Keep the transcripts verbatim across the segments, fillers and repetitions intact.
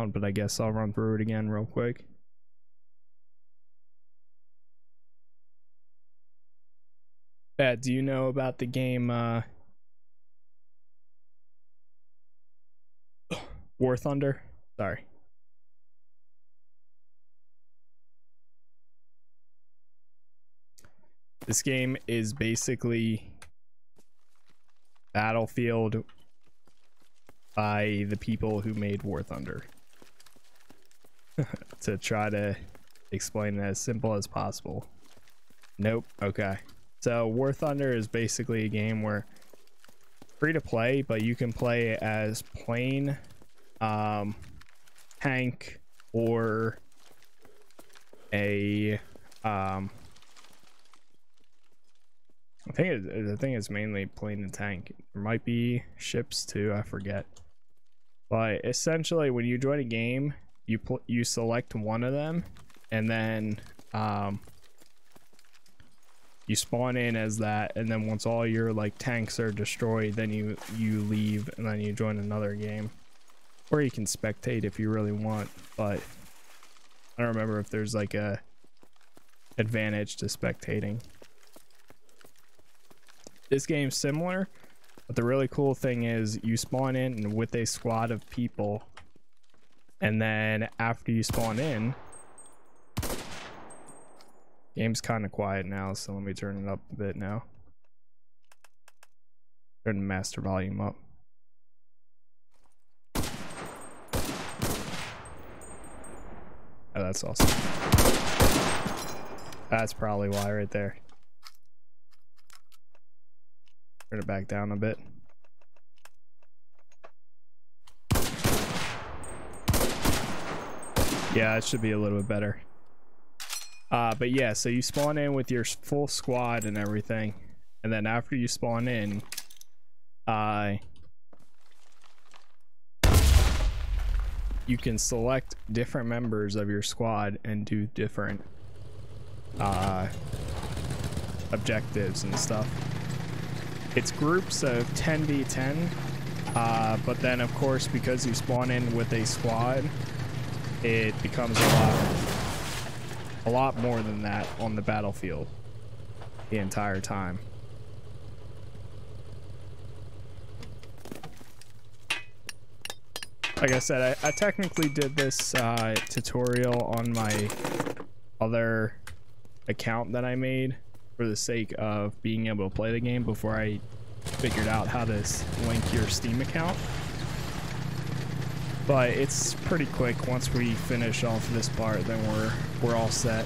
out, but I guess I'll run through it again real quick. Pat, do you know about the game uh, War Thunder? Sorry. This game is basically Battlefield by the people who made War Thunder. To try to explain it as simple as possible. Nope. Okay. So War Thunder is basically a game where it's free to play, but you can play as plane, um, tank, or a, um, I think it, I think it's mainly plane and tank. There might be ships too, I forget. But essentially, when you join a game, you pl you select one of them, and then, um, you spawn in as that, and then once all your like tanks are destroyed, then you you leave and then you join another game, or you can spectate if you really want. But I don't remember if there's like a advantage to spectating. This game's similar, but the really cool thing is you spawn in with a squad of people, and then after you spawn in. Game's kind of quiet now, so let me turn it up a bit now. Turn the master volume up. Oh, that's awesome. That's probably why right there. Turn it back down a bit. Yeah, it should be a little bit better. Uh, but yeah, so you spawn in with your full squad and everything, and then after you spawn in, uh, you can select different members of your squad and do different uh, objectives and stuff. It's groups of ten v ten, uh, but then of course, because you spawn in with a squad, it becomes a lot. A lot more than that on the battlefield the entire time. Like I said, I, I technically did this uh, tutorial on my other account that I made for the sake of being able to play the game before I figured out how to link your Steam account. But it's pretty quick. Once we finish off this part, then we're we're all set.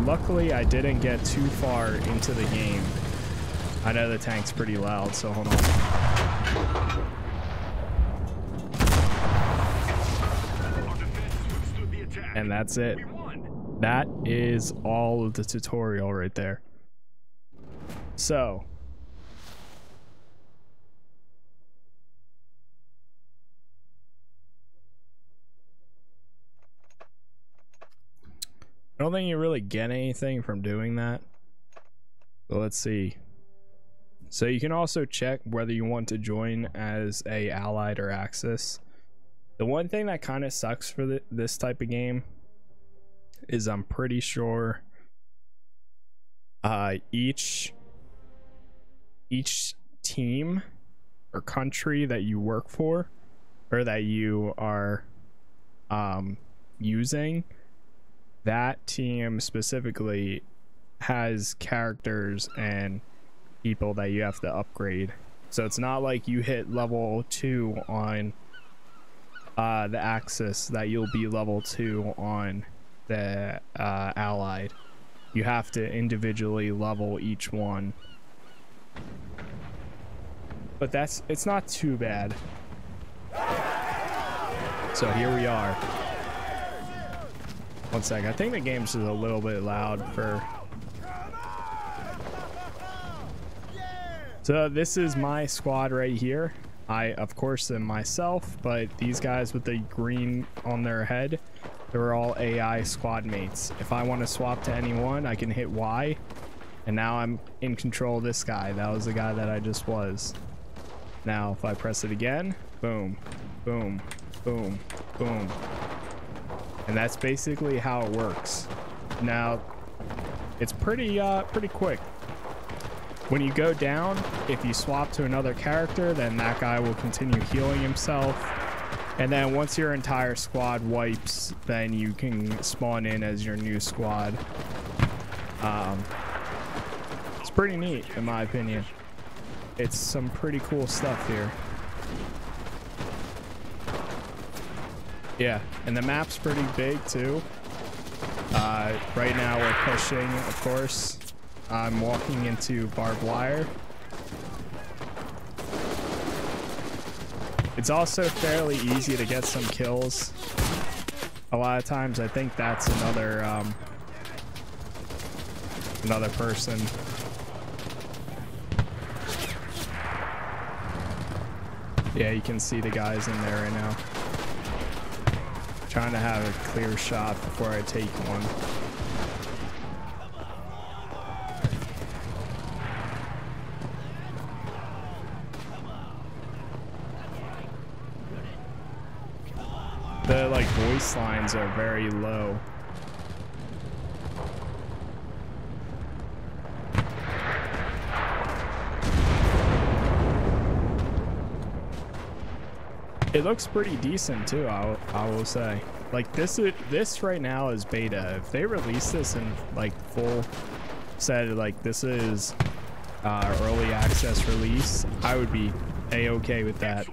Luckily, I didn't get too far into the game. I know the tank's pretty loud, so hold on. And that's it. That is all of the tutorial right there. So. I don't think you really get anything from doing that. But let's see. So you can also check whether you want to join as a Allied or Axis. The one thing that kind of sucks for the, this type of game is I'm pretty sure uh, each each team or country that you work for or that you are um, using. That team specifically has characters and people that you have to upgrade. So it's not like you hit level two on uh, the Axis that you'll be level two on the uh, Allied. You have to individually level each one. But that's, it's not too bad. So here we are. One sec, I think the game's just a little bit loud for... So this is my squad right here. I, of course, am myself, but these guys with the green on their head, they're all A I squad mates. If I want to swap to anyone, I can hit Y, and now I'm in control of this guy. That was the guy that I just was. Now, if I press it again, boom, boom, boom, boom. And that's basically how it works. Now, it's pretty, uh, pretty quick. When you go down, if you swap to another character, then that guy will continue healing himself. And then once your entire squad wipes, then you can spawn in as your new squad. Um, it's pretty neat, in my opinion. It's some pretty cool stuff here. Yeah, and the map's pretty big too. Uh, right now we're pushing, of course. I'm walking into barbed wire. It's also fairly easy to get some kills. A lot of times, I think that's another um, another person. Yeah, you can see the guys in there right now. I'm trying to have a clear shot before I take one. The like voice lines are very low. It looks pretty decent too, I, I will say. Like this is, this right now is beta. If they release this in like full said like this is uh, early access release, I would be a-okay with that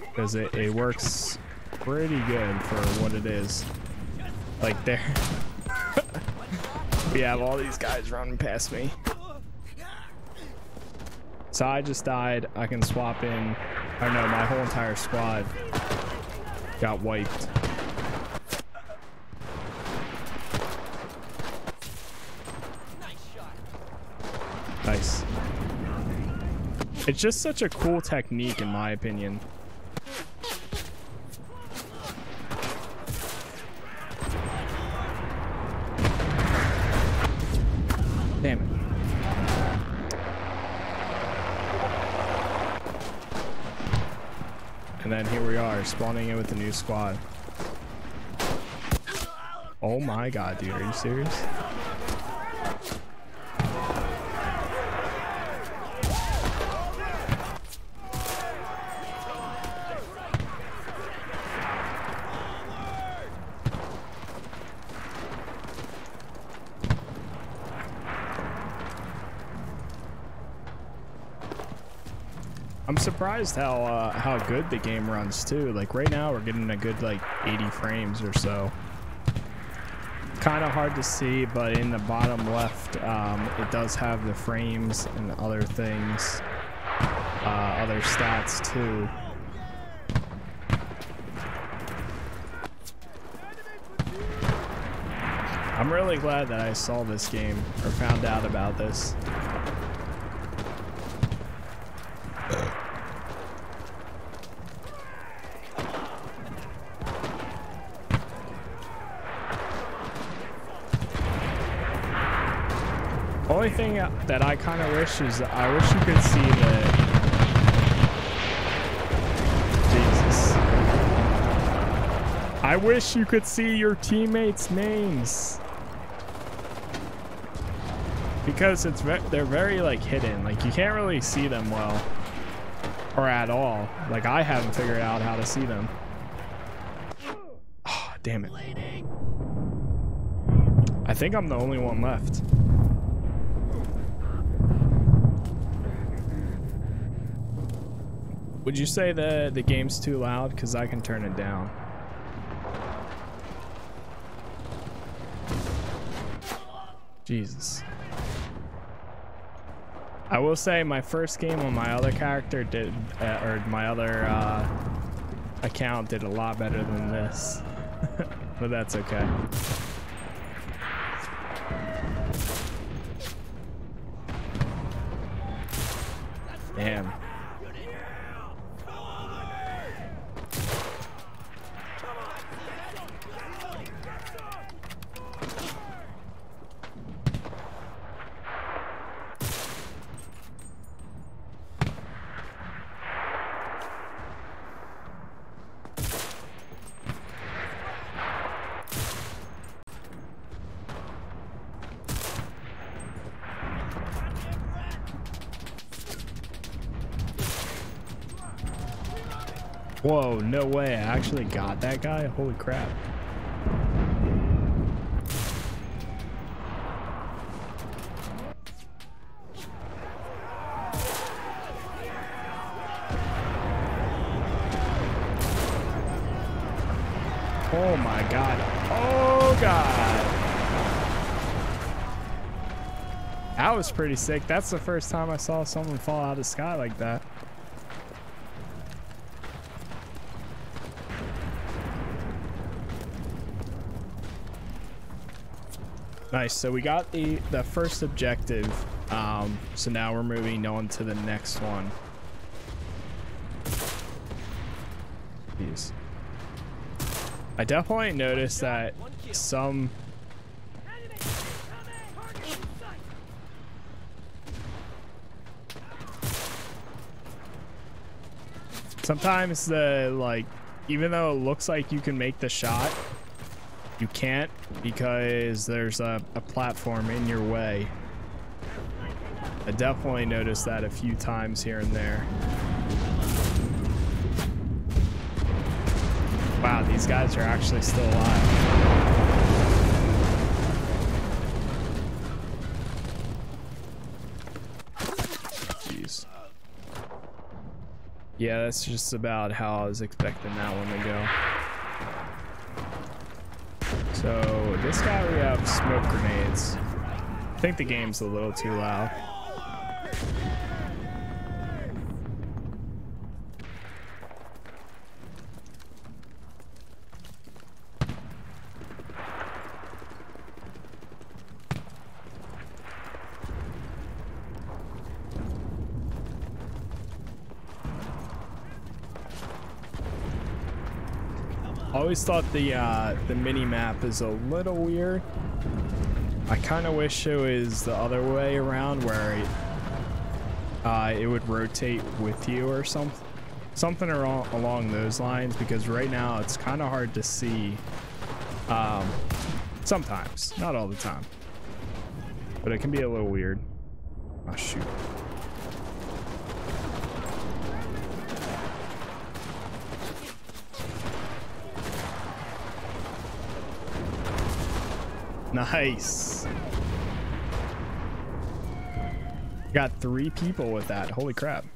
because it, it works pretty good for what it is. Like there we have all these guys running past me, so I just died. I can swap in. I don't know, my whole entire squad got wiped. Nice. It's just such a cool technique in my opinion. Damn it. And then here we are, spawning in with the new squad. Oh my god, dude, are you serious? I'm surprised how uh, how good the game runs too. Like right now we're getting a good like eighty frames or so. Kind of hard to see, but in the bottom left um, it does have the frames and other things, uh, other stats too. I'm really glad that I saw this game or found out about this. Only thing that I kind of wish is I wish you could see the Jesus. I wish you could see your teammates' names because it's ve they're very like hidden. Like you can't really see them well or at all. Like I haven't figured out how to see them. Oh, damn it! I think I'm the only one left. Would you say the, the game's too loud? Because I can turn it down. Jesus. I will say my first game on my other character did, uh, or my other uh, account did a lot better than this, but that's okay. Damn. Whoa, no way. I actually got that guy? Holy crap. Oh my god. Oh god. That was pretty sick. That's the first time I saw someone fall out of the sky like that. Nice. So we got the, the first objective. Um, so now we're moving on to the next one. Jeez. I definitely noticed that some... Sometimes the, like, even though it looks like you can make the shot, you can't because there's a, a platform in your way. I definitely noticed that a few times here and there. Wow, these guys are actually still alive. Yeah, that's just about how I was expecting that one to go. So this guy, we have smoke grenades. I think the game's a little too loud. I always thought the uh, the mini map is a little weird. I kind of wish it was the other way around, where it, uh, it would rotate with you or something, something along along those lines. Because right now it's kind of hard to see. Um, sometimes, not all the time, but it can be a little weird. Oh shoot. Nice. Got three people with that. Holy crap.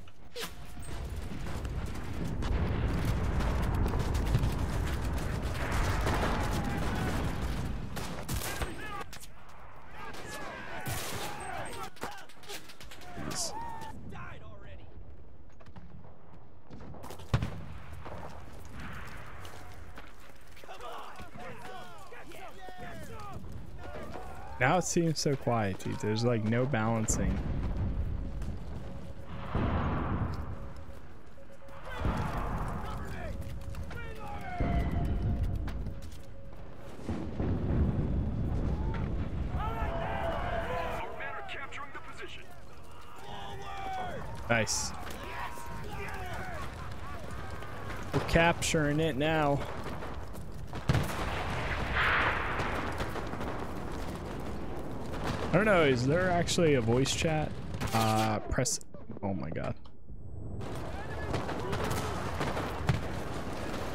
Jeez. Now it seems so quiet, dude. There's like no balancing. Nice. We're capturing it now. I don't know, is there actually a voice chat? Uh, press, oh my god.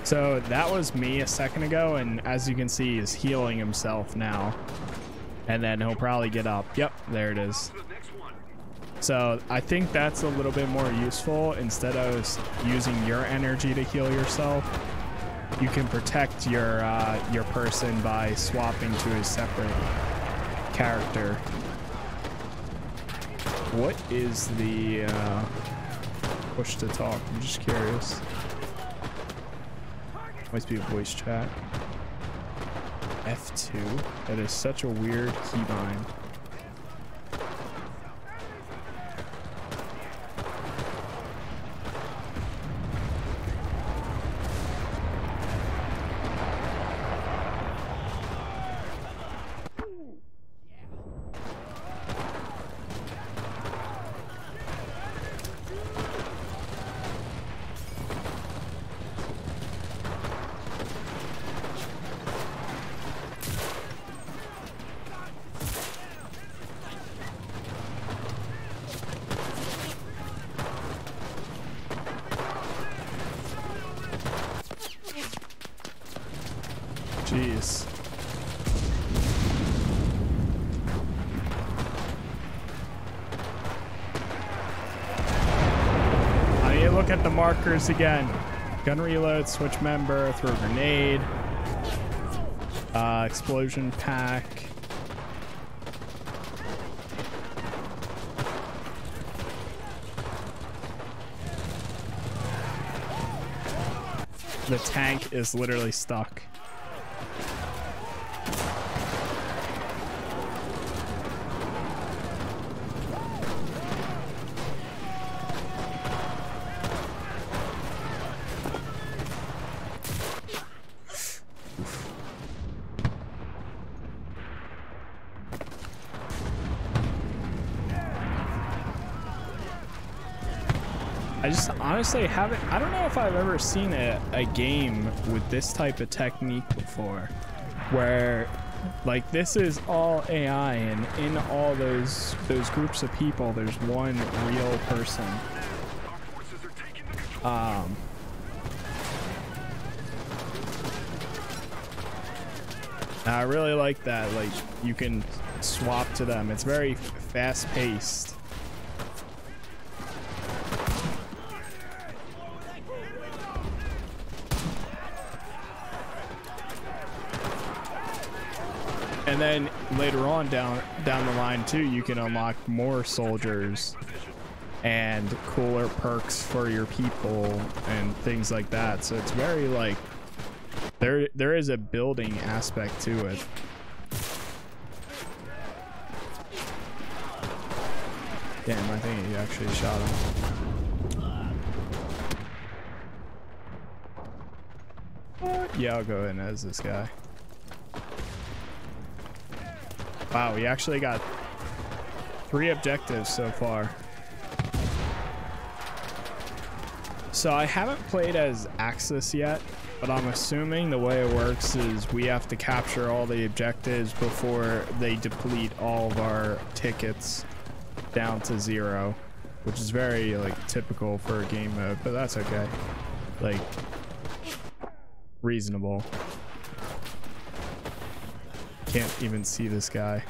So that was me a second ago, and as you can see, he's healing himself now. And then he'll probably get up. Yep, there it is. So I think that's a little bit more useful. Instead of using your energy to heal yourself, you can protect your, uh, your person by swapping to a separate character. What is the uh, push to talk? I'm just curious. Must be a voice chat. F two. That is such a weird keybind. Jeez. I mean, look at the markers again. Gun reload, switch member, throw grenade, uh, explosion pack. The tank is literally stuck. Honestly, haven't I don't know if I've ever seen a, a game with this type of technique before, where like this is all A I and in all those those groups of people there's one real person. Um I really like that, like you can swap to them. It's very fast paced. And then later on down down the line too, you can unlock more soldiers and cooler perks for your people and things like that. So it's very like there there is a building aspect to it. Damn, I think he actually shot him. Yeah, I'll go ahead and as this guy. Wow, we actually got three objectives so far. So I haven't played as Axis yet, but I'm assuming the way it works is we have to capture all the objectives before they deplete all of our tickets down to zero, which is very like typical for a game mode, but that's okay. Like, reasonable. Can't even see this guy.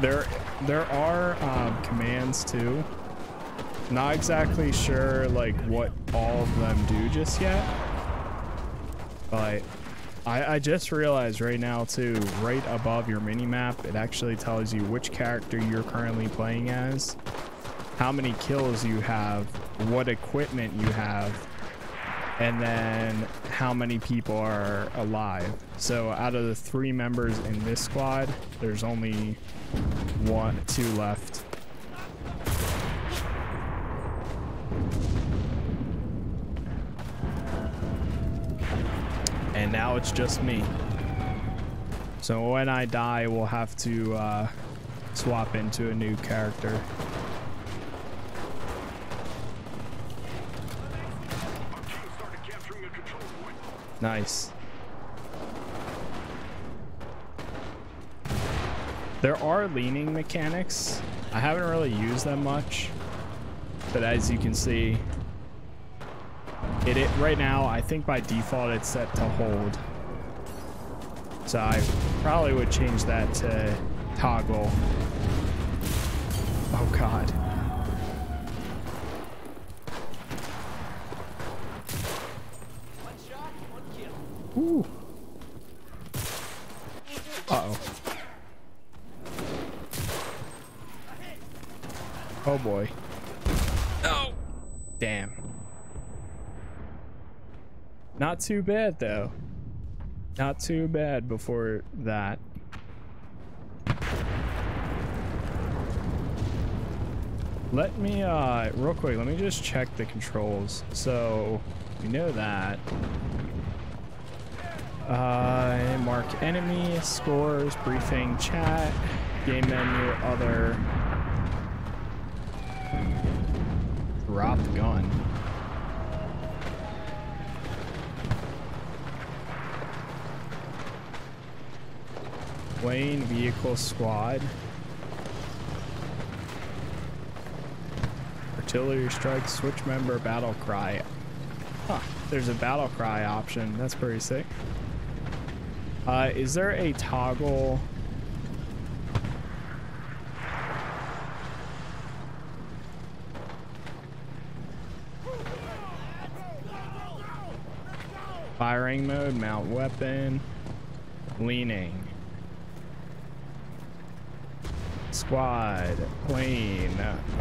There, there are um, commands too. Not exactly sure like what all of them do just yet, but I, I just realized right now too, right above your mini-map, it actually tells you which character you're currently playing as, how many kills you have, what equipment you have, and then how many people are alive. So out of the three members in this squad, there's only one, two left. And now it's just me. So when I die, we'll have to uh, swap into a new character. Nice. There are leaning mechanics. I haven't really used them much, but as you can see, It, it right now, I think by default it's set to hold. So I probably would change that to toggle. Oh God. One shot, one kill. Ooh. Uh-oh. Oh boy. Oh. Damn. Not too bad though. Not too bad before that. Let me, uh, real quick, let me just check the controls. So, we know that. Uh, mark enemy, scores, briefing, chat, game menu, other. Drop gun. Plane vehicle squad. Artillery strike, switch member, battle cry. Huh, there's a battle cry option. That's pretty sick. Uh, is there a toggle? Firing mode, mount weapon, leaning. Squad, plane,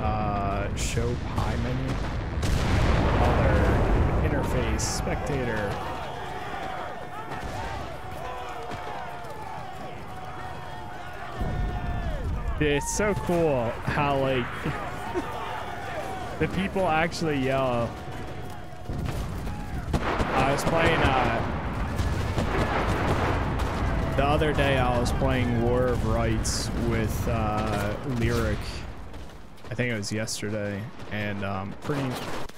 uh, show pie menu, other, interface, spectator. It's so cool how, like, the people actually yell. I was playing, uh, the other day I was playing War of Rights with uh, Lyric, I think it was yesterday, and um, pretty,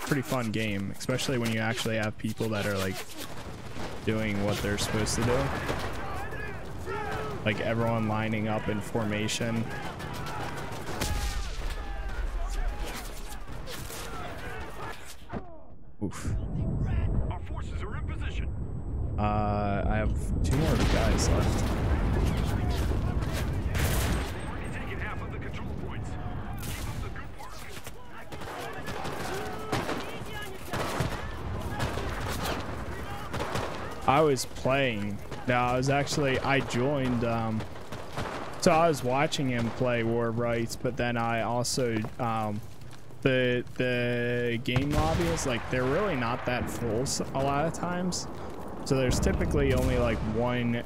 pretty fun game, especially when you actually have people that are, like, doing what they're supposed to do. Like, everyone lining up in formation. Oof. Uh, I have two more guys left. I was playing. No, I was actually, I joined, um, so I was watching him play War of Rights, but then I also, um, the, the game lobby is like, they're really not that full a lot of times. So there's typically only like one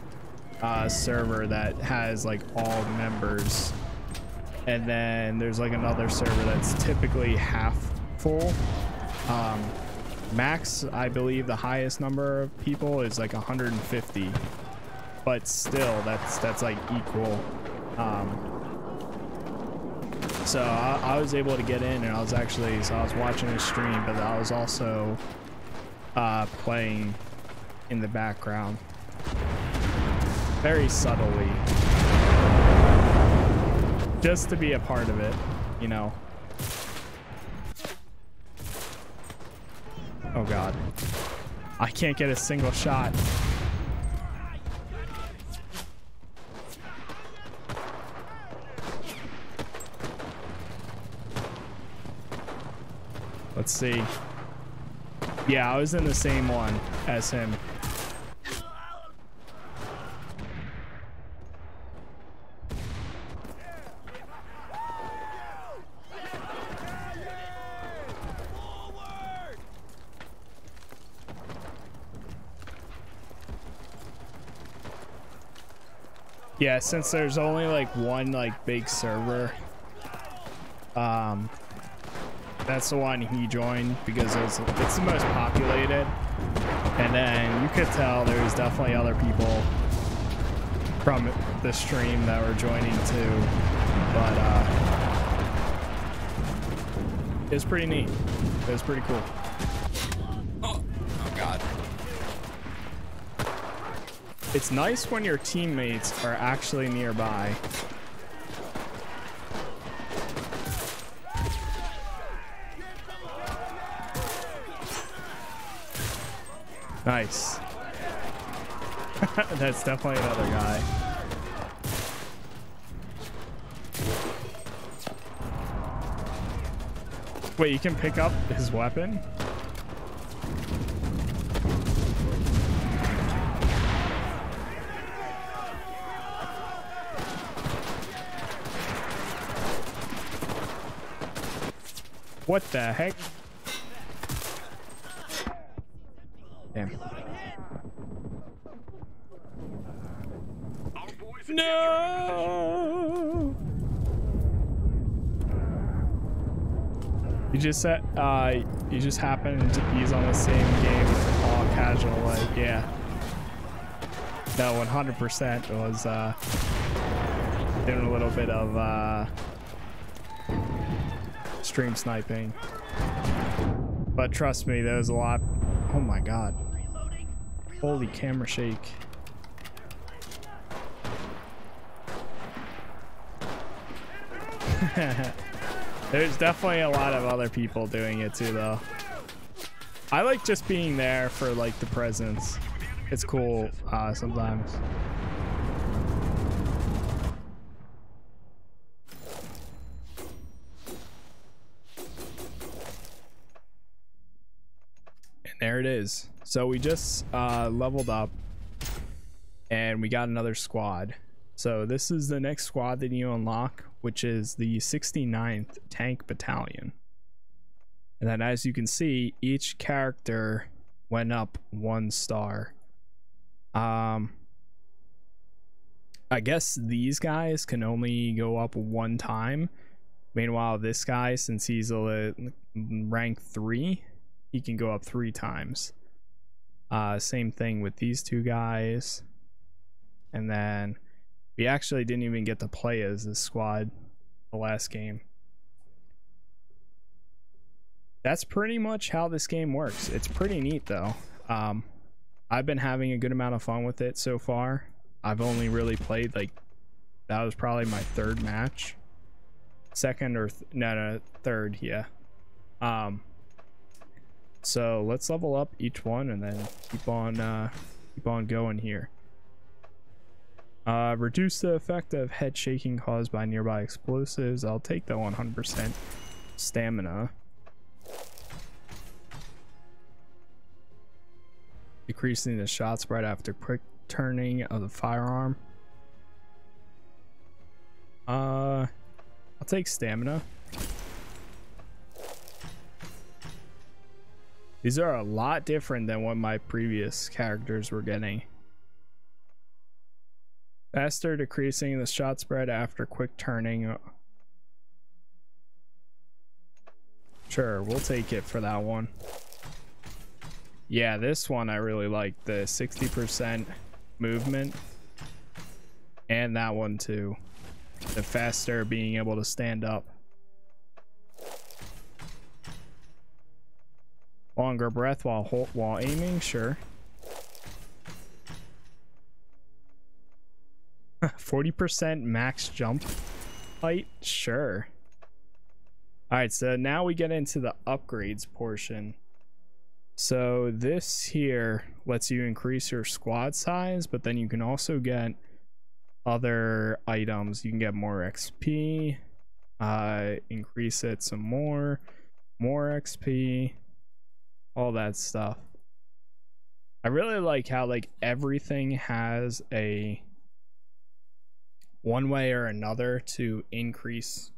uh, server that has like all members, and then there's like another server that's typically half full. Um, max, I believe the highest number of people is like one hundred fifty, but still that's that's like equal. Um, so I, I was able to get in, and I was actually so I was watching his stream, but I was also uh, playing in the background, very subtly, just to be a part of it, you know. Oh God, I can't get a single shot. Let's see. Yeah, I was in the same one as him. Yeah, since there's only like one like big server, um, that's the one he joined because it's, it's the most populated, and then you could tell there's definitely other people from the stream that were joining too, but uh, it was pretty neat. It was pretty cool. Oh, oh God. It's nice when your teammates are actually nearby. Nice. That's definitely another guy. Wait, you can pick up his weapon? What the heck? Damn. No! You just said, uh, you just happened to use on the same game, all casual, like, yeah. That one hundred percent was, uh, doing a little bit of, uh, stream sniping, but trust me, there was a lot. Oh my God, holy camera shake. There's definitely a lot of other people doing it too, though. I like just being there for like the presence. It's cool uh, sometimes. And there it is. So we just uh, leveled up and we got another squad. So this is the next squad that you unlock, which is the sixty-ninth Tank Battalion. And then as you can see, each character went up one star. Um, I guess these guys can only go up one time. Meanwhile, this guy, since he's a rank three, he can go up three times. Uh, same thing with these two guys. And then we actually didn't even get to play as this squad the last game. That's pretty much how this game works. It's pretty neat though. Um, I've been having a good amount of fun with it so far. I've only really played like, that was probably my third match. Second or, th no, no, third, yeah. Um, so let's level up each one and then keep on, uh, keep on going here. Uh, reduce the effect of head shaking caused by nearby explosives. I'll take the one hundred percent stamina. Decreasing the shot spread after quick turning of the firearm. Uh, I'll take stamina. These are a lot different than what my previous characters were getting. Faster, decreasing the shot spread after quick turning. Sure, we'll take it for that one. Yeah, this one I really like, the sixty percent movement, and that one too, the faster being able to stand up. Longer breath while hold, while aiming, sure. forty percent max jump height, sure. All right, so now we get into the upgrades portion. So this here lets you increase your squad size, but then you can also get other items. You can get more X P, uh, increase it some more, more X P, all that stuff. I really like how like everything has a one way or another to increase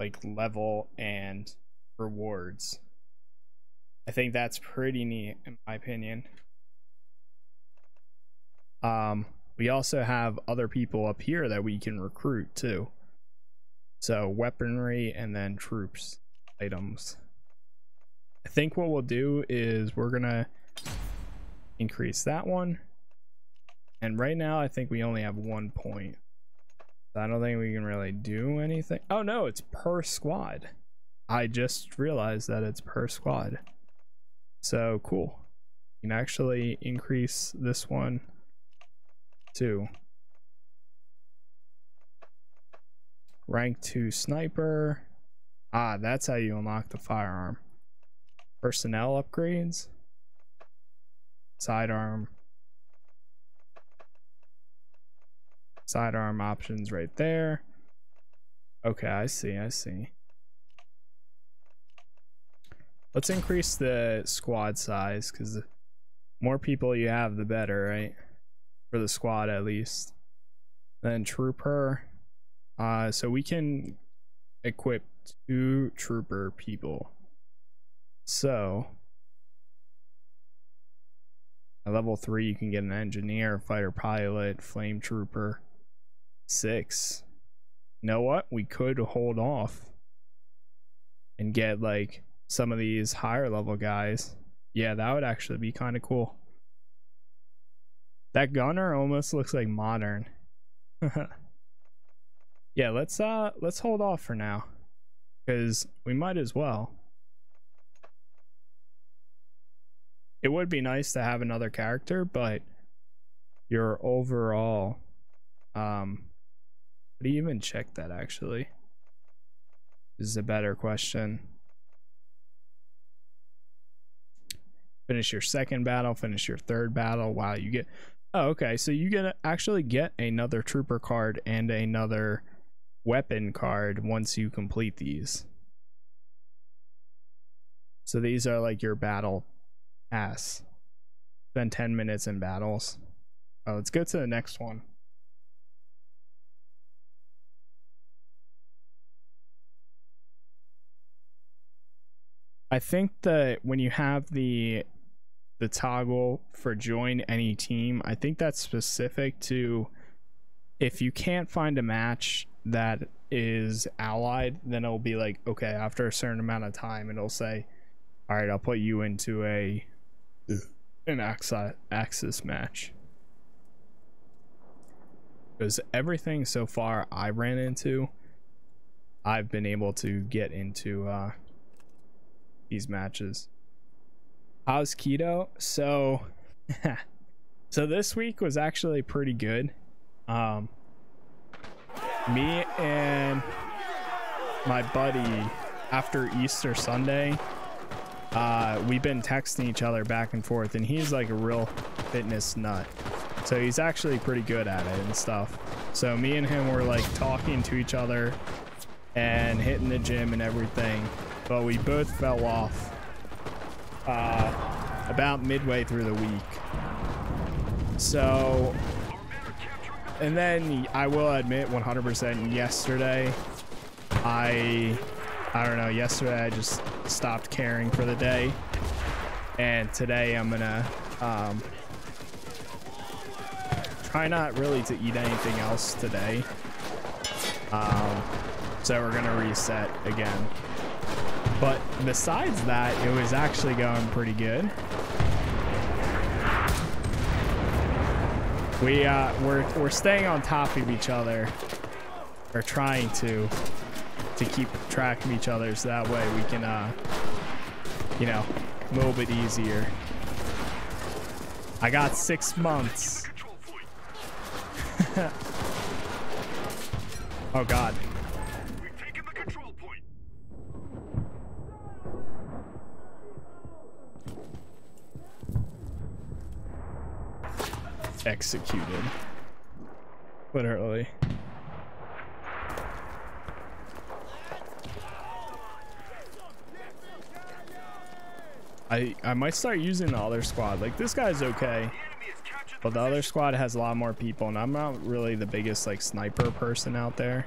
like level and rewards. I think that's pretty neat in my opinion. Um, we also have other people up here that we can recruit too. So weaponry and then troops items. I think what we'll do is we're gonna increase that one. And right now I think we only have one point. So I don't think we can really do anything. Oh no, it's per squad. I just realized that it's per squad. So cool. You can actually increase this one too. Rank two sniper. Ah, that's how you unlock the firearm. Personnel upgrades. Sidearm. Sidearm options right there. Okay, I see, I see. Let's increase the squad size because the more people you have, the better, right? For the squad, at least. Then trooper. Uh, so we can equip two trooper people. So at level three, you can get an engineer, fighter pilot, flame trooper. Six. You know what? We could hold off and get like some of these higher level guys. Yeah, that would actually be kind of cool. That gunner almost looks like modern. Yeah, let's uh let's hold off for now because we might as well. It would be nice to have another character, but your overall um how do you even check that? Actually, is a better question. Finish your second battle, finish your third battle. Wow, you get... Oh, okay, so you get actually get another trooper card and another weapon card once you complete these. So these are like your battle pass. Spend ten minutes in battles. Oh, let's go to the next one. I think that when you have the the toggle for join any team, I think that's specific to if you can't find a match that is allied, then it'll be like, okay, after a certain amount of time, it'll say, all right, I'll put you into a an Axis match. Because everything so far I ran into, I've been able to get into uh, these matches. How's keto? So, so this week was actually pretty good. Um, me and my buddy, after Easter Sunday, uh, we've been texting each other back and forth, and he's like a real fitness nut. So he's actually pretty good at it and stuff. So me and him were like talking to each other and hitting the gym and everything, but we both fell off uh, about midway through the week. So, and then I will admit one hundred percent yesterday, I, I don't know, yesterday I just stopped caring for the day. And today I'm gonna, um, try not really to eat anything else today. Um, so we're gonna reset again. But besides that, it was actually going pretty good. We uh, we're we're staying on top of each other, or trying to to keep track of each other, so that way we can uh, you know, a little bit easier. I got six months. Oh God. We've taken the control point. Executed. Literally. I I might start using the other squad. Like, this guy's okay. But the other squad has a lot more people, and I'm not really the biggest like sniper person out there.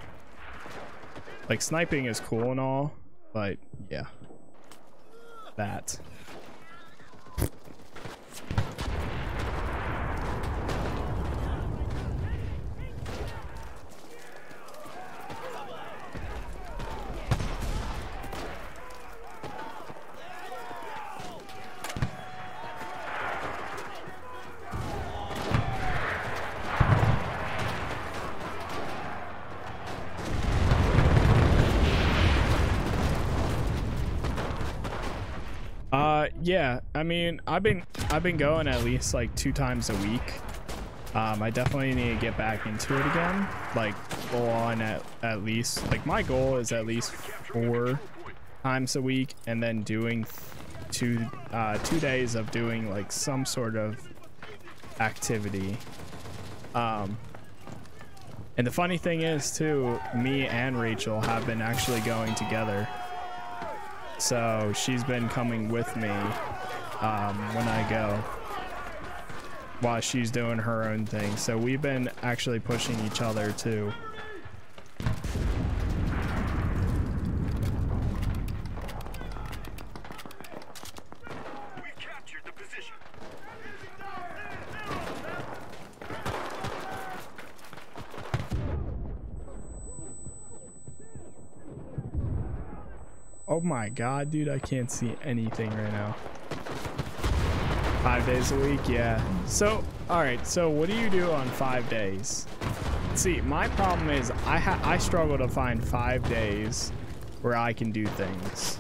Like, sniping is cool and all, but yeah, that. Yeah, I mean, I've been I've been going at least like two times a week. Um, I definitely need to get back into it again. Like, go on at at least. Like, my goal is at least four times a week, and then doing two uh, two days of doing like some sort of activity. Um, and the funny thing is too, me and Rachel have been actually going together. So she's been coming with me um, when I go, while she's doing her own thing. So we've been actually pushing each other too. Oh my God, dude, I can't see anything right now. Five days a week, yeah. So, all right, so what do you do on five days? See, my problem is I, ha I struggle to find five days where I can do things.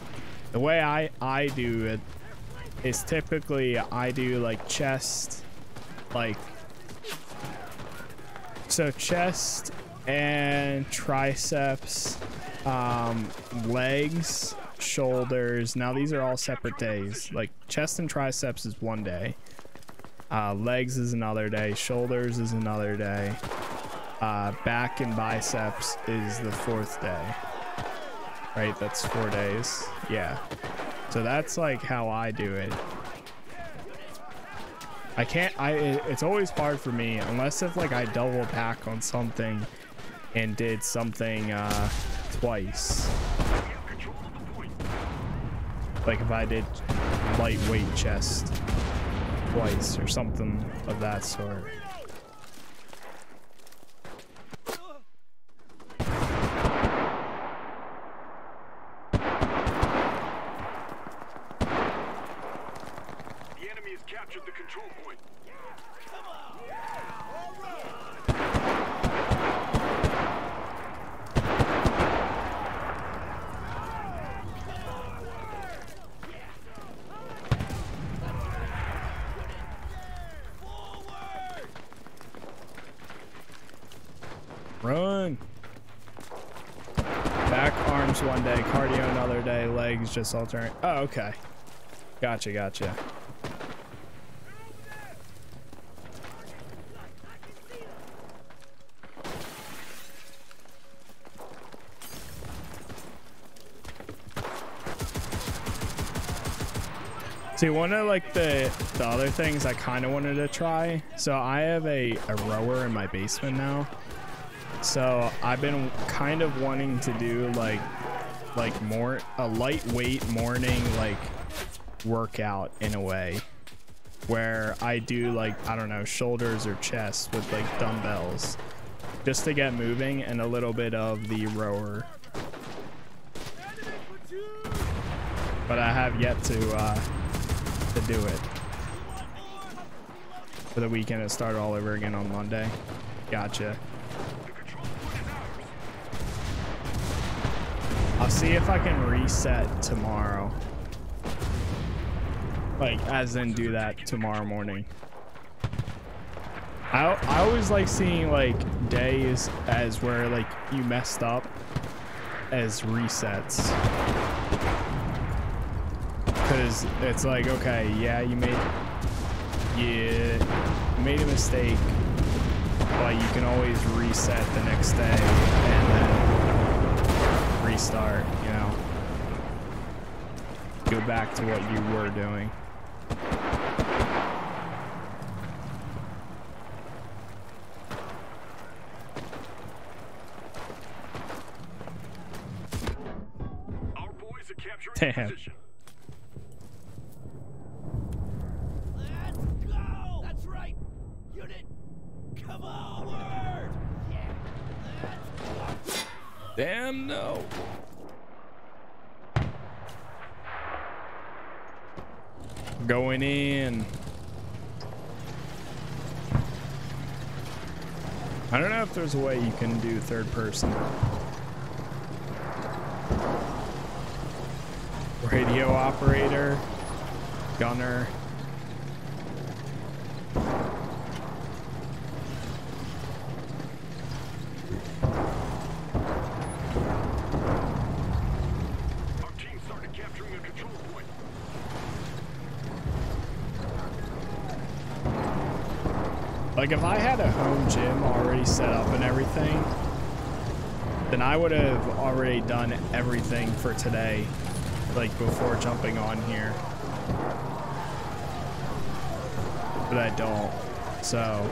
The way I, I do it is typically I do like chest, like, so chest and triceps, um, legs, shoulders. Now these are all separate days. Like chest and triceps is one day. Uh, legs is another day. Shoulders is another day. Uh, back and biceps is the fourth day. Right, that's four days. Yeah. So that's like how I do it. I can't, I, it's always hard for me unless if like I double pack on something and did something uh, twice. Like if I did lightweight chest twice or something of that sort. Just alternate. Oh, okay. Gotcha, gotcha. See, one of like the the other things I kind of wanted to try. So I have a a rower in my basement now. So I've been kind of wanting to do like. like more a lightweight morning like workout in a way where I do like I don't know shoulders or chest with like dumbbells just to get moving and a little bit of the rower, but I have yet to uh to do it. For the weekend it started all over again on Monday. Gotcha. I'll see if I can reset tomorrow. Like, as in do that tomorrow morning. I, I always like seeing, like, days as where, like, you messed up as resets. Because it's like, okay, yeah, you made, yeah, you made a mistake. But you can always reset the next day and then restart, you know, go back to what you were doing. Our boys are capturing damn position. Let's go. That's right, unit, come onward. Yeah. Let's go. Damn, no. Going in. I don't know if there's a way you can do third person. Radio operator, gunner. Like if I had a home gym already set up and everything, then I would have already done everything for today, like before jumping on here. But I don't, so.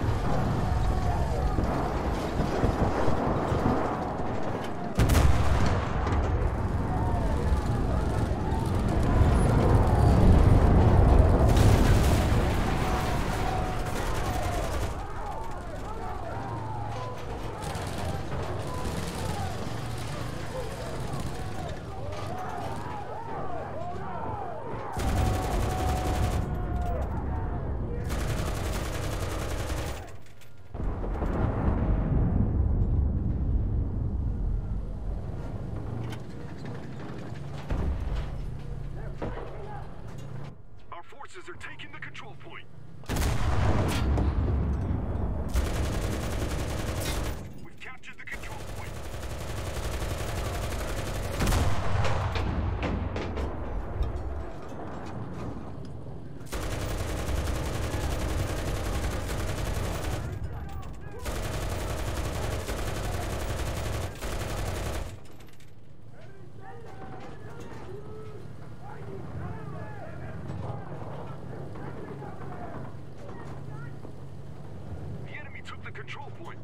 control point.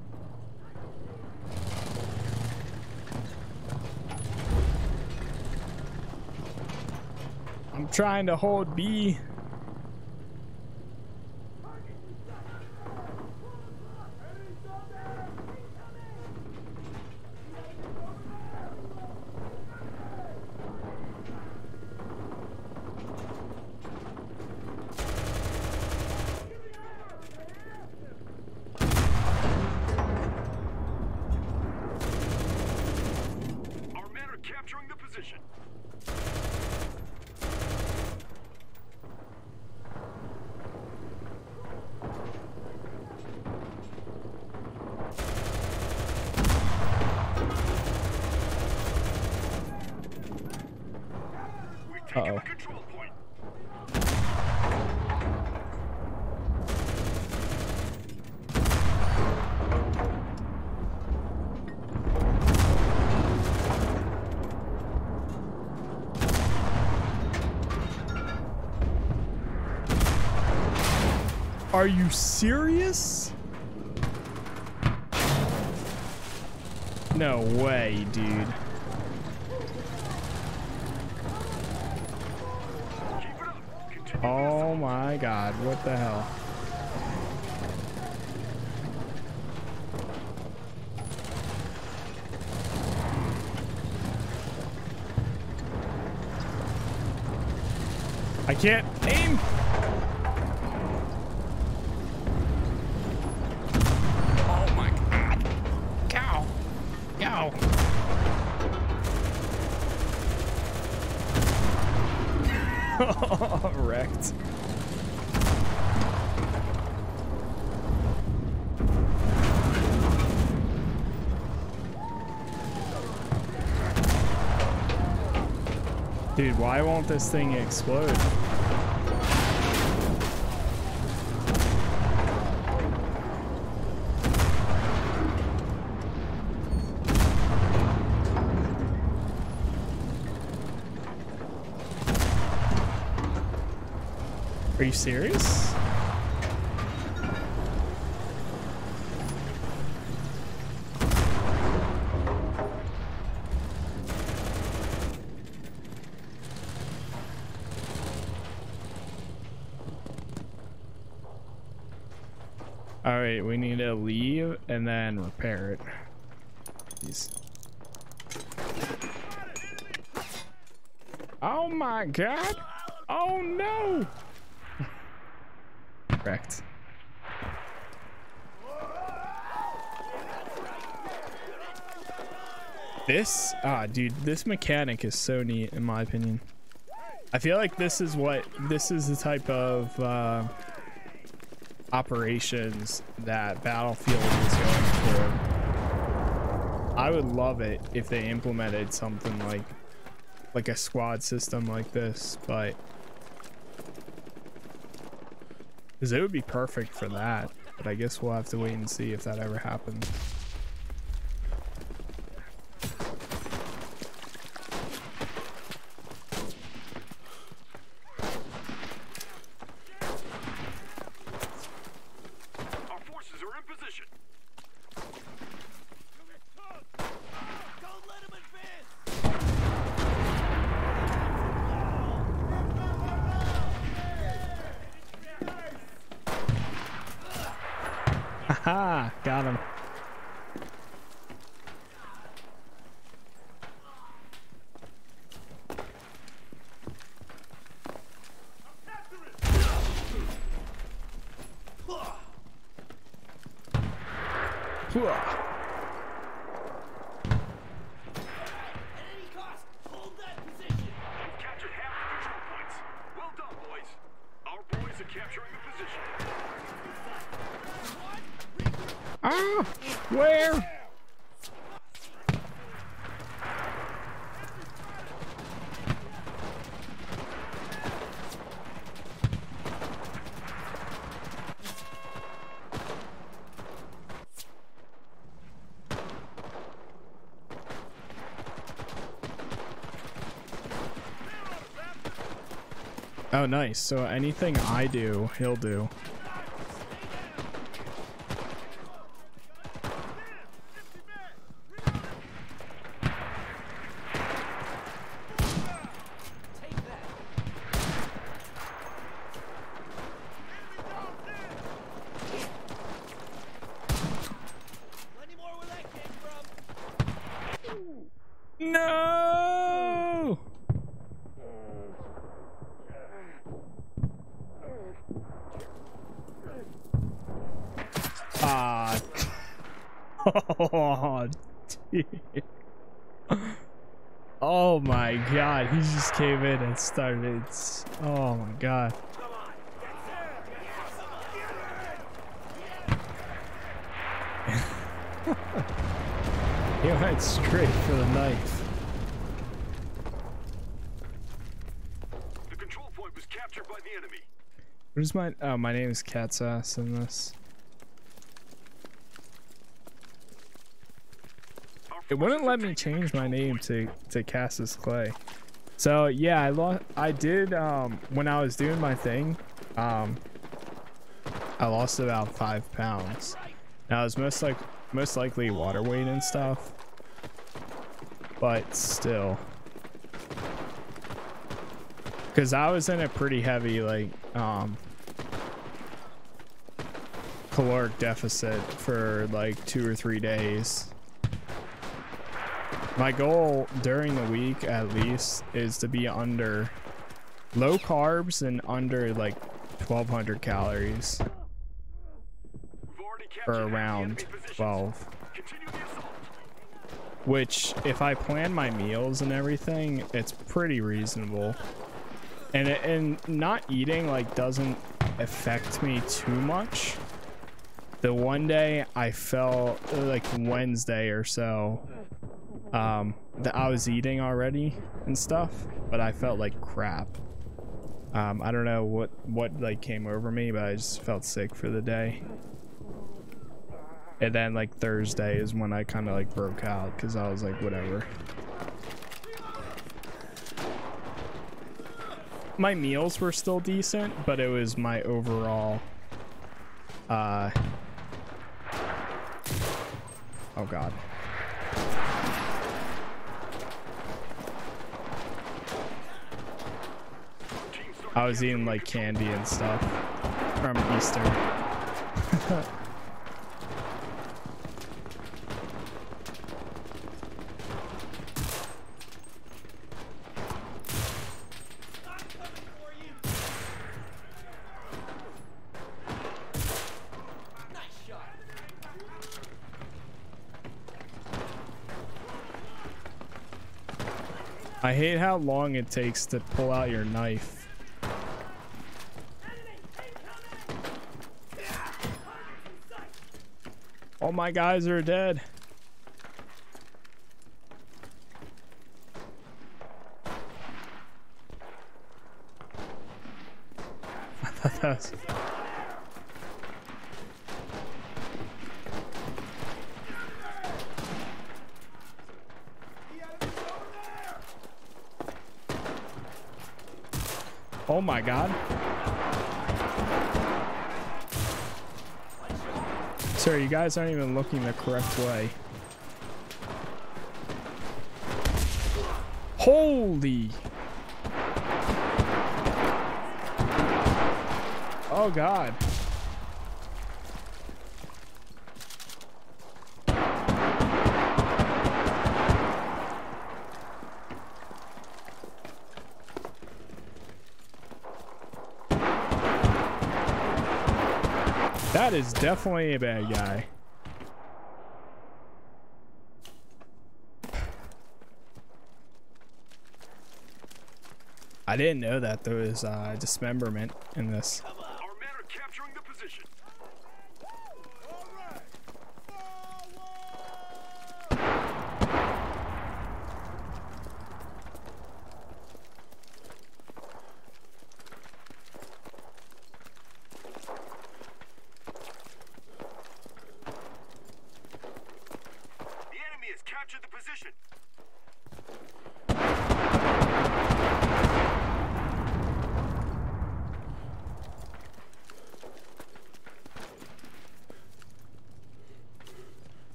I'm trying to hold B. Are you serious? No way, dude. Oh my God, what the hell? I can't aim. Wrecked. Dude, why won't this thing explode? Are you serious? All right, we need to leave and then repair it. Jeez. Oh my God. Oh no. Correct. This, ah, dude, this mechanic is so neat, in my opinion. I feel like this is what, this is the type of uh, operations that Battlefield is going for. I would love it if they implemented something like, like a squad system like this, but. Because it would be perfect for that, but I guess we'll have to wait and see if that ever happens. Ha! Got him. Oh, nice. So anything I do, he'll do. Oh, dude. Oh my god, he just came in and started. It's, oh my god. He went straight for the knife. The control point was captured by the enemy. Where's my, oh, my name is Cat's Ass in this. It wouldn't let me change my name to to Cassis Clay. So yeah, I lost. I did um, when I was doing my thing. Um, I lost about five pounds. Now it's most like most likely water weight and stuff, but still, because I was in a pretty heavy like um, caloric deficit for like two or three days. My goal during the week, at least, is to be under low carbs and under like twelve hundred calories for around twelve. Which, if I plan my meals and everything, it's pretty reasonable. And and not eating like doesn't affect me too much. The one day I fell, like Wednesday or so, um that I was eating already and stuff, but I felt like crap. um I don't know what what like came over me, but I just felt sick for the day. And then like Thursday is when I kind of like broke out, because I was like, whatever. My meals were still decent, but it was my overall uh oh god. I was eating like candy and stuff from Easter. I hate how long it takes to pull out your knife. All my guys are dead. I thought that was... Oh my god. Sir, you guys aren't even looking the correct way. Holy! Oh god. That is definitely a bad guy. I didn't know that there was uh, dismemberment in this. Our men are capturing the position.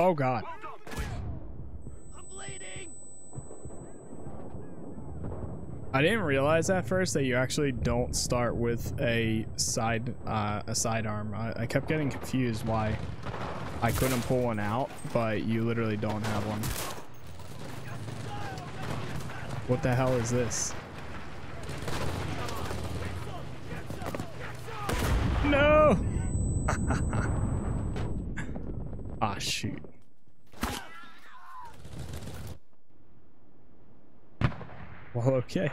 Oh god. Well done, boys. I'm bleeding. I didn't realize at first that you actually don't start with a side uh, a sidearm. I, I kept getting confused why I couldn't pull one out, but you literally don't have one. What the hell is this? No! Ah, shoot. Well, okay.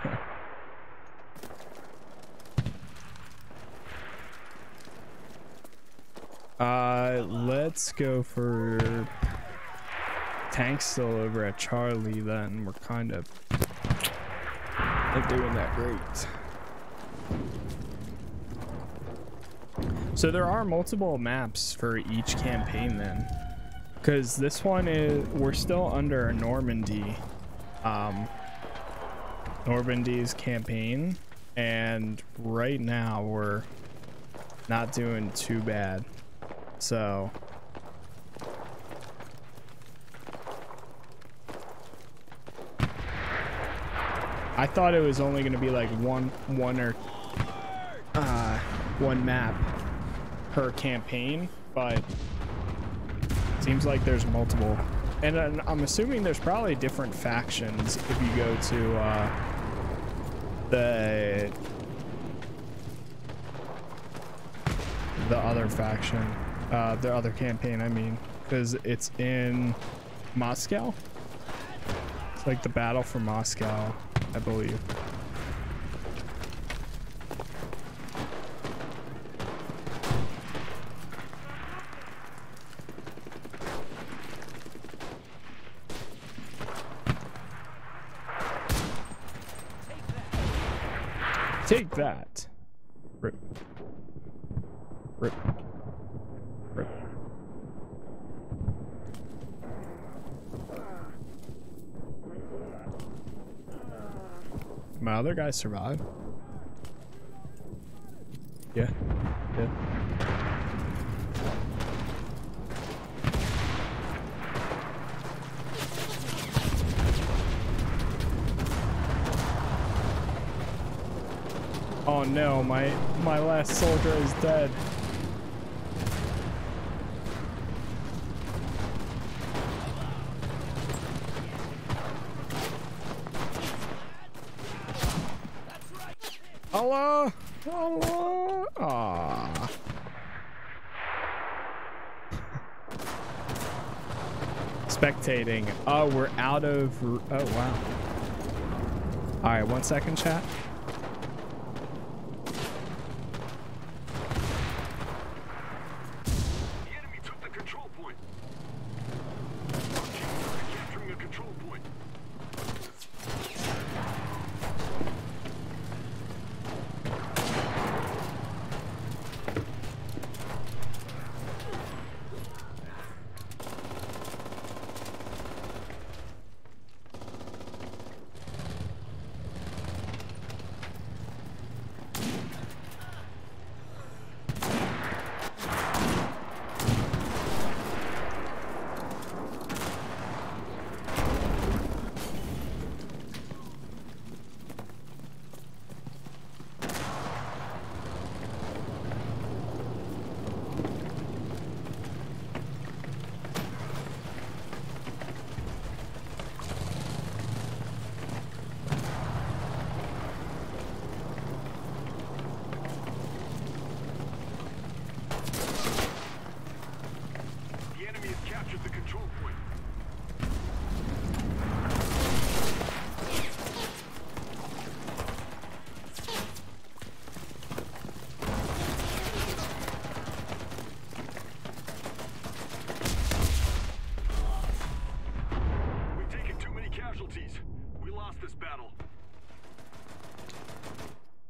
Uh, let's go for tanks still over at Charlie then. We're kind of not doing that great. So there are multiple maps for each campaign then. Because this one is, we're still under Normandy. Um... Normandy's campaign, and right now we're not doing too bad, so I thought it was only going to be like one one or uh, one map per campaign, but it seems like there's multiple, and uh, I'm assuming there's probably different factions if you go to uh, the the other faction, uh, the other campaign, I mean, because it's in Moscow. It's like the Battle for Moscow, I believe. Take that. Rip. Rip. Rip. My other guy survived. Yeah. Yeah. Oh no, my my last soldier is dead. Hello, hello. Ah. Spectating. Oh, we're out of. Oh wow. All right, one second, chat.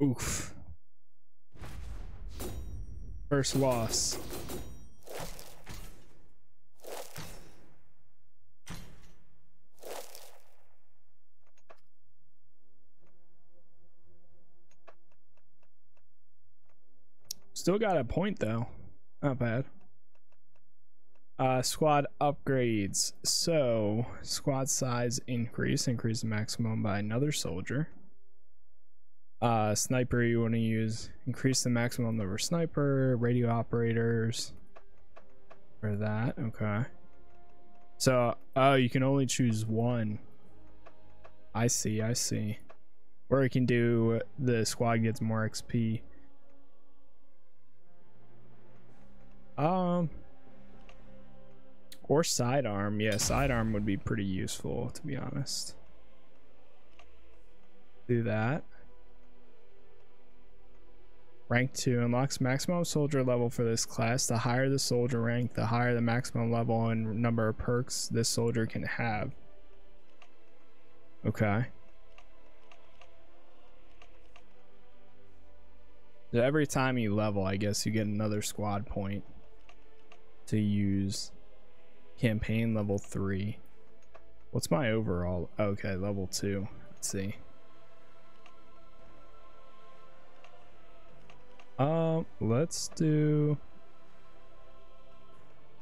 Oof. First loss. Still got a point though. Not bad. Uh, squad upgrades. So, squad size increase. Increase the maximum by another soldier. Uh, sniper you want to use, increase the maximum number of sniper, radio operators for that. Okay. So, oh, you can only choose one. I see, I see. Or you can do the squad gets more X P. Um, or sidearm. Yeah, sidearm would be pretty useful, to be honest. Do that. Rank two unlocks maximum soldier level for this class. The higher the soldier rank, the higher the maximum level and number of perks this soldier can have. Okay. So every time you level, I guess you get another squad point to use. Campaign level three. What's my overall? Okay, level two. Let's see. Um, let's do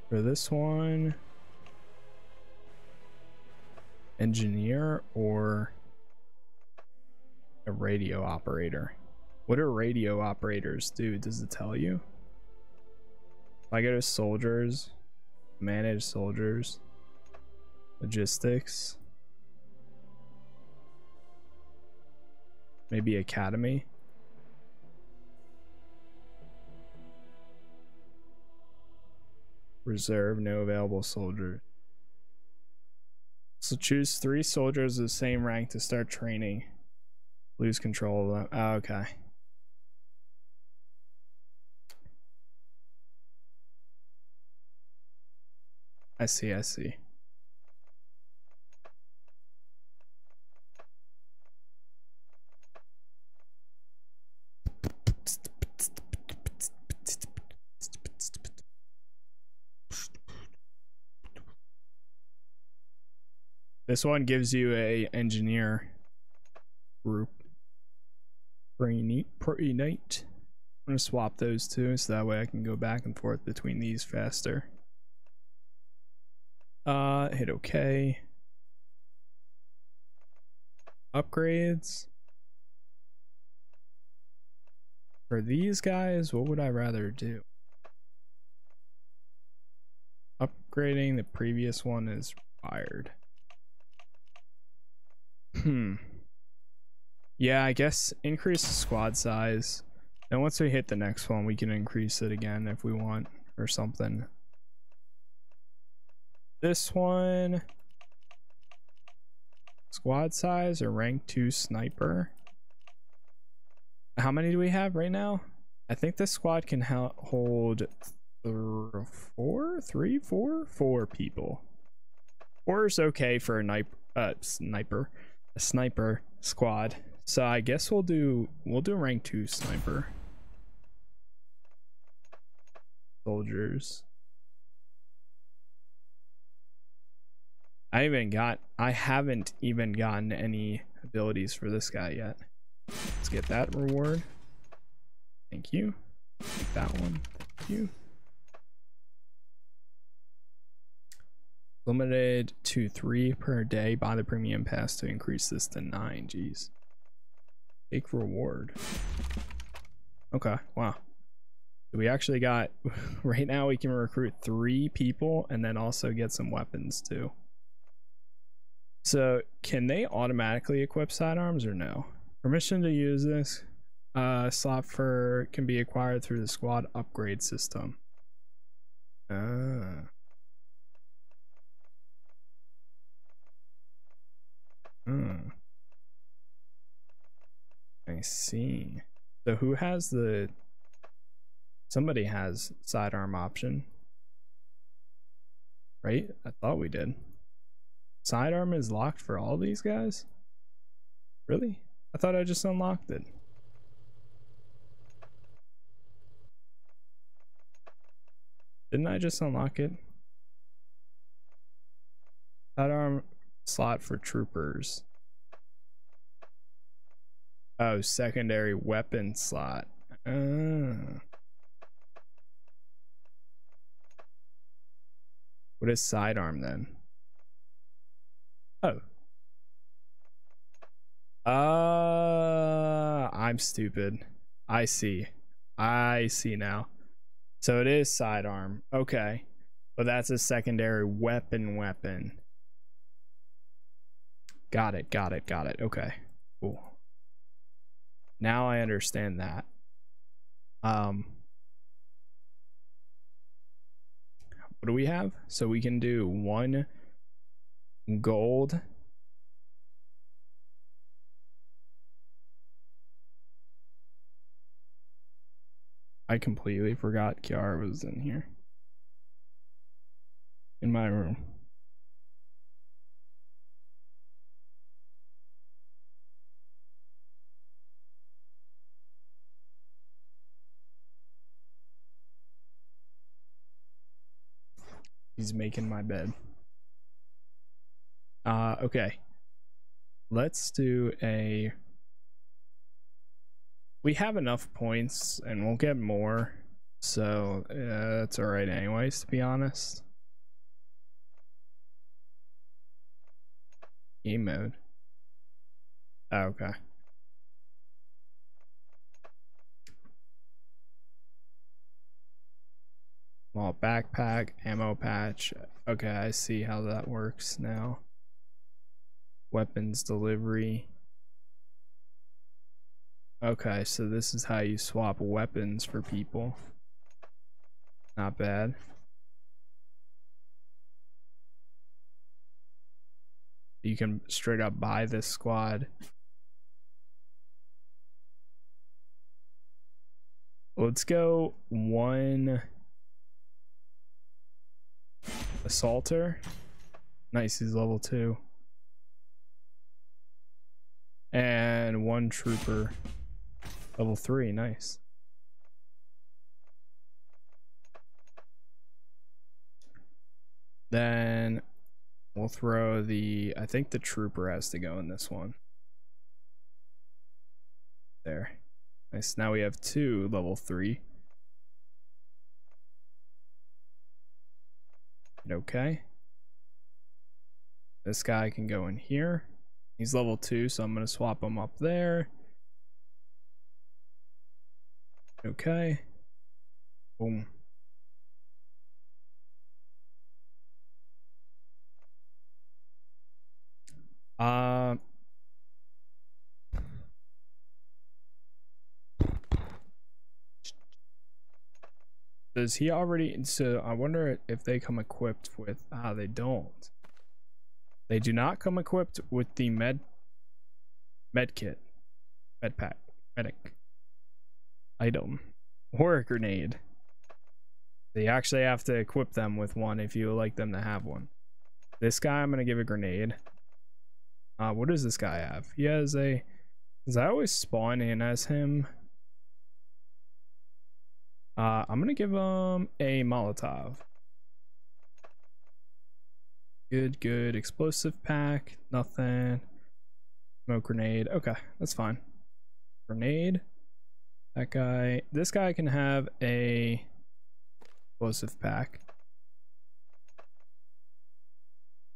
for this one engineer or a radio operator. What do radio operators do? Does it tell you? If I go to soldiers, manage soldiers, logistics, maybe academy. Reserve, no available soldier. So choose three soldiers of the same rank to start training. Lose control of them. Oh, okay. I see, I see. This one gives you a engineer group. Pretty neat, pretty neat. I'm gonna swap those two so that way I can go back and forth between these faster. Uh, hit okay. Upgrades. For these guys, what would I rather do? Upgrading the previous one is required. Hmm. Yeah, I guess increase the squad size. And once we hit the next one, we can increase it again if we want or something. This one, squad size or rank two sniper. How many do we have right now? I think this squad can hold th four, three, four, four people. Four is okay for a night. Uh, sniper, a sniper squad. So I guess we'll do we'll do rank two sniper soldiers. I even got I haven't even gotten any abilities for this guy yet. Let's get that reward. Thank you. Take that one. Thank you. Limited to three per day by the premium pass to increase this to nine. Jeez. Take reward. Okay, wow. We actually got, right now we can recruit three people and then also get some weapons too. So can they automatically equip sidearms or no? Permission to use this uh, slot for can be acquired through the squad upgrade system. Ah. Hmm. I see. So who has the... Somebody has sidearm option. Right? I thought we did. Sidearm is locked for all these guys? Really? I thought I just unlocked it. Didn't I just unlock it? Sidearm... slot for troopers. Oh, secondary weapon slot. Uh. What is sidearm then? Oh. Uh, I I'm stupid. I see. I see now. So it is sidearm. Okay. But that's a secondary weapon weapon. Got it, got it, got it. Okay. Cool. Now I understand that. Um What do we have? So we can do one gold. I completely forgot Kiara was in here. In my room. He's making my bed. Uh, okay. Let's do a... We have enough points and we'll get more. So uh, it's alright anyways, to be honest. Game mode. Oh, okay. Small backpack, ammo patch. Okay, I see how that works now. Weapons delivery. Okay, so this is how you swap weapons for people. Not bad. You can straight up buy this squad. Let's go one... Assaulter. Nice, he's level two. And one trooper. Level three, nice. Then we'll throw the, I think the trooper has to go in this one. There. Nice, now we have two level three. Okay. This guy can go in here. He's level two, so I'm going to swap him up there. Okay. Boom. Uh, does he already, so I wonder if they come equipped with, ah, they don't. They do not come equipped with the med, med kit, med pack, medic item, or a grenade. They actually have to equip them with one if you would like them to have one. This guy, I'm going to give a grenade. Uh, what does this guy have? He has a, because I always spawn in as him. Uh, I'm gonna give him a Molotov. Good, good. Explosive pack. Nothing. Smoke grenade. Okay, that's fine. Grenade. That guy. This guy can have a explosive pack.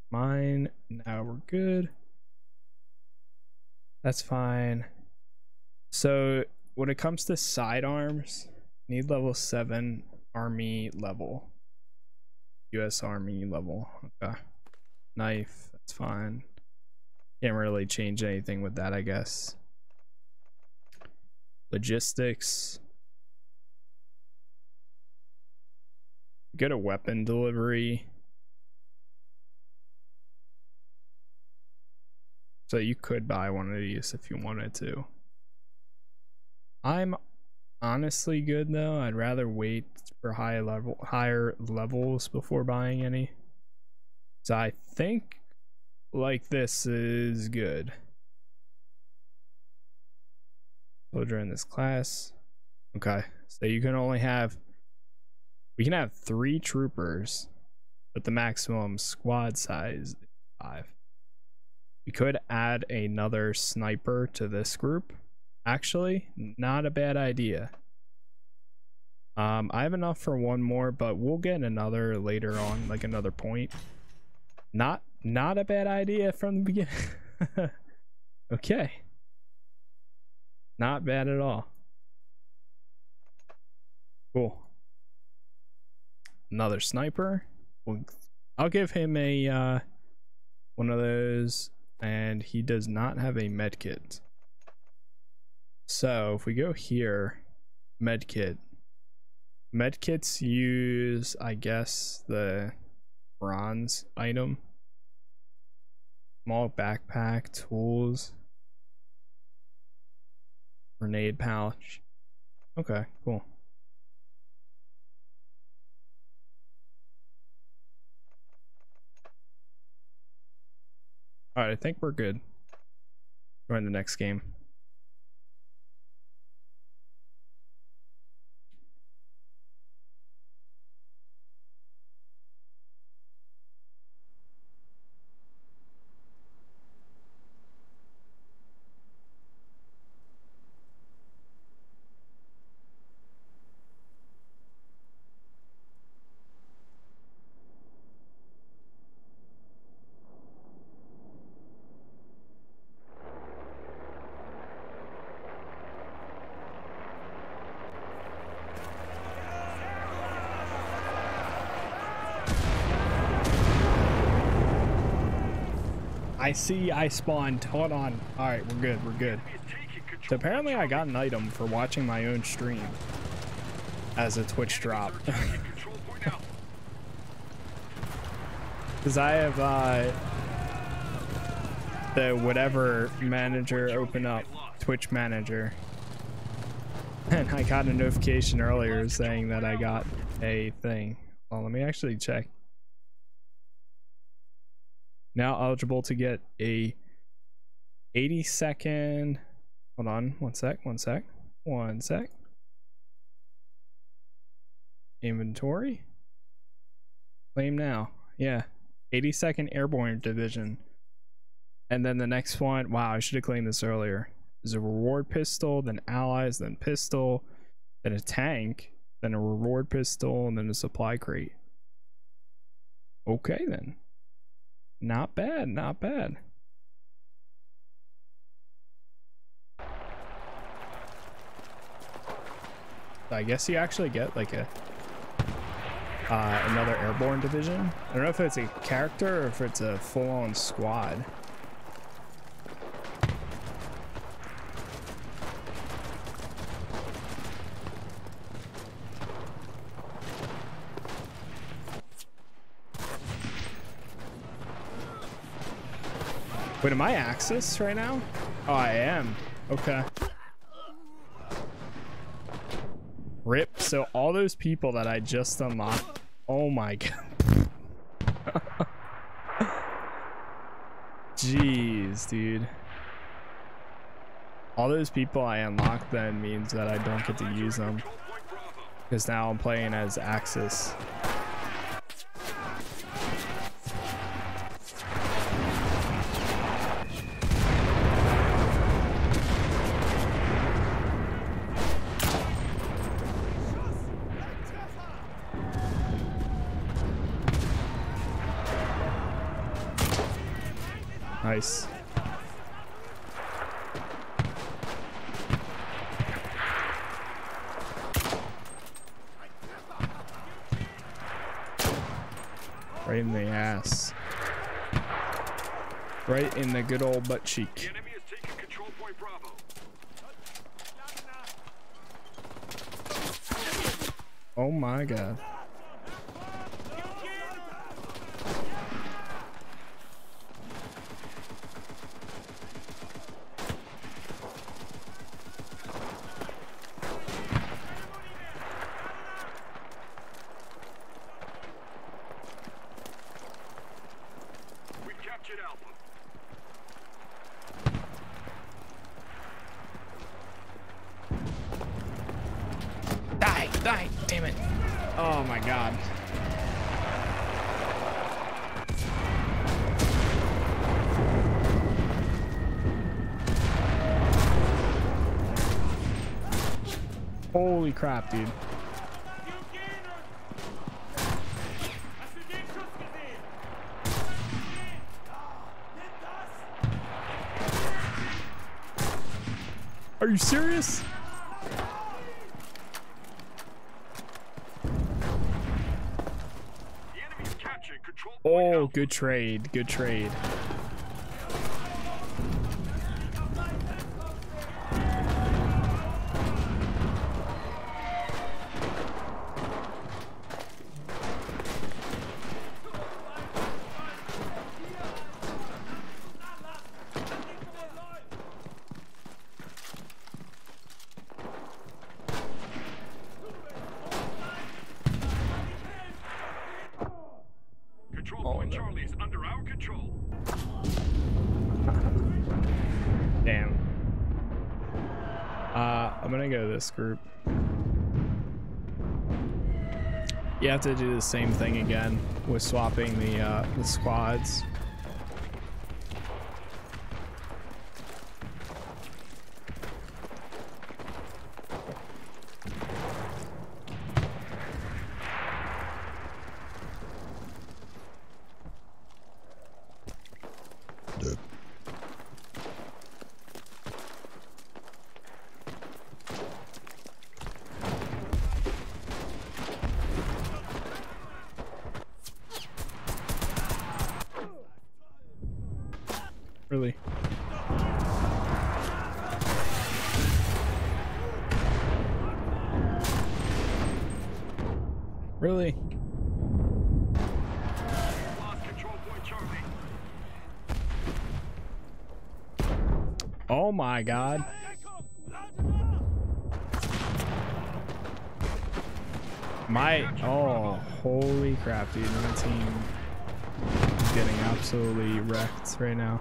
Mine. Now we're good. That's fine. So when it comes to sidearms... Need level seven, army level, U S Army level. Okay, knife, that's fine. Can't really change anything with that, I guess. Logistics. Get a weapon delivery. So you could buy one of these if you wanted to. I'm honestly good though. I'd rather wait for high level higher levels before buying any. So I think like this is good. Soldier in this class. Okay. So you can only have we can have three troopers, but the maximum squad size is five. We could add another sniper to this group. Actually, not a bad idea. Um, I have enough for one more, but we'll get another later on, like another point. Not, not a bad idea from the beginning. Okay. Not bad at all. Cool. Another sniper. I'll give him a uh, one of those, and he does not have a med kit. So if we go here, med kit. Med kits use, I guess, the bronze item. Small backpack, tools, grenade pouch. Okay, cool. All right, I think we're good. Join the next game. I see I spawned. Hold on. Alright, we're good. We're good. So apparently I got an item for watching my own stream as a Twitch drop. Because I have uh, the whatever manager open up, Twitch manager. And I got a notification earlier saying that I got a thing. Well, let me actually check. Now eligible to get a eighty-second, hold on, one sec, one sec, one sec. Inventory? Claim now, yeah. eighty-second Airborne Division. And then the next one, wow, I should have claimed this earlier. There's a reward pistol, then allies, then pistol, then a tank, then a reward pistol, and then a supply crate. Okay then. Not bad, not bad. I guess you actually get like a uh, another airborne division. I don't know if it's a character or if it's a full-on squad. Wait, am I Axis right now? Oh, I am. Okay. Rip. So all those people that I just unlocked. Oh my god. Jeez, dude. All those people I unlocked then means that I don't get to use them. Because now I'm playing as Axis. Nice. Right in the ass. Right in the good old butt cheek. The enemy has taken control point Bravo. Oh my god. Holy crap, dude. Are Are you serious? Oh, good trade, good trade. Group. You have to do the same thing again with swapping the uh, the squads. My God. My, oh, holy crap, dude. My team is getting absolutely wrecked right now.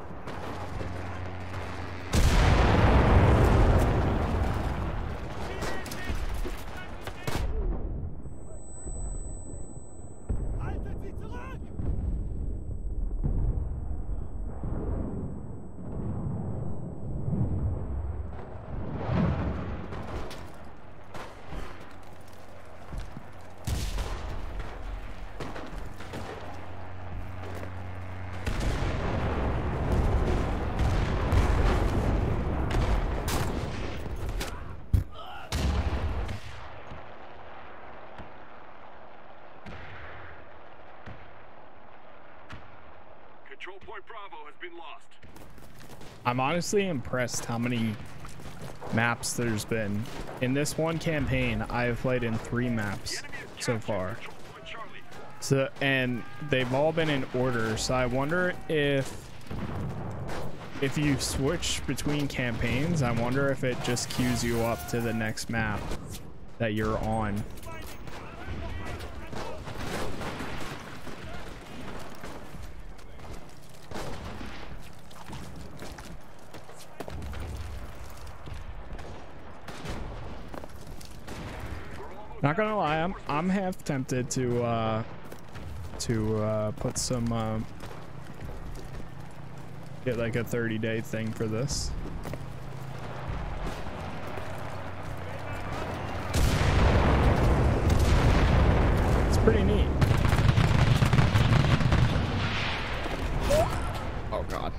I'm honestly impressed how many maps there's been. In this one campaign, I've played in three maps so far. So, and they've all been in order. So I wonder if if you switch between campaigns, I wonder if it just queues you up to the next map that you're on. Not gonna lie, I'm I'm half tempted to uh, to uh, put some uh, get like a thirty day thing for this. It's pretty neat. Oh God.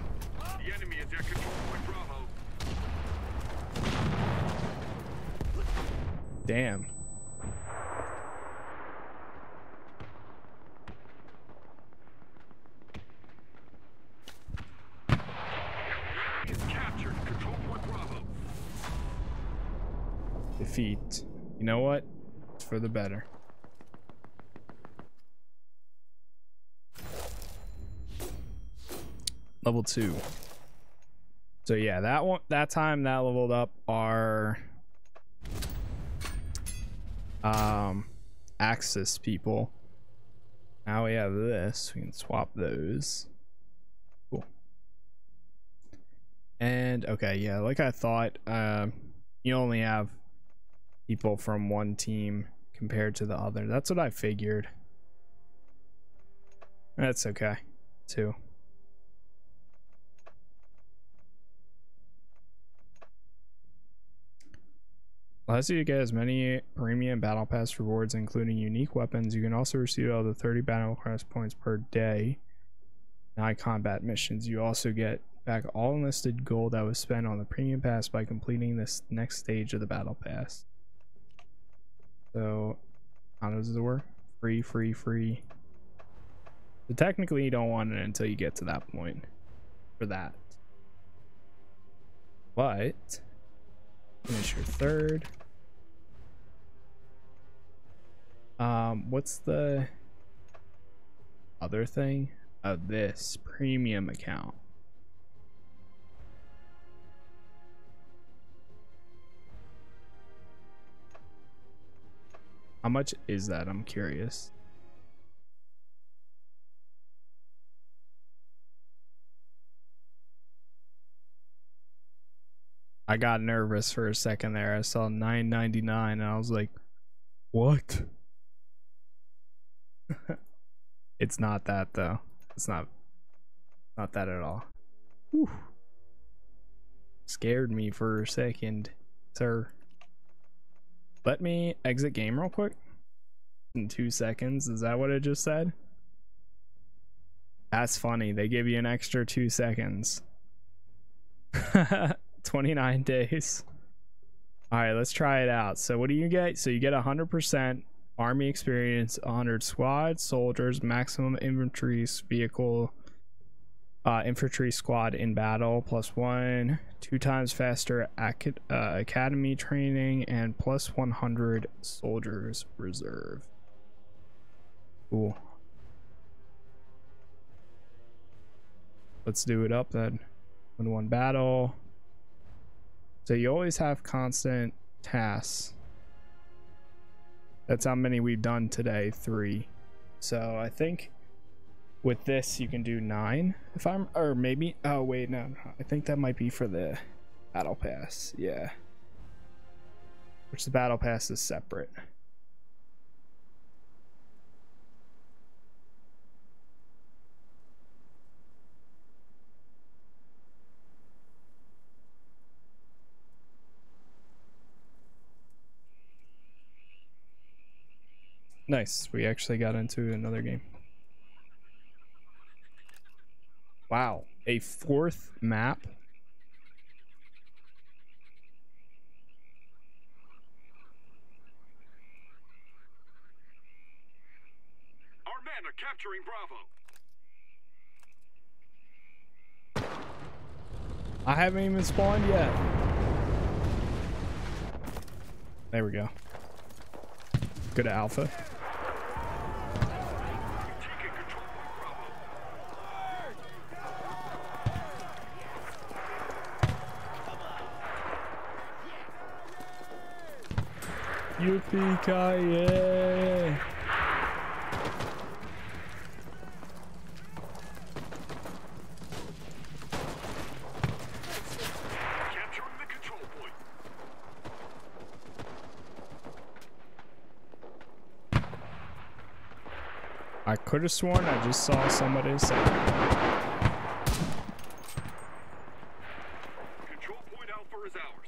The enemy is at control point Bravo. Damn. Feet. You know what? It's for the better. Level two. So yeah, that one, that time that leveled up our um, Axis people. Now we have this. We can swap those. Cool. And okay, yeah, like I thought, um, you only have people from one team compared to the other. That's what I figured. That's okay, too. Allows you to get as many premium battle pass rewards, including unique weapons. You can also receive all the thirty battle pass points per day. Nine combat missions. You also get back all enlisted gold that was spent on the premium pass by completing this next stage of the battle pass. So, how does it work? Free, free, free. So technically you don't want it until you get to that point for that. But finish your third. Um, what's the other thing? Of uh, this premium account. How much is that? I'm curious. I got nervous for a second there. I saw nine ninety-nine and I was like, what? It's not that though. It's not not that at all. Whew. Scared me for a second, sir. Let me exit game real quick. In two seconds, is that what I just said? That's funny. They give you an extra two seconds. twenty-nine days. All right, let's try it out. So what do you get? So you get one hundred percent army experience, one hundred squad soldiers, maximum infantry vehicle, uh, infantry squad in battle, plus one, two times faster ac uh, academy training, and plus one hundred soldiers reserve. Cool. Let's do it up then. Win one battle. So you always have constant tasks. That's how many we've done today, three. So I think with this you can do nine if I'm, or maybe, oh wait, no, no. I think that might be for the battle pass, yeah. Which the battle pass is separate. Nice, we actually got into another game. Wow, a fourth map? Our men are capturing Bravo. I haven't even spawned yet. There we go. Go to Alpha. Yippee-ki-yay! Capturing the control point. I could have sworn I just saw somebody say control point Alpha is ours.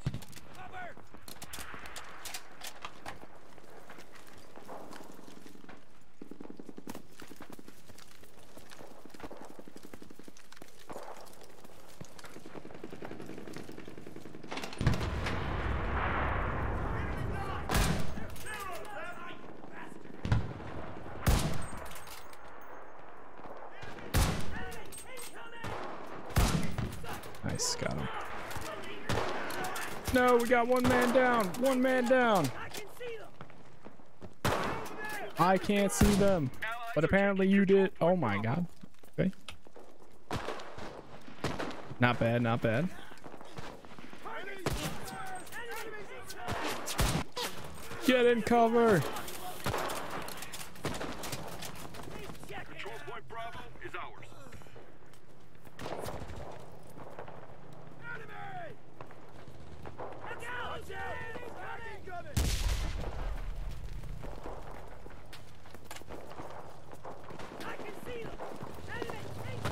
Got him. No, we got one man down. One man down. I can see them. I can't see them. But apparently you did. Oh my god. Okay. Not bad, not bad. Get in cover. Control point Bravo is ours.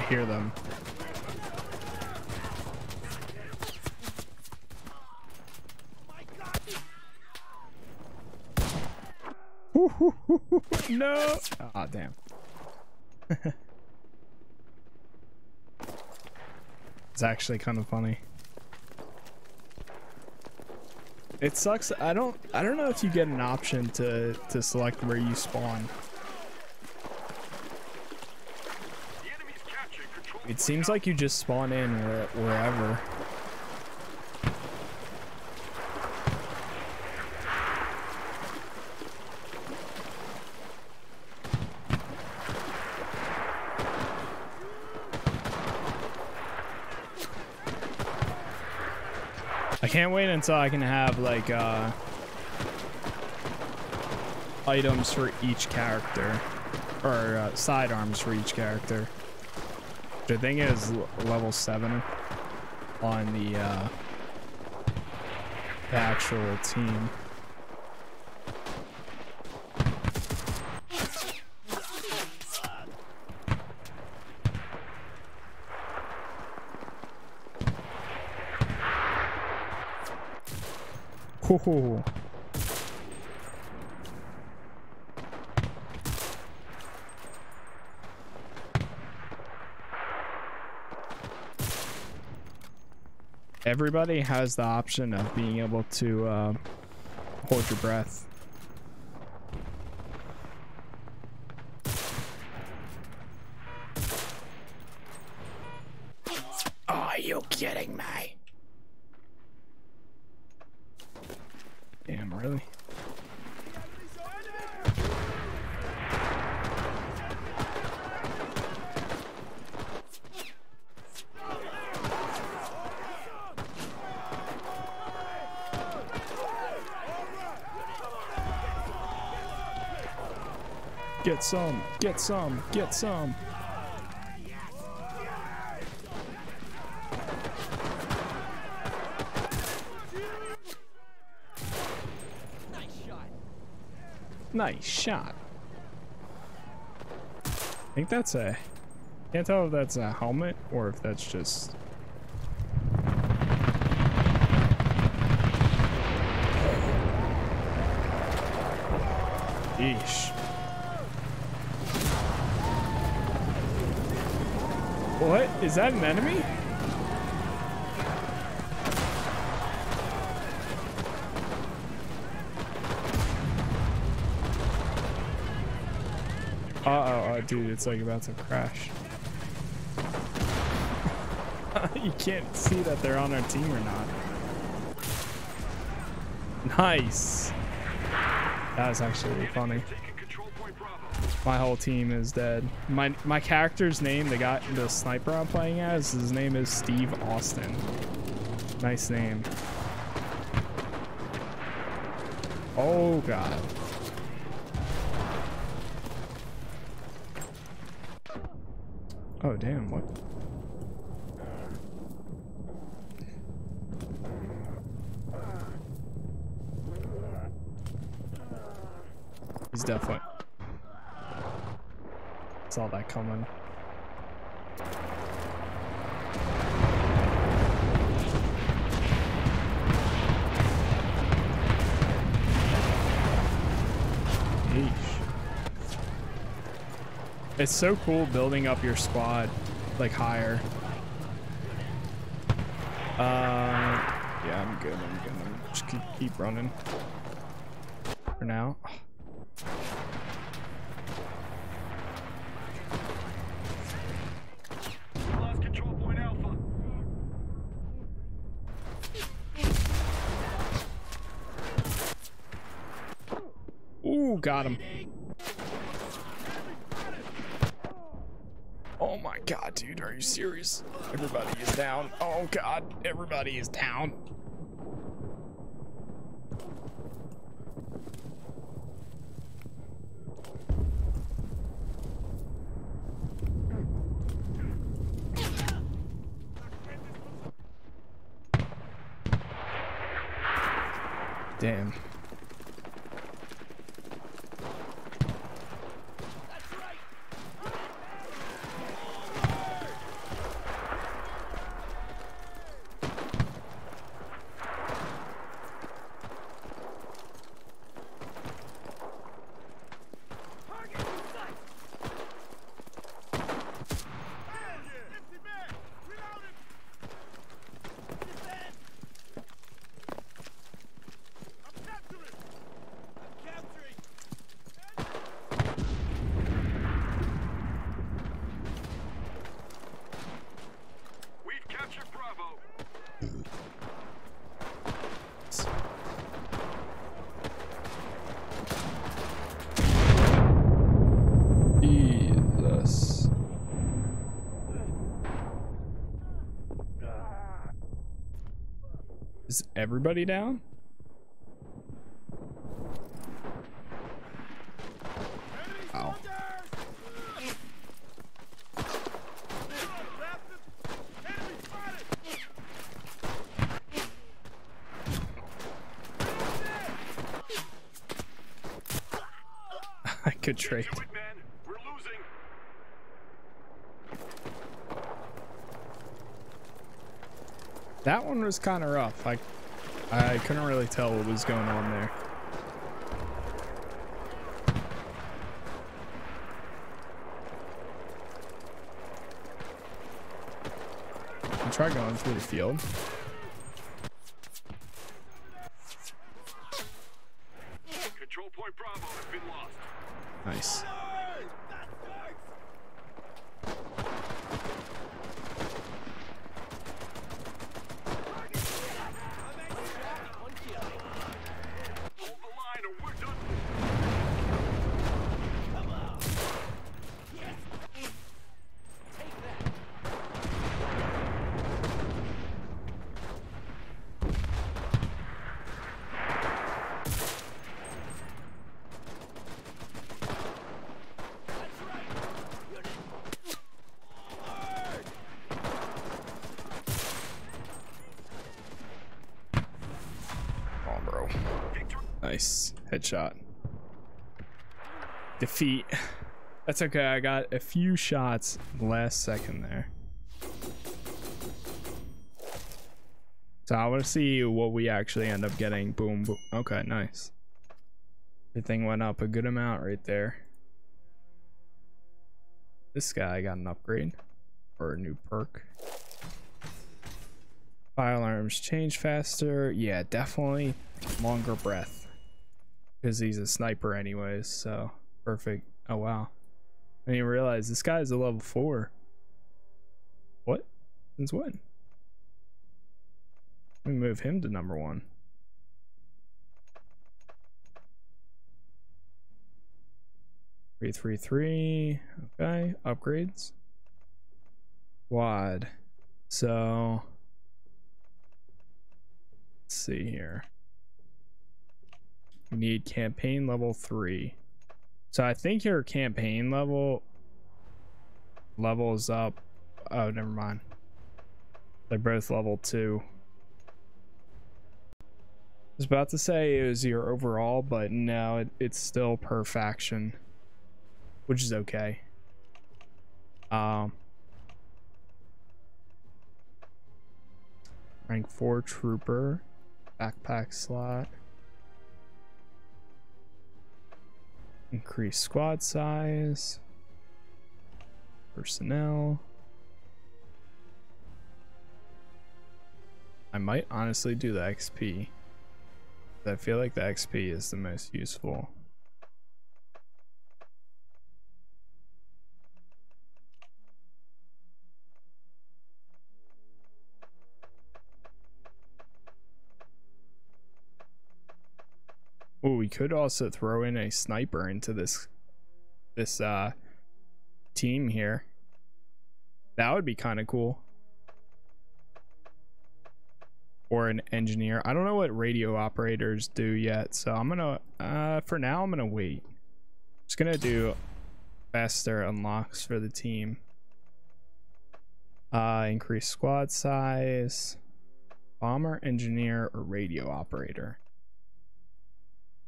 Hear them. No! Ah, oh, damn. It's actually kind of funny. It sucks. I don't I don't know if you get an option to to select where you spawn. It seems like you just spawn in where, wherever. I can't wait until I can have like uh, items for each character, or uh, sidearms for each character. The thing is level seven on the, uh, the actual team. Ooh. Everybody has the option of being able to uh, hold your breath. Are you kidding me? Damn, really? Get some, get some, get some. Nice shot. Nice shot. I think that's a, can't tell if that's a helmet or if that's just yeesh. What? Is that an enemy? Uh oh, oh dude, it's like about to crash. You can't see that they're on our team or not. Nice. That was actually really funny. My whole team is dead. My my character's name, the guy, the sniper I'm playing as, his name is Steve Austin. Nice name. Oh god. Oh damn, what? He's definitely. All that coming. Yeesh. It's so cool building up your squad like higher. Uh, yeah, I'm good. I'm good. I'm just keep, keep running for now. Got him. Oh my god, dude, are you serious? Everybody is down. Oh god, everybody is down. Damn. everybody down? Ow. I could trade. That one was kind of rough. Like, I couldn't really tell what was going on there. I'll try going through the field. Control point Bravo has been lost. Nice. Nice headshot. Defeat. That's okay. I got a few shots last second there. So I want to see what we actually end up getting. Boom, boom. Okay, nice. Everything went up a good amount right there. This guy got an upgrade or a new perk. Firearms change faster. Yeah, definitely longer breath. Because he's a sniper anyways, so perfect. Oh wow, I didn't realize this guy is a level four. What? Since when? We move him to number one. three three three. Okay, upgrades. Quad. So let's see here. We need campaign level three. So I think your campaign level levels up. Oh, never mind. They're both level two. I was about to say it was your overall, but no, it, it's still per faction, which is okay. Um, rank four trooper, backpack slot. Increase squad size, personnel. I might honestly do the X P. I feel like the X P is the most useful. We could also throw in a sniper into this this uh team here. That would be kind of cool. Or an engineer. I don't know what radio operators do yet, so I'm gonna uh for now I'm gonna wait. Just gonna do faster unlocks for the team. Uh increase squad size, bomber, engineer, or radio operator.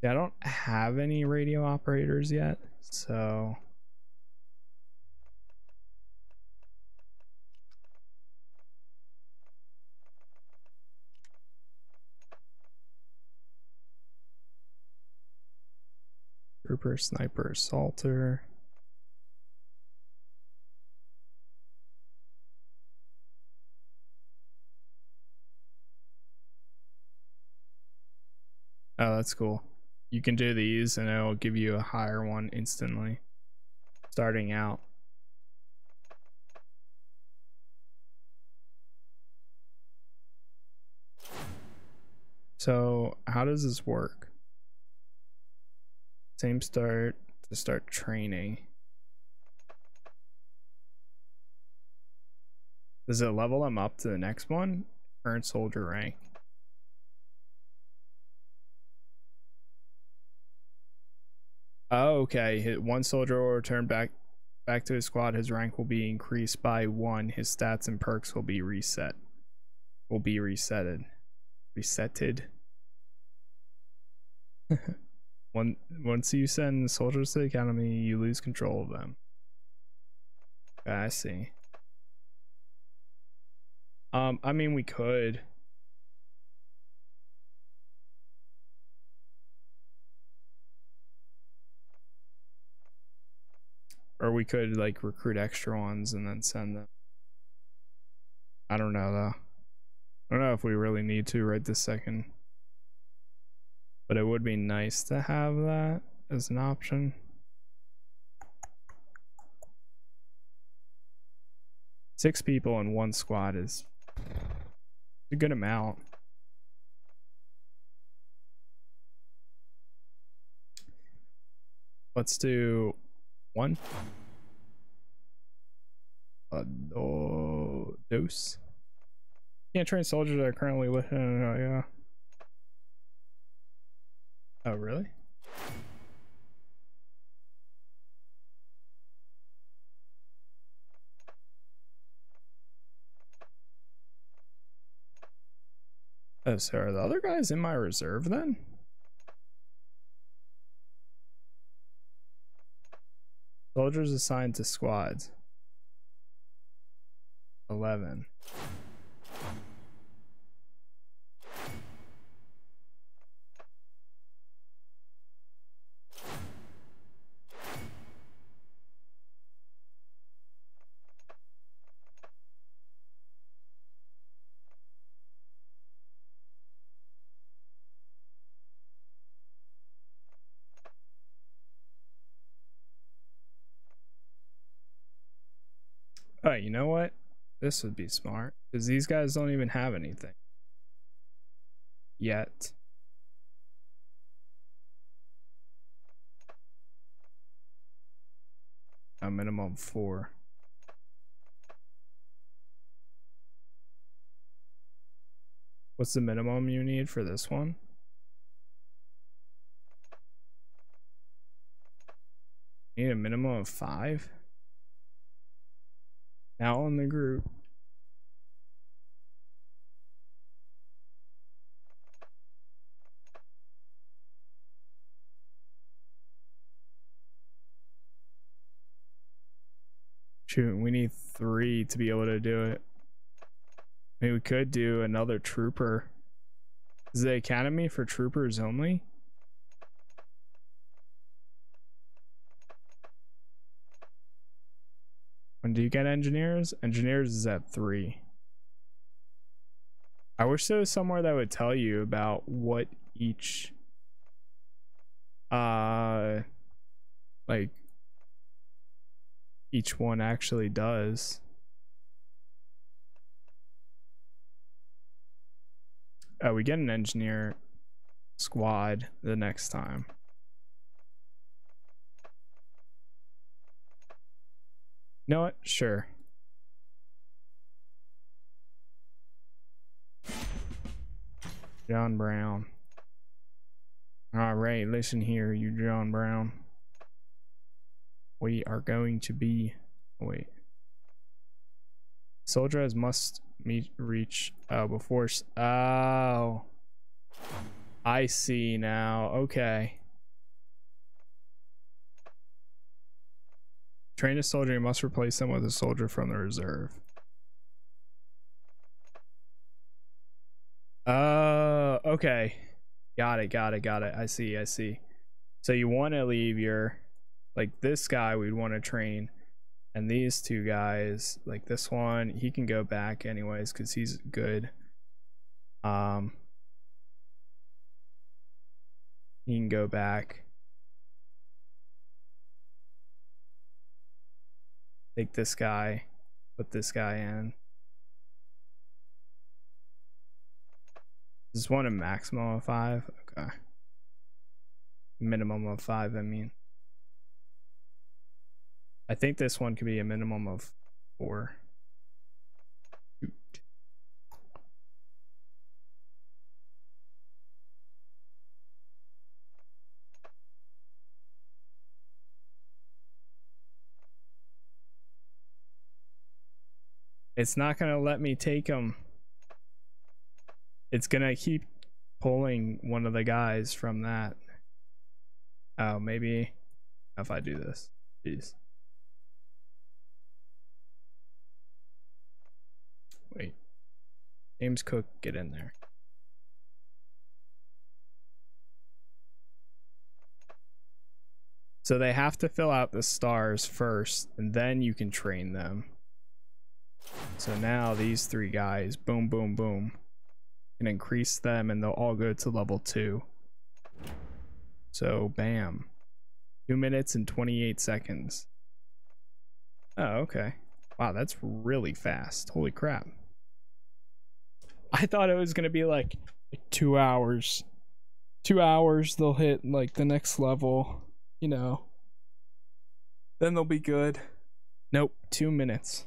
I don't have any radio operators yet, so trooper, sniper, assaulter. Oh, that's cool. You can do these and it'll give you a higher one instantly starting out. So how does this work? Same start to start training. Does it level them up to the next one? Current soldier rank. Oh, okay. Hit one soldier will return back back to his squad. His rank will be increased by one. His stats and perks will be reset. Will be resetted. Resetted. One, once you send soldiers to the academy, you lose control of them. Okay, I see. Um, I mean, we could. Or we could, like, recruit extra ones and then send them. I don't know, though. I don't know if we really need to right this second. But it would be nice to have that as an option. Six people in one squad is a good amount. Let's do one. Uh, oh, dose. Can't train soldiers that are currently with. Oh, yeah. Oh, really? Oh, so are the other guys in my reserve then? Soldiers assigned to squads. eleven. Oh, you know what? This would be smart, because these guys don't even have anything yet. A minimum four. What's the minimum you need for this one? You need a minimum of five? Now on the group. Shoot, we need three to be able to do it. I mean, we could do another trooper. Is the academy for troopers only? When do you get engineers? Engineers is at three. I wish there was somewhere that would tell you about what each uh like each one actually does. Oh, we get an engineer squad the next time. You know what? Sure. John Brown. All right, listen here, you John Brown. We are going to be. Wait. Soldiers must meet reach uh, before. Oh, I see now. Okay. Train a soldier, you must replace them with a soldier from the reserve. Uh, okay. Got it, got it, got it. I see, I see. So you want to leave your, like this guy we'd want to train. And these two guys, like this one, he can go back anyways because he's good. Um, he can go back. Take this guy, put this guy in. Just want a maximum of five? Okay. Minimum of five, I mean. I think this one could be a minimum of four. Shoot. It's not gonna let me take him. It's gonna keep pulling one of the guys from that. Oh, maybe if I do this. Jeez. Wait. James Cook, get in there. So they have to fill out the stars first, and then you can train them. So now these three guys, boom, boom, boom, can increase them, and they'll all go to level two. So bam, two minutes and twenty-eight seconds. Oh, okay. Wow, that's really fast. Holy crap. I thought it was gonna be like two hours. Two hours, they'll hit like the next level, you know. Then they'll be good. Nope, two minutes.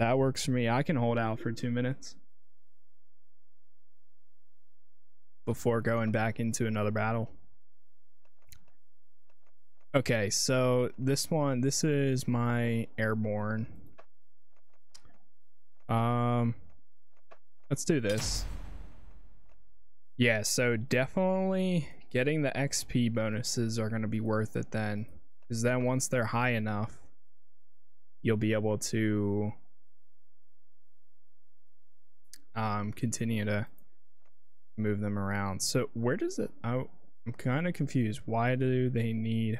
That works for me. I can hold out for two minutes before going back into another battle. Okay, so this one, this is my airborne. Um, let's do this. Yeah, so definitely getting the X P bonuses are going to be worth it then, because then once they're high enough, you'll be able to um continue to move them around. So where does it, oh, I'm kind of confused. Why do they need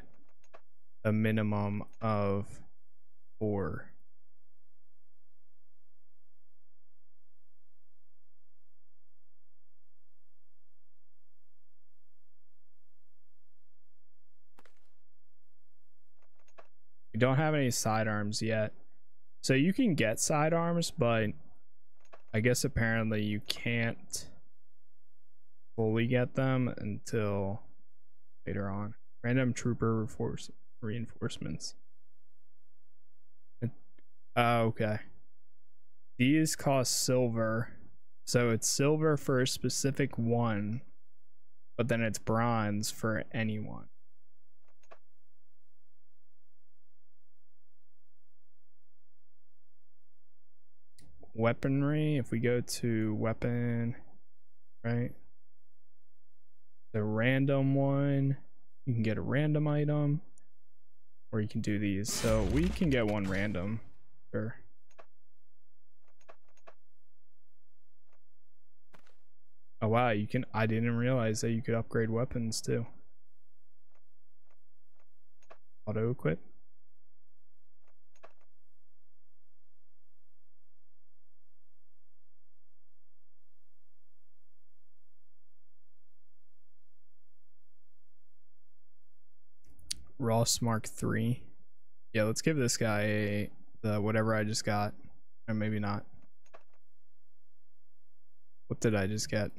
a minimum of four? We don't have any sidearms yet. So you can get sidearms, but I guess apparently you can't fully get them until later on. Random trooper force reinforcements. It, uh, okay. These cost silver. So it's silver for a specific one, but then it's bronze for anyone. Weaponry, if we go to weapon, right, the random one, you can get a random item, or you can do these. So we can get one random, sure. Oh wow, you can, I didn't realize that you could upgrade weapons too. Auto equip. Ross Mark three. Yeah, let's give this guy a, the whatever I just got. Or maybe not. What did I just get?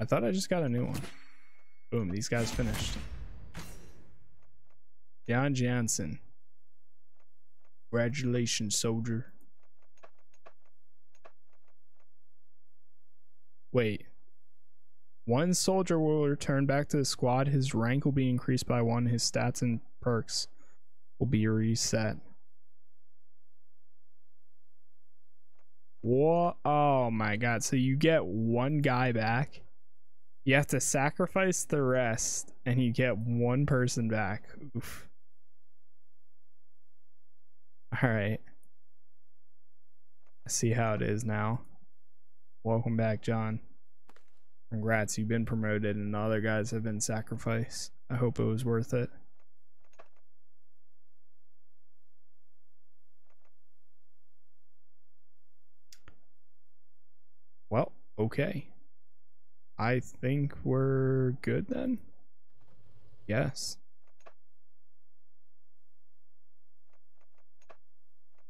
I thought I just got a new one. Boom, these guys finished. John Johnson. Congratulations, soldier. Wait. One soldier will return back to the squad. His rank will be increased by one. His stats and perks will be reset. Whoa. Oh my god. So you get one guy back. You have to sacrifice the rest, and you get one person back. Oof. Alright. I see how it is now. Welcome back, John. Congrats, you've been promoted and the other guys have been sacrificed. I hope it was worth it. Well, okay. I think we're good then? Yes.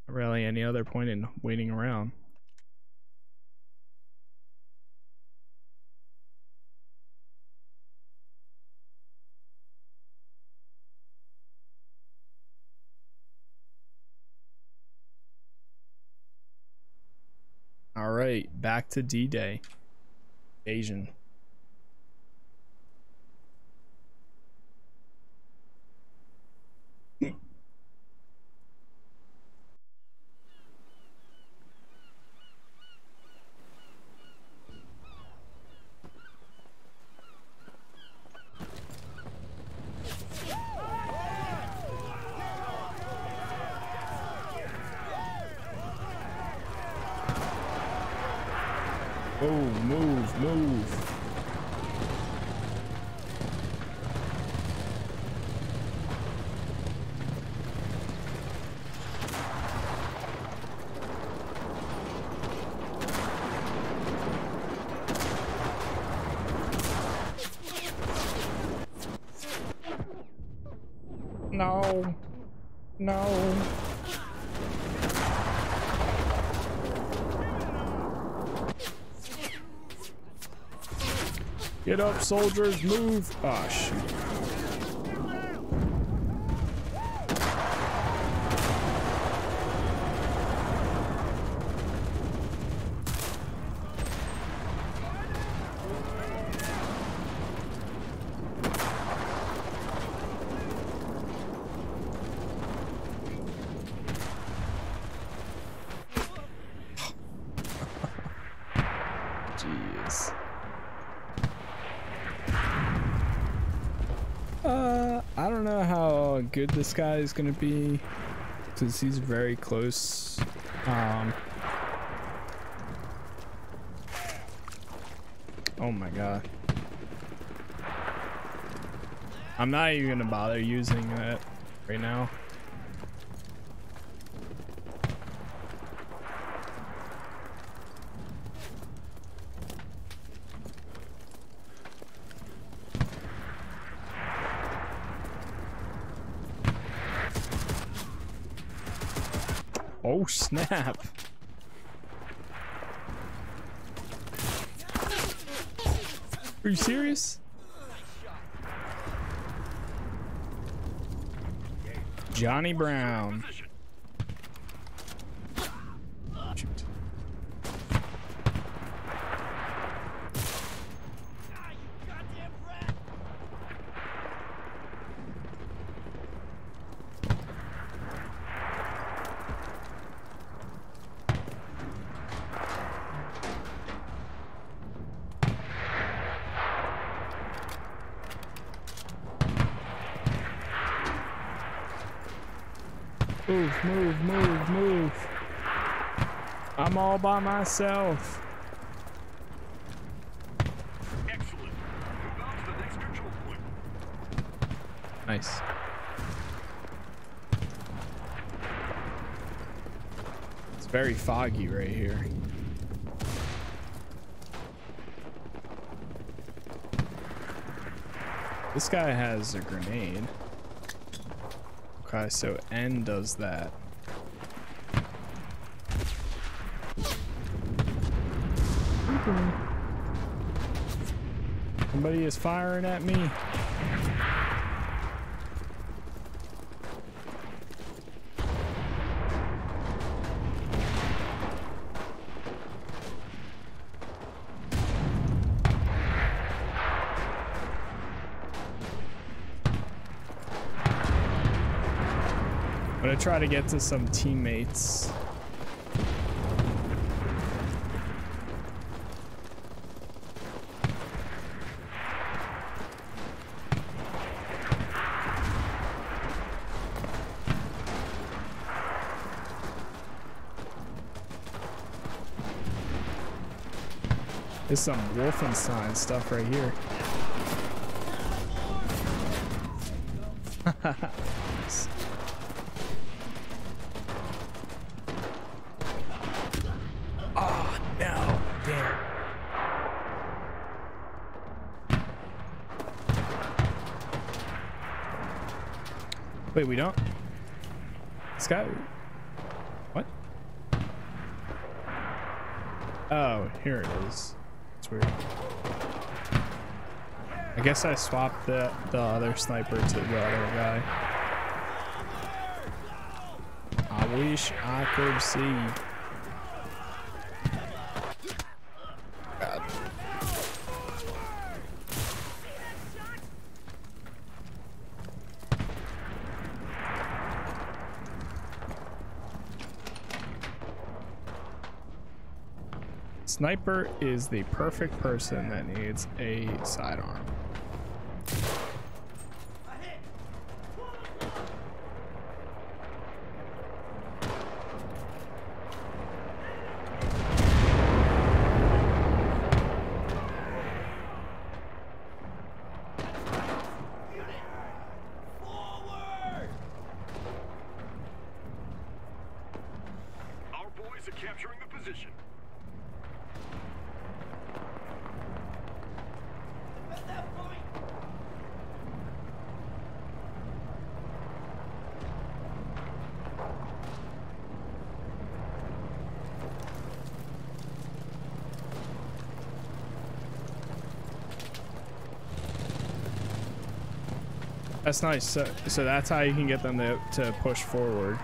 Really any other point in waiting around. back to D-Day. Invasion. Get up, soldiers, move! Ah, shoot. Jeez. Uh, I don't know how good this guy is gonna be, because he's very close. Um. Oh my god. I'm not even gonna bother using it right now. Oh snap! Are you serious? Johnny Brown. Shoot. Move, move, move, move. I'm all by myself. Excellent. Move on to the next control point. Nice. It's very foggy right here. This guy has a grenade. Okay, so N does that. Okay. Somebody is firing at me. I'm gonna try to get to some teammates. There's some Wolfenstein stuff right here. Wait, we don't? This guy? What? Oh, here it is. It's weird. I guess I swapped the, the other sniper to the other guy. I wish I could see. Sniper is the perfect person that needs a sidearm. That's nice. So, so that's how you can get them to, to push forward.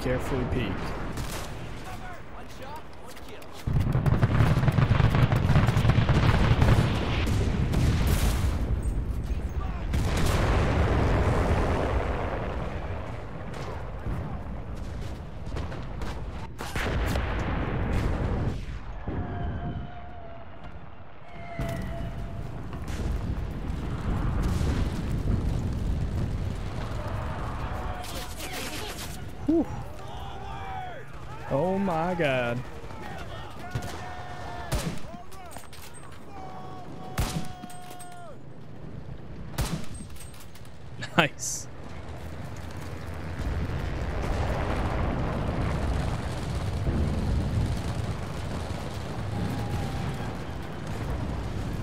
Carefully peek. One shot, one kill. Whew. Oh my God. Nice.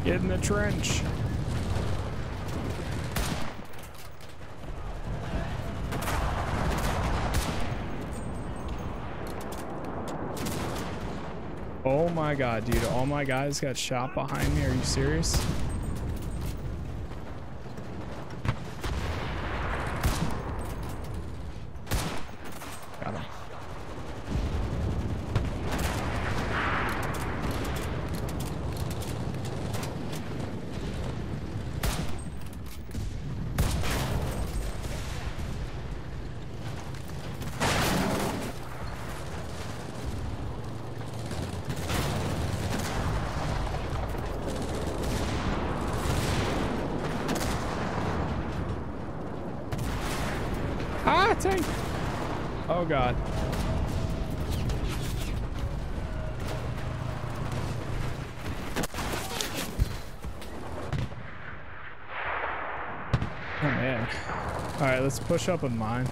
Get in the trench. Oh my God, dude, all my guys got shot behind me. Are you serious? Got him. Tank. Oh God. Oh man. All right, let's push up on mine.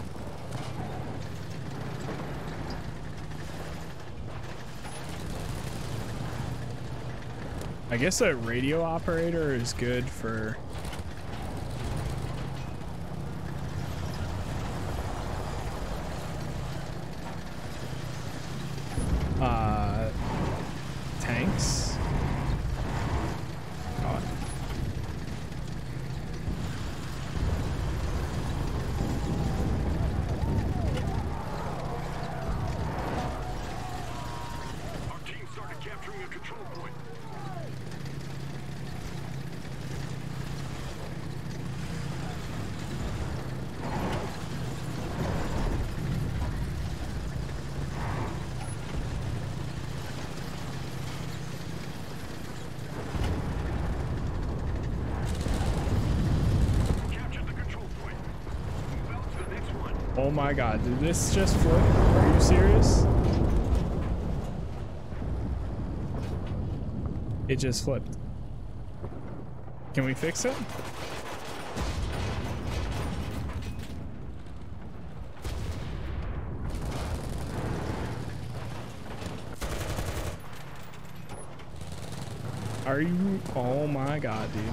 I guess a radio operator is good for Oh my God, did this just flip? Are you serious? It just flipped. Can we fix it? Are you? Oh my god, dude.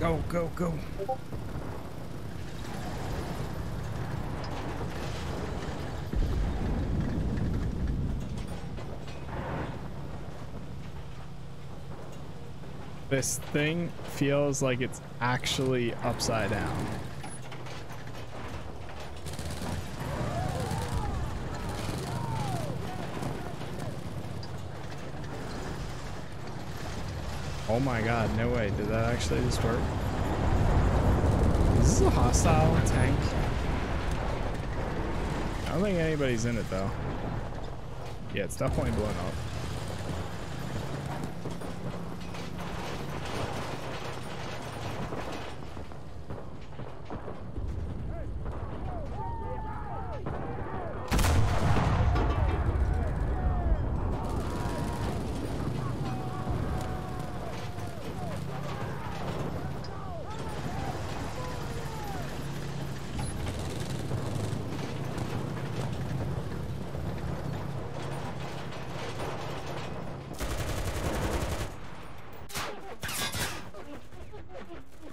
Go, go, go. This thing feels like it's actually upside down. Oh my god, no way. Did that actually just work? Is this a hostile tank? I don't think anybody's in it though. Yeah, it's definitely blown up.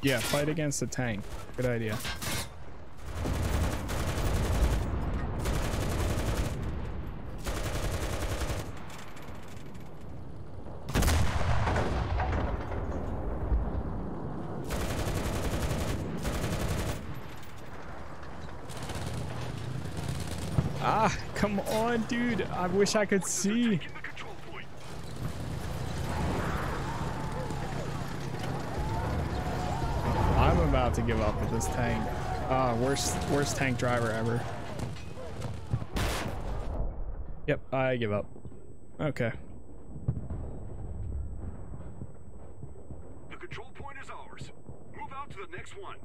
Yeah, fight against the tank. Good idea. Ah, come on, dude. I wish I could see. To give up with this tank. Ah, uh, worst worst tank driver ever. Yep, I give up. Okay. The control point is ours. Move out to the next one.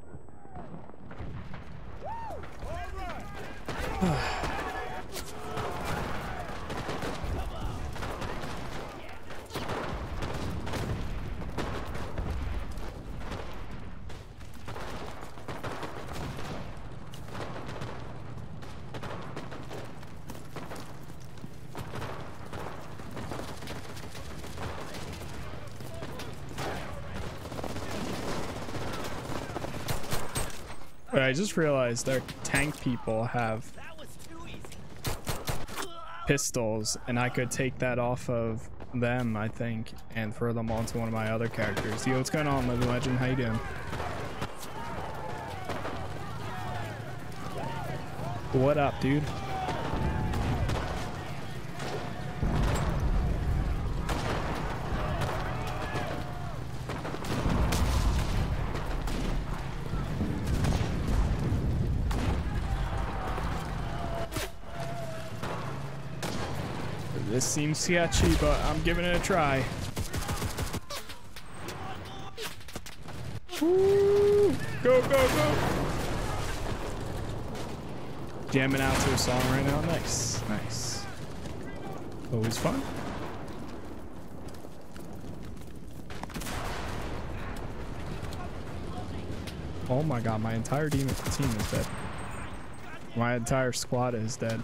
I just realized their tank people have pistols, and I could take that off of them, I think, and throw them onto one of my other characters. Yo, what's going on, Living Legend? How you doing? What up, dude? This seems sketchy, but I'm giving it a try. Woo! Go, go, go! Jamming out to a song right now. Nice, nice. Always fun. Oh my god, my entire team is dead. My entire squad is dead.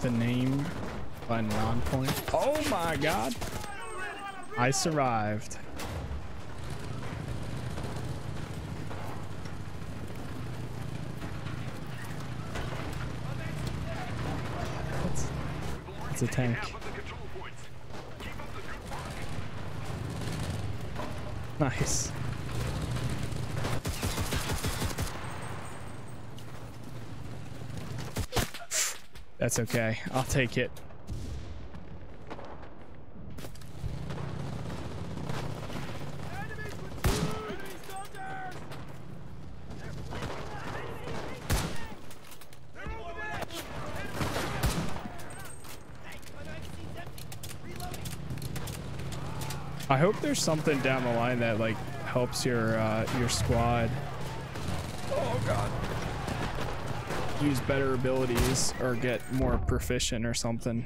The name by non-point. Oh my god, I survived. It's, it's a tank. Nice. That's okay. I'll take it. I hope there's something down the line that like helps your uh, your squad. Oh God. Use better abilities or get more proficient or something.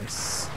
Nice.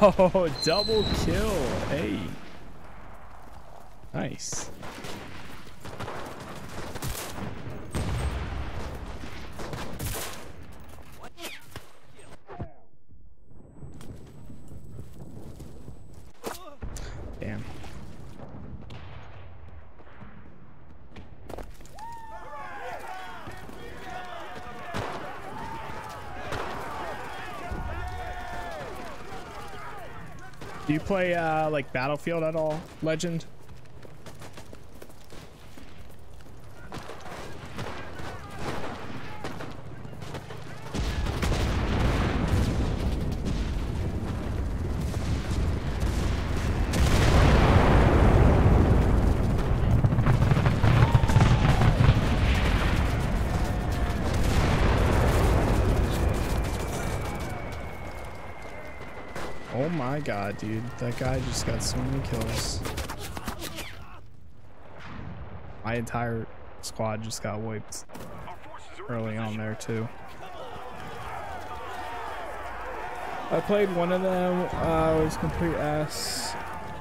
Oh, double kill. Hey. Nice. Damn. Do you play uh, like Battlefield at all, Legend? My God, dude, that guy just got so many kills. My entire squad just got wiped early on there too. I played one of them. Uh, it was complete ass.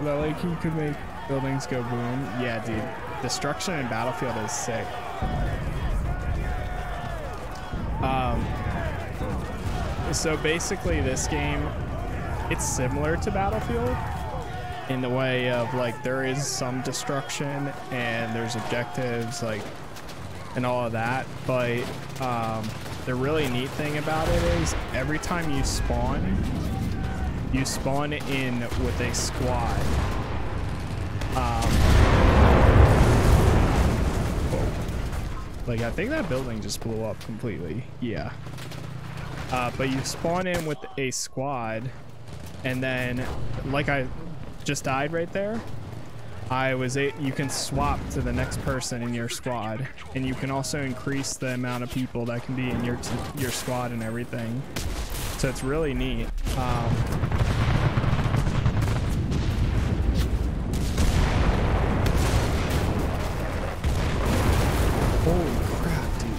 That like you could make buildings go boom. Yeah, dude, destruction in Battlefield is sick. Um, so basically, this game. It's similar to Battlefield in the way of like there is some destruction and there's objectives like and all of that, but um, the really neat thing about it is every time you spawn you spawn in with a squad. Um, like I think that building just blew up completely. Yeah, uh, but you spawn in with a squad. And then, like I just died right there, I was a, you can swap to the next person in your squad, and you can also increase the amount of people that can be in your t your squad and everything. So it's really neat. Um, holy crap, dude.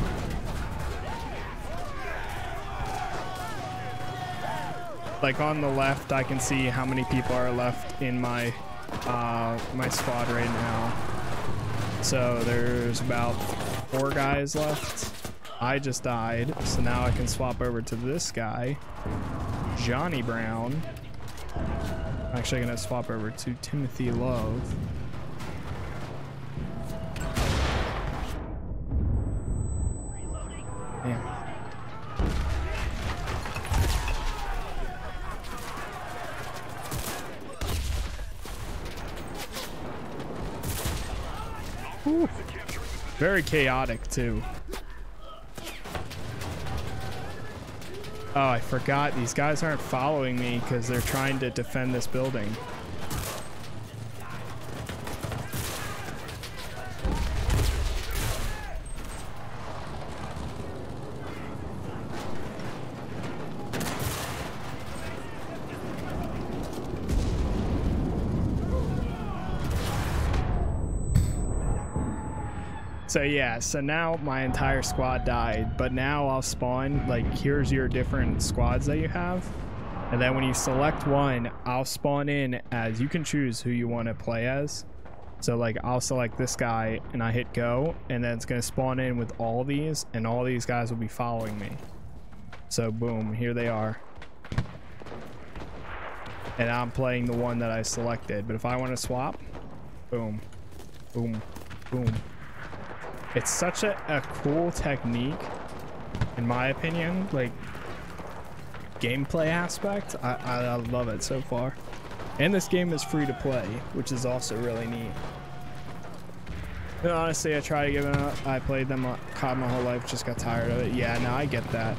Like on the left I can see how many people are left in my uh my squad right now, so there's about four guys left. I just died, so now I can swap over to this guy, Johnny Brown. I'm actually gonna swap over to Timothy Love. Ooh. Very chaotic too. Oh, I forgot these guys aren't following me because they're trying to defend this building. So yeah, so now my entire squad died, but now I'll spawn, like here's your different squads that you have. And then when you select one, I'll spawn in as, you can choose who you want to play as. So like I'll select this guy and I hit go, and then it's going to spawn in with all these, and all these guys will be following me. So boom, here they are. And I'm playing the one that I selected. But if I want to swap, boom, boom, boom. It's such a, a cool technique, in my opinion, like gameplay aspect. I, I, I love it so far. And this game is free to play, which is also really neat. And honestly, I tried giving up. I played them C O D my whole life, just got tired of it. Yeah, no, I get that.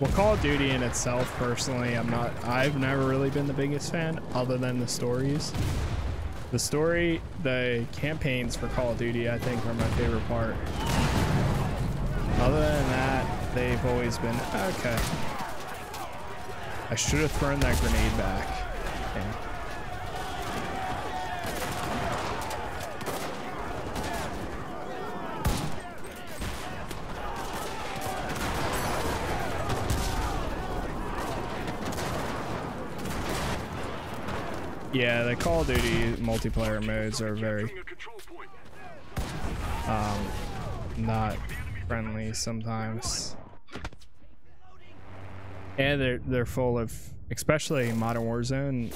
Well, Call of Duty in itself, personally, I'm not, I've never really been the biggest fan, other than the stories. The story, the campaigns for Call of Duty, I think, are my favorite part. Other than that, they've always been okay. I should have thrown that grenade back. Okay. Yeah, the Call of Duty multiplayer modes are very um, not friendly sometimes, and they're they're full of, especially Modern Warzone.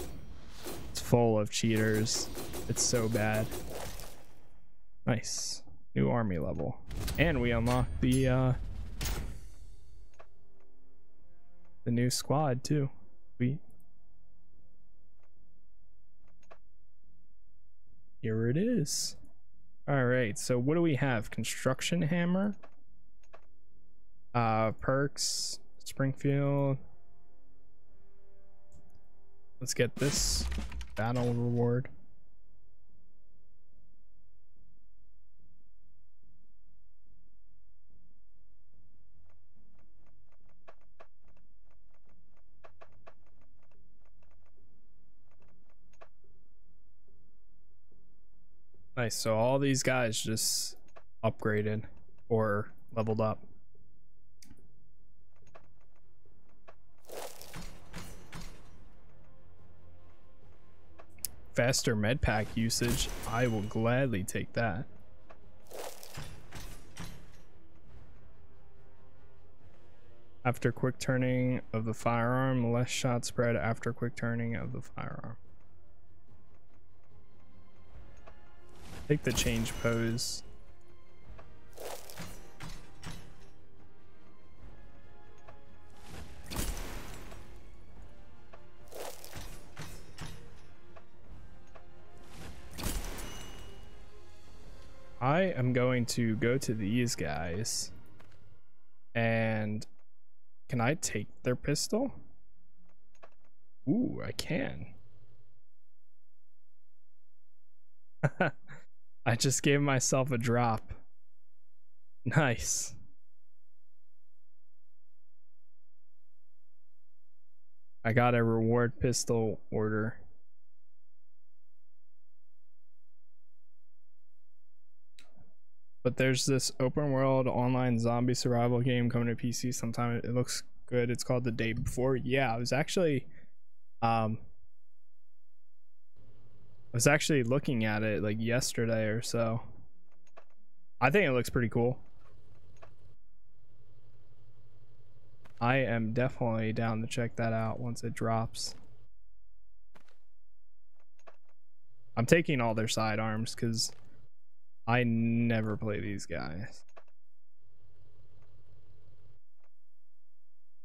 It's full of cheaters. It's so bad. Nice new army level, and we unlocked the uh, the new squad too. We. Here it is. All right, so what do we have? Construction hammer, uh, perks, Springfield. Let's get this battle reward. Nice, so all these guys just upgraded or leveled up. Faster med pack usage, I will gladly take that. After quick turning of the firearm, less shot spread after quick turning of the firearm. Take the change pose. I am going to go to these guys, and can I take their pistol? Ooh, I can. I just gave myself a drop. Nice. I got a reward pistol order. But there's this open world online zombie survival game coming to P C sometime. It looks good. It's called The Day Before. Yeah, I was actually um I was actually looking at it like yesterday or so. I think it looks pretty cool. I am definitely down to check that out once it drops. I'm taking all their sidearms because I never play these guys.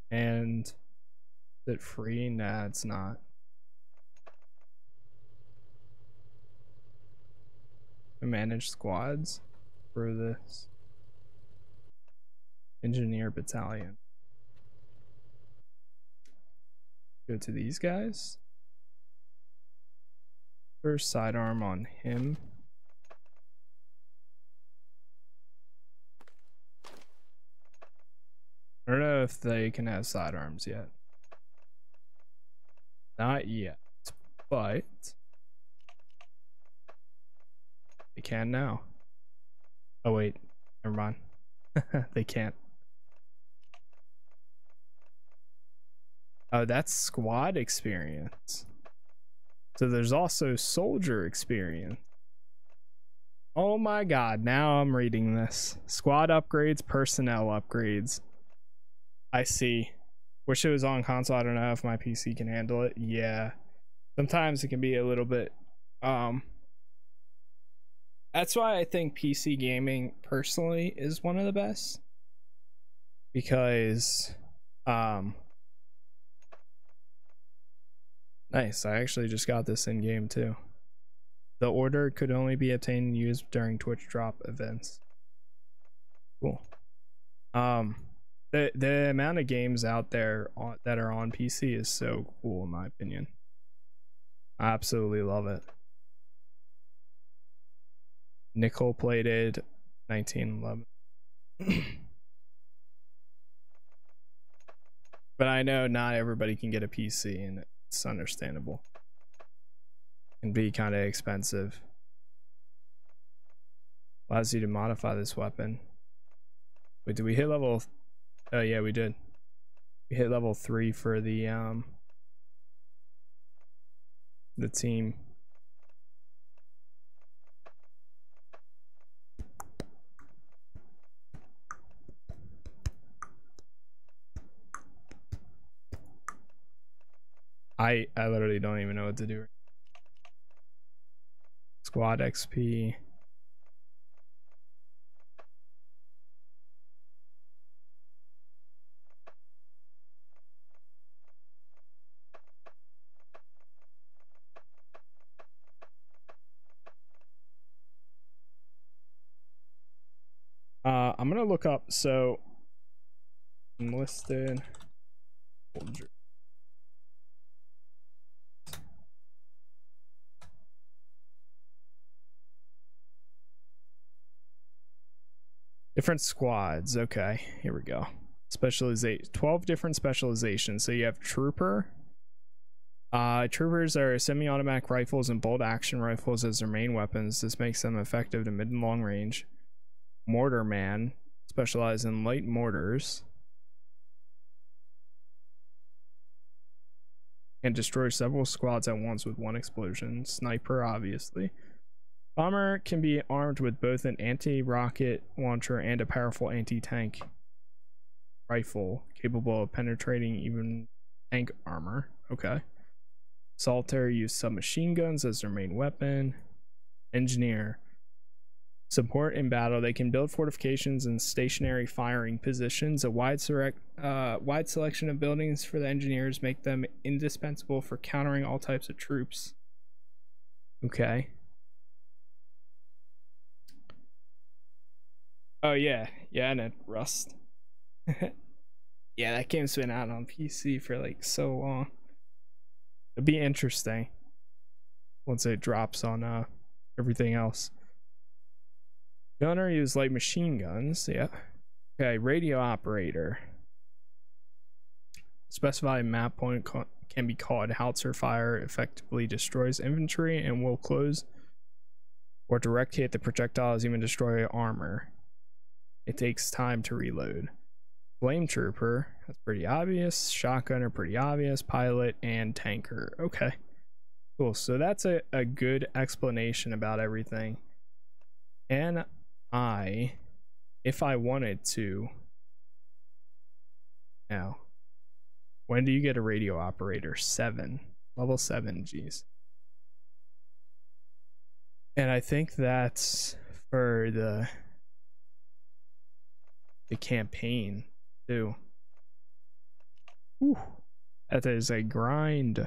And is it free? Nah, it's not. Manage squads for this engineer battalion. Go to these guys. First sidearm on him. I don't know if they can have sidearms yet. Not yet, but they can now. Oh wait, never mind. They can't. Oh, that's squad experience. So there's also soldier experience. Oh my god, now I'm reading this. Squad upgrades, personnel upgrades. I see. Wish it was on console. I don't know if my P C can handle it. Yeah. Sometimes it can be a little bit... Um, that's why I think P C gaming, personally, is one of the best. Because... Um, nice. I actually just got this in game too. The order could only be obtained and used during Twitch drop events. Cool. Um, the the amount of games out there on, that are on P C is so cool in my opinion. I absolutely love it. Nickel plated, nineteen eleven. But I know not everybody can get a P C, and it's understandable. It can be kind of expensive. Allows you to modify this weapon. Wait, did we hit level... Oh yeah, we did. We hit level three for the, um... the team. I, I literally don't even know what to do. Squad X P. Uh, I'm gonna look up, so enlisted soldier. Different squads. Okay, here we go. Specialization. twelve different specializations. So you have trooper. Uh, troopers are semi-automatic rifles and bolt action rifles as their main weapons. This makes them effective to mid and long range. Mortar man, specialized in light mortars, and destroy several squads at once with one explosion. Sniper, obviously. Bomber can be armed with both an anti-rocket launcher and a powerful anti-tank rifle capable of penetrating even tank armor. Okay. Solitaire use submachine guns as their main weapon. Engineer. Support in battle. They can build fortifications and stationary firing positions. A wide, select, uh, wide selection of buildings for the engineers make them indispensable for countering all types of troops. Okay. Oh yeah, yeah, and it Rust. Yeah, that game's been out on P C for like so long. It'd be interesting once it drops on uh everything else. Gunner used light machine guns. Yeah. Okay, radio operator. Specified map point ca can be called howitzer fire. Effectively destroys infantry and will close or direct hit the projectile as even destroy armor. It takes time to reload. Flame trooper, that's pretty obvious. Shotgunner, pretty obvious. Pilot and tanker. Okay, cool. So that's a, a good explanation about everything. And I, if I wanted to, now, when do you get a radio operator? Seven, level seven, geez. And I think that's for the the campaign too. Whew. That is a grind.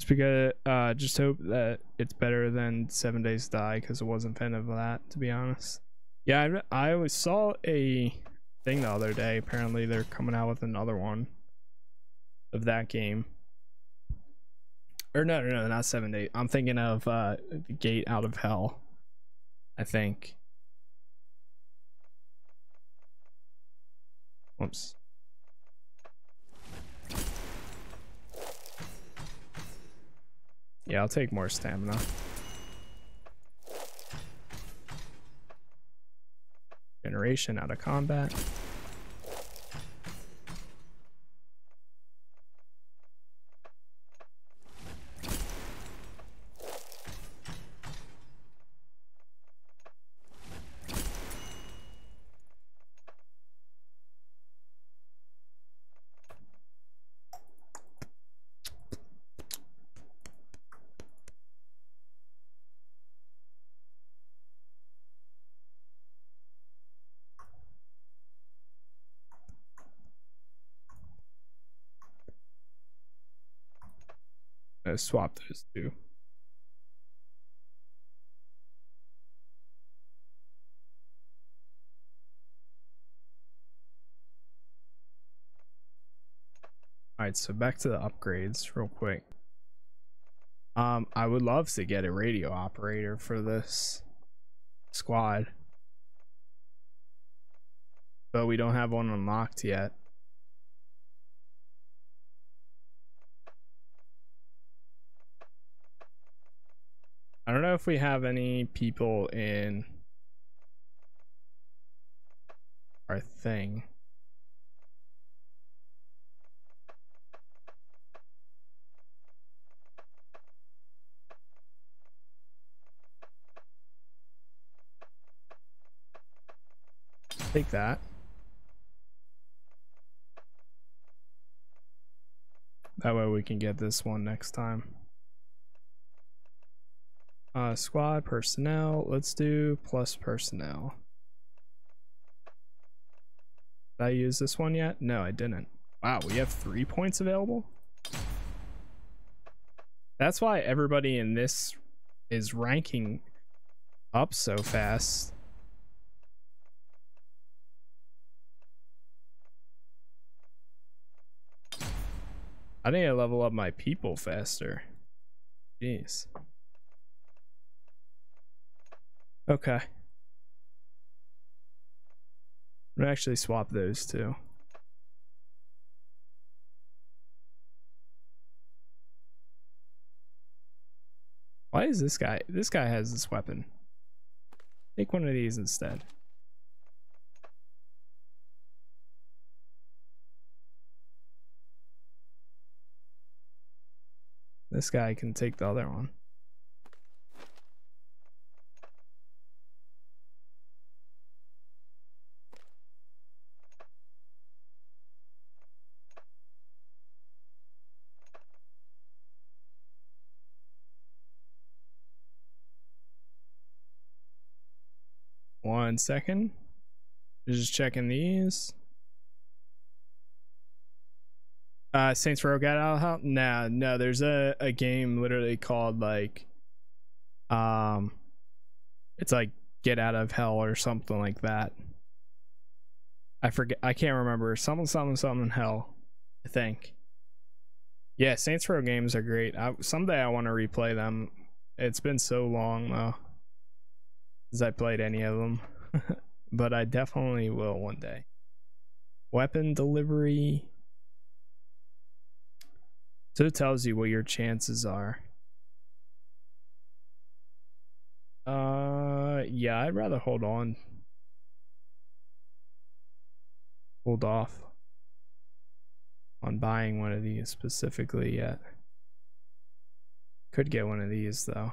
Just because uh just hope that it's better than Seven Days Die, because I wasn't a fan of that, to be honest. Yeah, I, I always saw a thing the other day. Apparently they're coming out with another one of that game. Or no, no, no, not Seven Days. I'm thinking of uh The Gate Out of Hell, I think. Whoops. Yeah, I'll take more stamina. Generation out of combat. uh, swap those two. All right, so back to the upgrades real quick. Um, I would love to get a radio operator for this squad, but we don't have one unlocked yet. I don't know if we have any people in our thing. Take that. That way we can get this one next time. Uh, squad personnel. Let's do plus personnel. Did I use this one yet? No, I didn't. Wow, we have three points available? That's why everybody in this is ranking up so fast. I need to level up my people faster. Jeez. Okay. I'm gonna actually swap those two. Why is this guy? This guy has this weapon. Take one of these instead. This guy can take the other one. One second. Just checking these. Uh, Saints Row got out of help? Nah, no, there's a, a game literally called like, um, it's like Get Out of Hell or something like that. I forget, I can't remember. Something, something, something, hell, I think. Yeah, Saints Row games are great. I, someday I want to replay them. It's been so long though, since I played any of them, but I definitely will one day. Weapon delivery. So it tells you what your chances are. Uh, yeah, I'd rather hold on. Hold off on buying one of these specifically yet. Could get one of these though.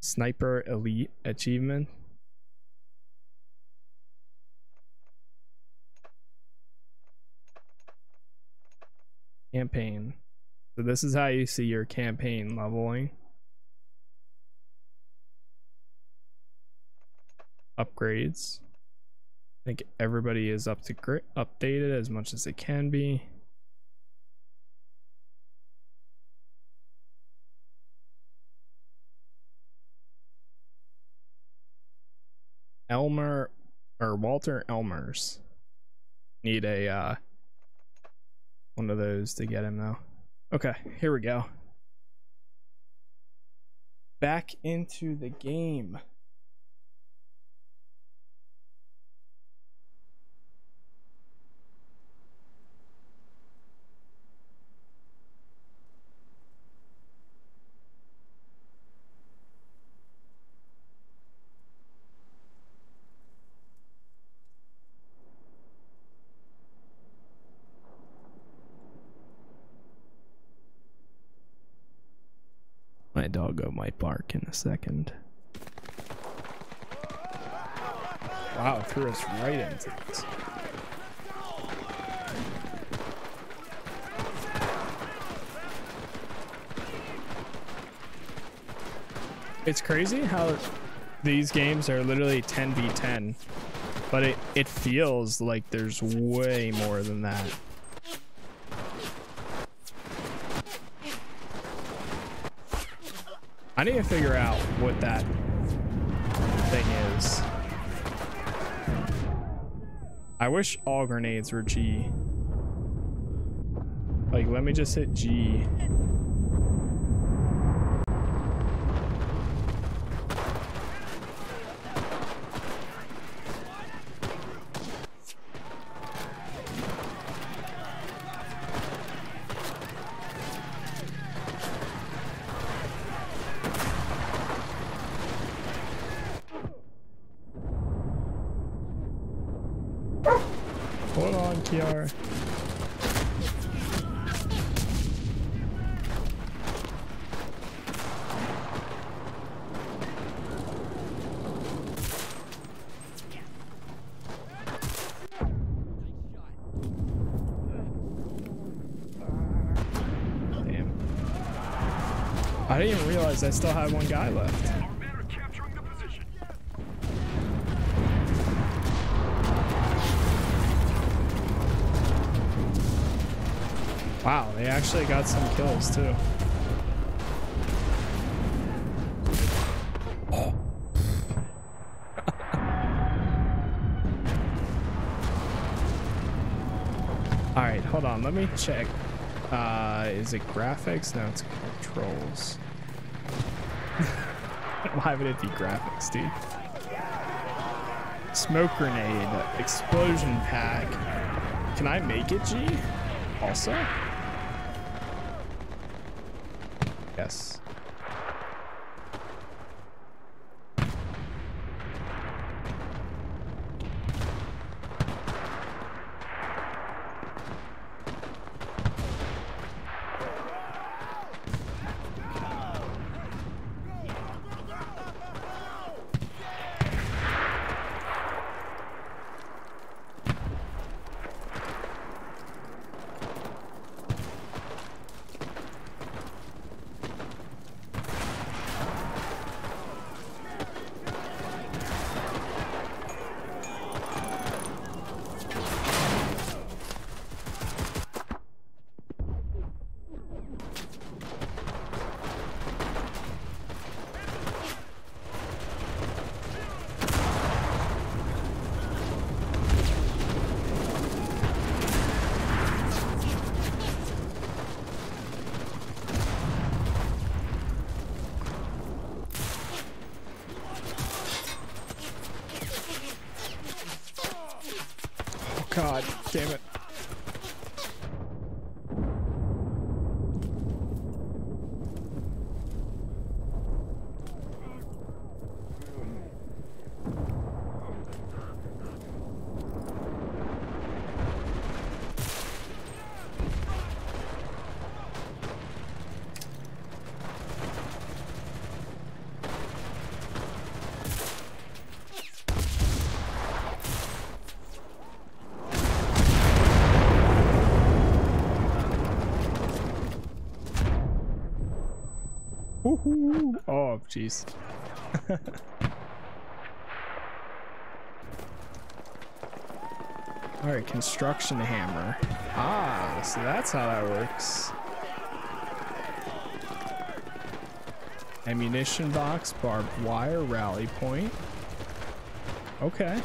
Sniper Elite achievement. Campaign. So this is how you see your campaign leveling. Upgrades. I think everybody is up to updated as much as they can be. Elmer or Walter Elmers. Need a uh one of those to get him though. Okay, here we go. Back into the game. My doggo might bark in a second. Wow, threw us right into this. It's crazy how these games are literally ten v ten, but it, it feels like there's way more than that. I need to figure out what that thing is. I wish all grenades were G. Like, let me just hit G. I didn't even realize I still had one guy left. Wow, they actually got some kills too. Oh. All right, hold on, let me check. Uh, is it graphics? No, it's controls. Why would it be graphics, dude? Smoke grenade, explosion pack. Can I make it G? Also? Yes. God damn it. Oh, jeez. All right, construction hammer. Ah, so that's how that works. Ammunition box, barbed wire, rally point. Okay.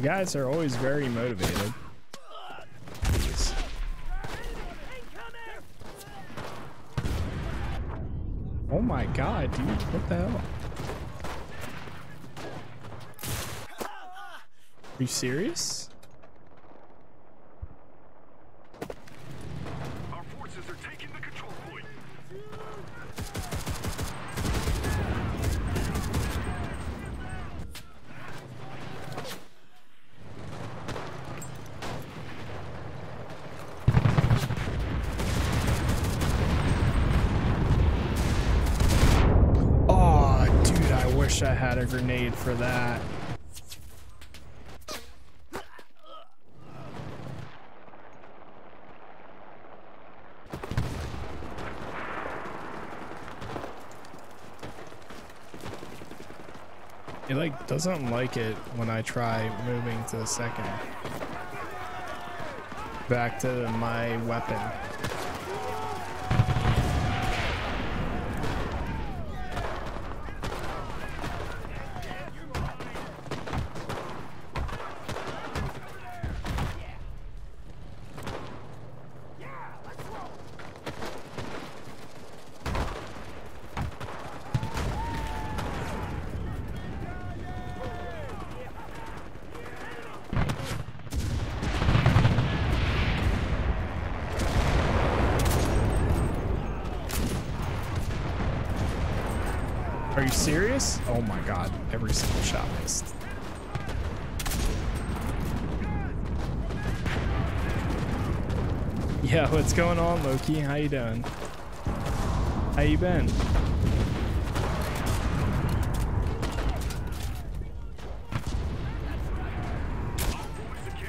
These guys are always very motivated. Jeez. Oh my god, dude, what the hell? Are you serious? Our forces are taking the control point. Oh, dude, I wish I had a grenade for that. It like doesn't like it when I try moving to the second. Back to my weapon. Are you serious? Oh my god, every single shot missed. Yeah, what's going on, Loki? How you doing? How you been?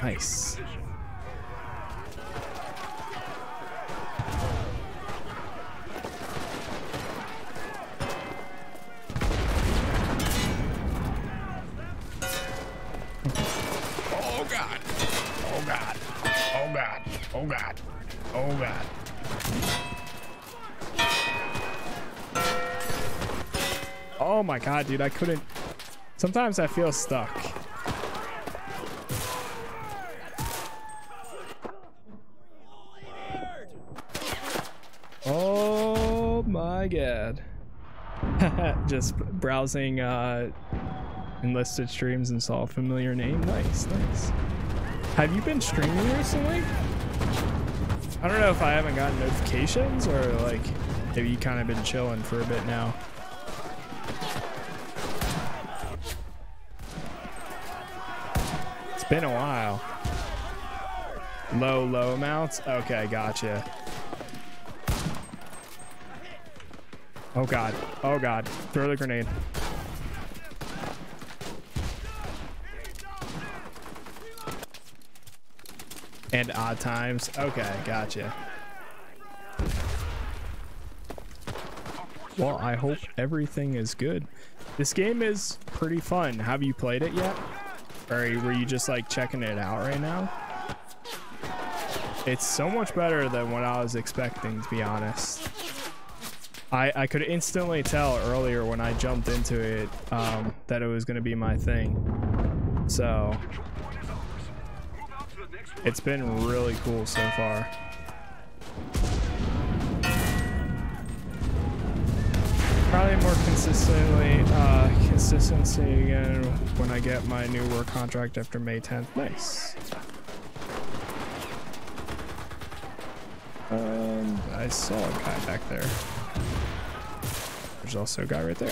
Nice. Oh god. Oh god. Oh my god, dude, I couldn't. Sometimes I feel stuck. Oh my god. Just browsing uh, enlisted streams and saw a familiar name. Nice, nice. Have you been streaming recently? I don't know if I haven't gotten notifications or like have you kind of been chilling for a bit now. It's been a while. Low, low amounts? Okay, gotcha. Oh god. Oh god. Throw the grenade. And odd times. Okay, gotcha. Well, I hope everything is good. This game is pretty fun. Have you played it yet? Or were you just like checking it out right now? It's so much better than what I was expecting, to be honest. I, I could instantly tell earlier when I jumped into it um, that it was going to be my thing. So... it's been really cool so far. Probably more consistently, uh, consistency again when I get my new work contract after May tenth. Nice. Um, I saw a guy back there. There's also a guy right there.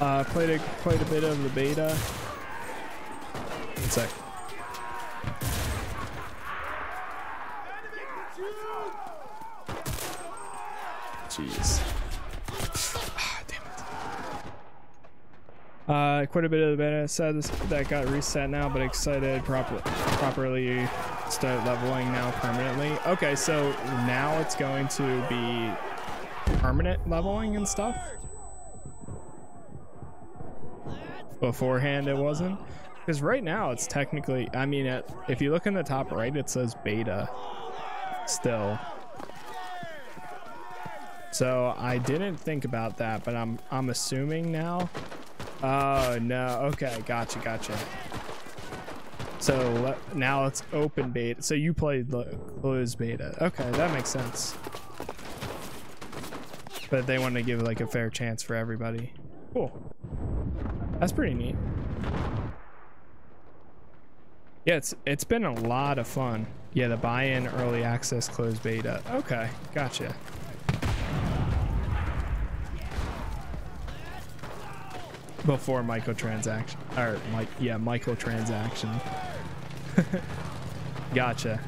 Uh, played a, played a bit of the beta. One sec. Jeez. Ah, damn it. Uh, quite a bit of the beta. Sad that got reset now, but excited proper, properly start leveling now permanently. Okay, so now it's going to be permanent leveling and stuff. Beforehand it wasn't, because right now it's technically, I mean at, if you look in the top right it says beta still, So I didn't think about that, but I'm I'm assuming now. Oh no, okay, gotcha, gotcha. So le- now it's open beta. So you played closed beta. Okay, that makes sense. But they want to give like a fair chance for everybody. Cool. That's pretty neat. Yeah, it's it's been a lot of fun. Yeah, the buy-in, early access, closed beta. Okay, gotcha. Before microtransaction, or like yeah, microtransaction. Gotcha.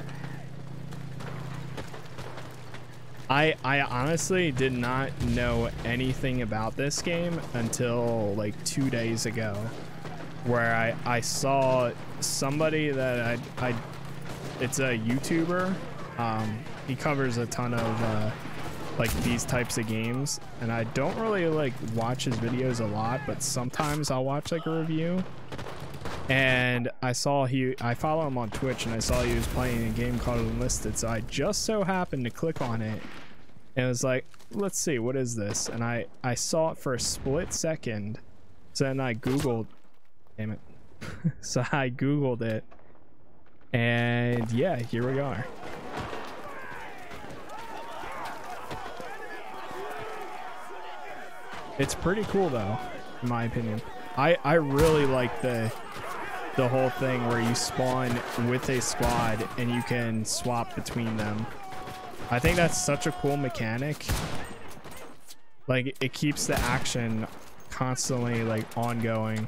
I I honestly did not know anything about this game until like two days ago, where I I saw somebody that I I, it's a YouTuber. Um, he covers a ton of uh, like these types of games, and I don't really like watch his videos a lot, but sometimes I'll watch like a review. And I saw he, I follow him on Twitch, and I saw he was playing a game called Enlisted. So I just so happened to click on it, and it was like, let's see, what is this? And I, I saw it for a split second. So then I Googled, damn it. So I Googled it, and yeah, here we are. It's pretty cool though, in my opinion. I, I really like the the whole thing where you spawn with a squad and you can swap between them. I think that's such a cool mechanic. Like, it keeps the action constantly like ongoing.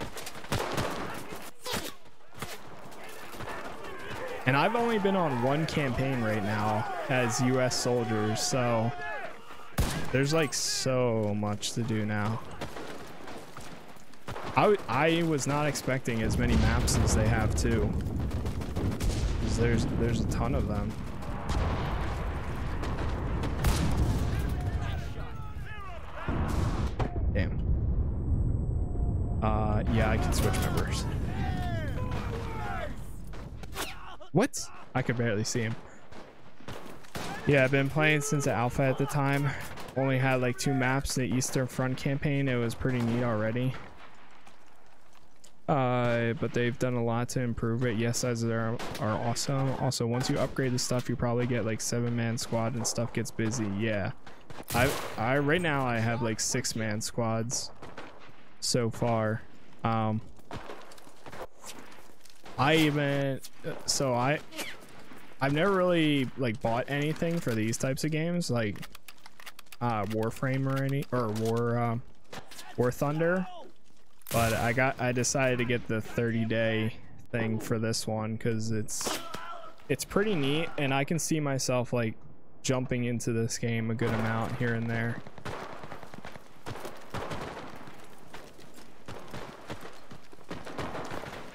And I've only been on one campaign right now as U S soldiers, so there's like so much to do now. I, I was not expecting as many maps as they have too. There's there's a ton of them. Damn. Uh, yeah, I can switch members. What? I could barely see him. Yeah, I've been playing since the alpha at the time. Only had like two maps, the Eastern Front campaign. It was pretty neat already. Uh, but they've done a lot to improve it. Yes, as there are awesome. Also, once you upgrade the stuff, you probably get like seven man squad and stuff gets busy. Yeah, I, I right now I have like six man squads so far. Um, I even, so I, I've never really like bought anything for these types of games, like uh, Warframe or any, or War, um, War Thunder. But I got, I decided to get the thirty day thing for this one because it's it's pretty neat, and I can see myself like jumping into this game a good amount here and there.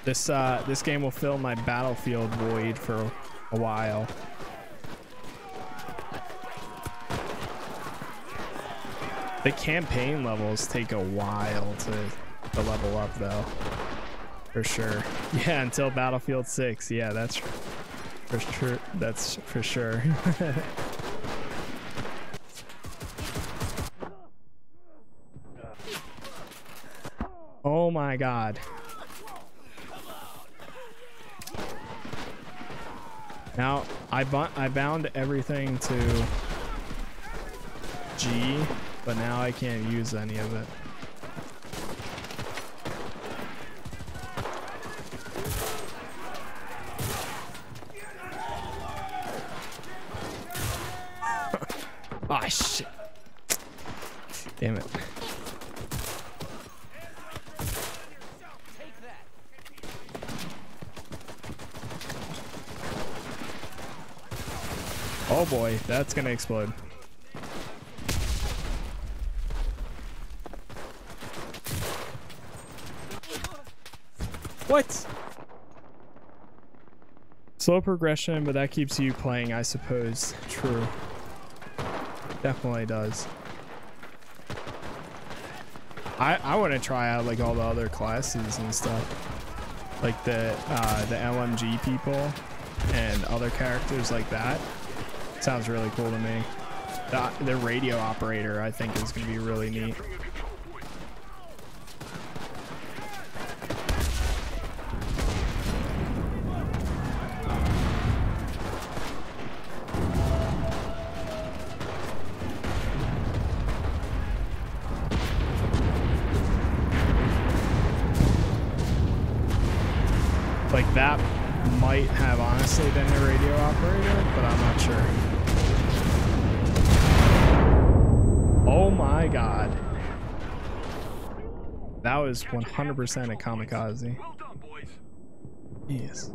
This uh, this game will fill my Battlefield void for a while. The campaign levels take a while to. To level up though, for sure. Yeah, until Battlefield six. Yeah, that's for sure. That's for sure. Oh my God. Now I bu- I bound everything to G, but now I can't use any of it. Ah, shit. Damn it. Oh boy, that's gonna explode. What? Slow progression, but that keeps you playing, I suppose. True. Definitely does. I I want to try out like all the other classes and stuff, like the uh, the L M G people and other characters like that. Sounds really cool to me. the, the radio operator, I think, is going to be really neat. Like, that might have honestly been the radio operator, but I'm not sure. Oh my god. That was one hundred percent a kamikaze. Yes.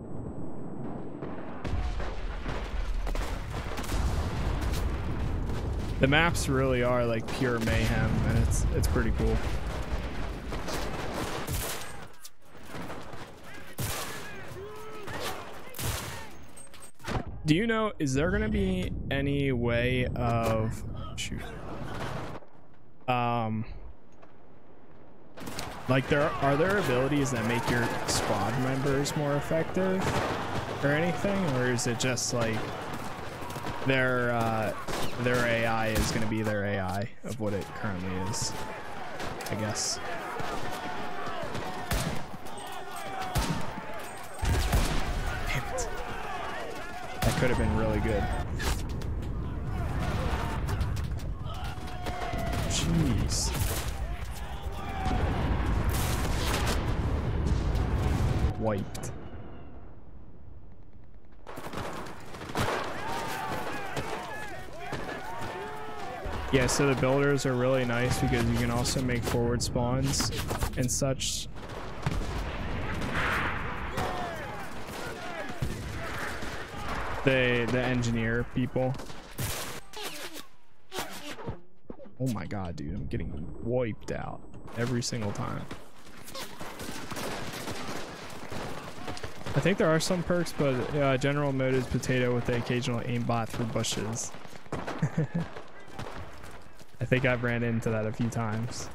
The maps really are like pure mayhem, and it's it's pretty cool. Do you know, is there gonna be any way of shoot? Um, like there are, are there abilities that make your squad members more effective or anything, or is it just like their uh, their A I is going to be their A I of what it currently is, I guess. Damn it. That could have been really good. Jeez. Wiped. Yeah, so the builders are really nice because you can also make forward spawns and such. The, the engineer people. Oh my god, dude, I'm getting wiped out every single time. I think there are some perks, but uh, general mode is potato with the occasional aimbot for bushes. I think I've ran into that a few times.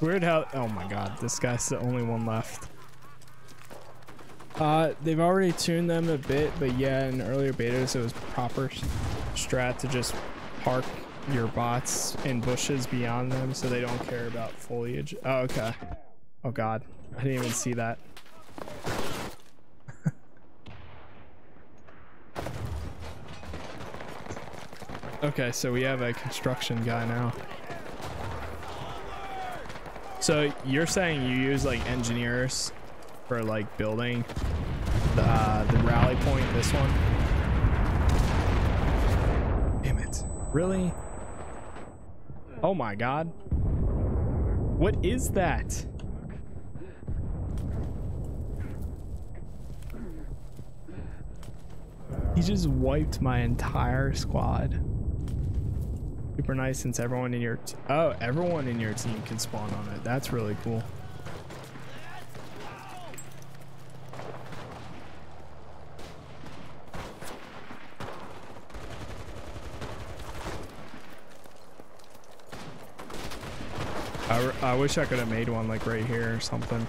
Weird how, oh my god, this guy's the only one left. Uh, they've already tuned them a bit, but yeah, in earlier betas it was proper strat to just park your bots in bushes beyond them so they don't care about foliage. Oh, okay. Oh god, I didn't even see that. Okay, so we have a construction guy now. So you're saying you use like engineers for like building the, uh, the rally point, this one? Damn it. Really? Oh my god. What is that? He just wiped my entire squad. Super nice since everyone in your t oh everyone in your team can spawn on it. That's really cool. I, I wish I could have made one like right here or something.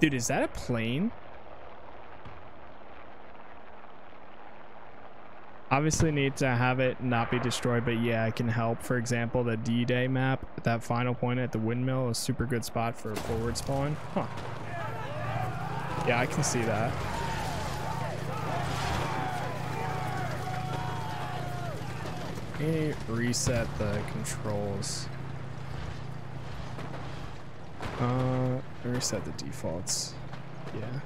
Dude, is that a plane? Obviously need to have it not be destroyed, but yeah, it can help. For example, the D-Day map, that final point at the windmill is a super good spot for a forward spawn. Huh. Yeah, I can see that. Let me reset the controls. Uh, I reset the defaults. Yeah.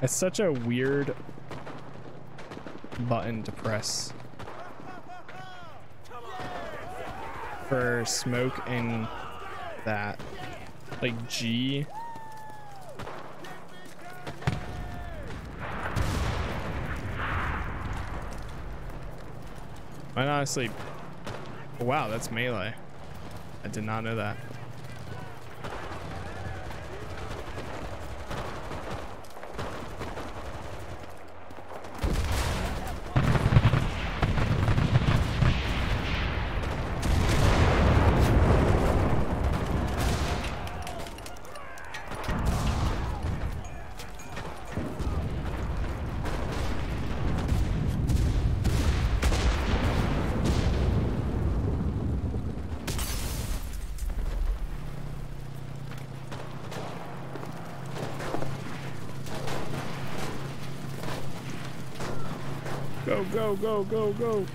It's such a weird button to press for smoke and that. Like G. Might honestly. Wow, that's melee. I did not know that. Go, go, go, go.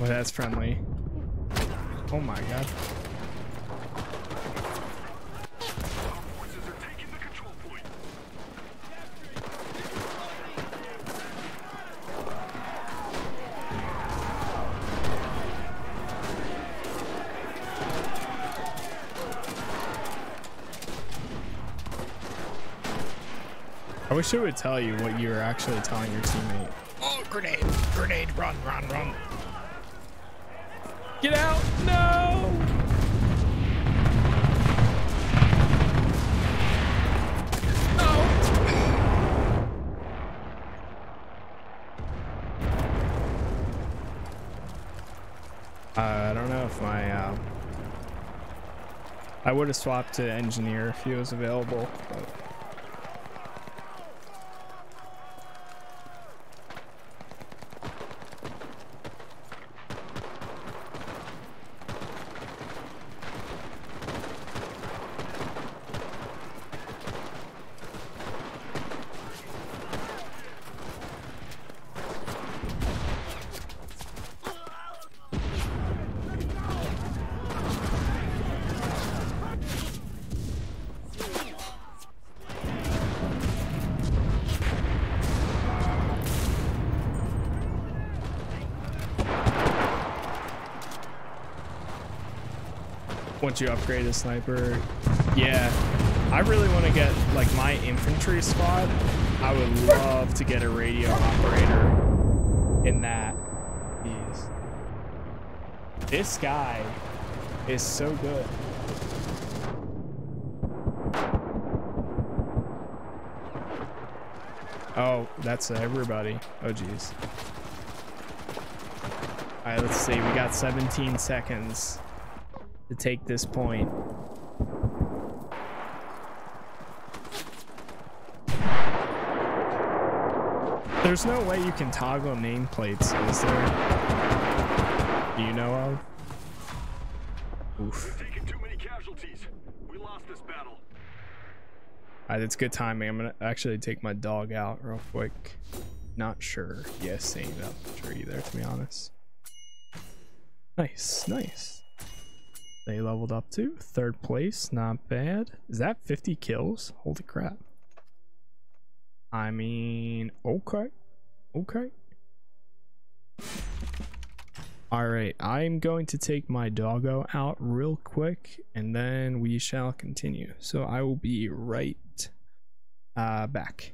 Well, that's friendly. Oh my god. I wish it would tell you what you were actually telling your teammate. Oh, grenade, grenade, run, run, run. Get out, no! No! Uh, I don't know if my, uh, I would have swapped to engineer if he was available, but. Once you upgrade a sniper, yeah, I really want to get like my infantry squad. I would love to get a radio operator in that. Jeez. This guy is so good. Oh, that's everybody. Oh geez. All right, let's see, we got seventeen seconds to take this point. There's no way you can toggle nameplates, is there? Do you know of? Oof. We've taken too many casualties. We lost this battle. Alright, that's good timing. I'm gonna actually take my dog out real quick. Not sure. Yes, ain't up sure either, to be honest. Nice, nice. They leveled up to third place, not bad. Is that fifty kills? Holy crap. I mean, okay, okay. All right, I'm going to take my doggo out real quick and then we shall continue. So I will be right uh, back.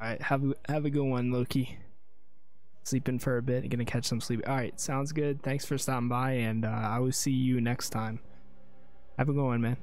All right, have, have a good one, Loki. Sleeping for a bit, gonna catch some sleep. All right, sounds good. Thanks for stopping by, and uh, I will see you next time. Have a good one, man.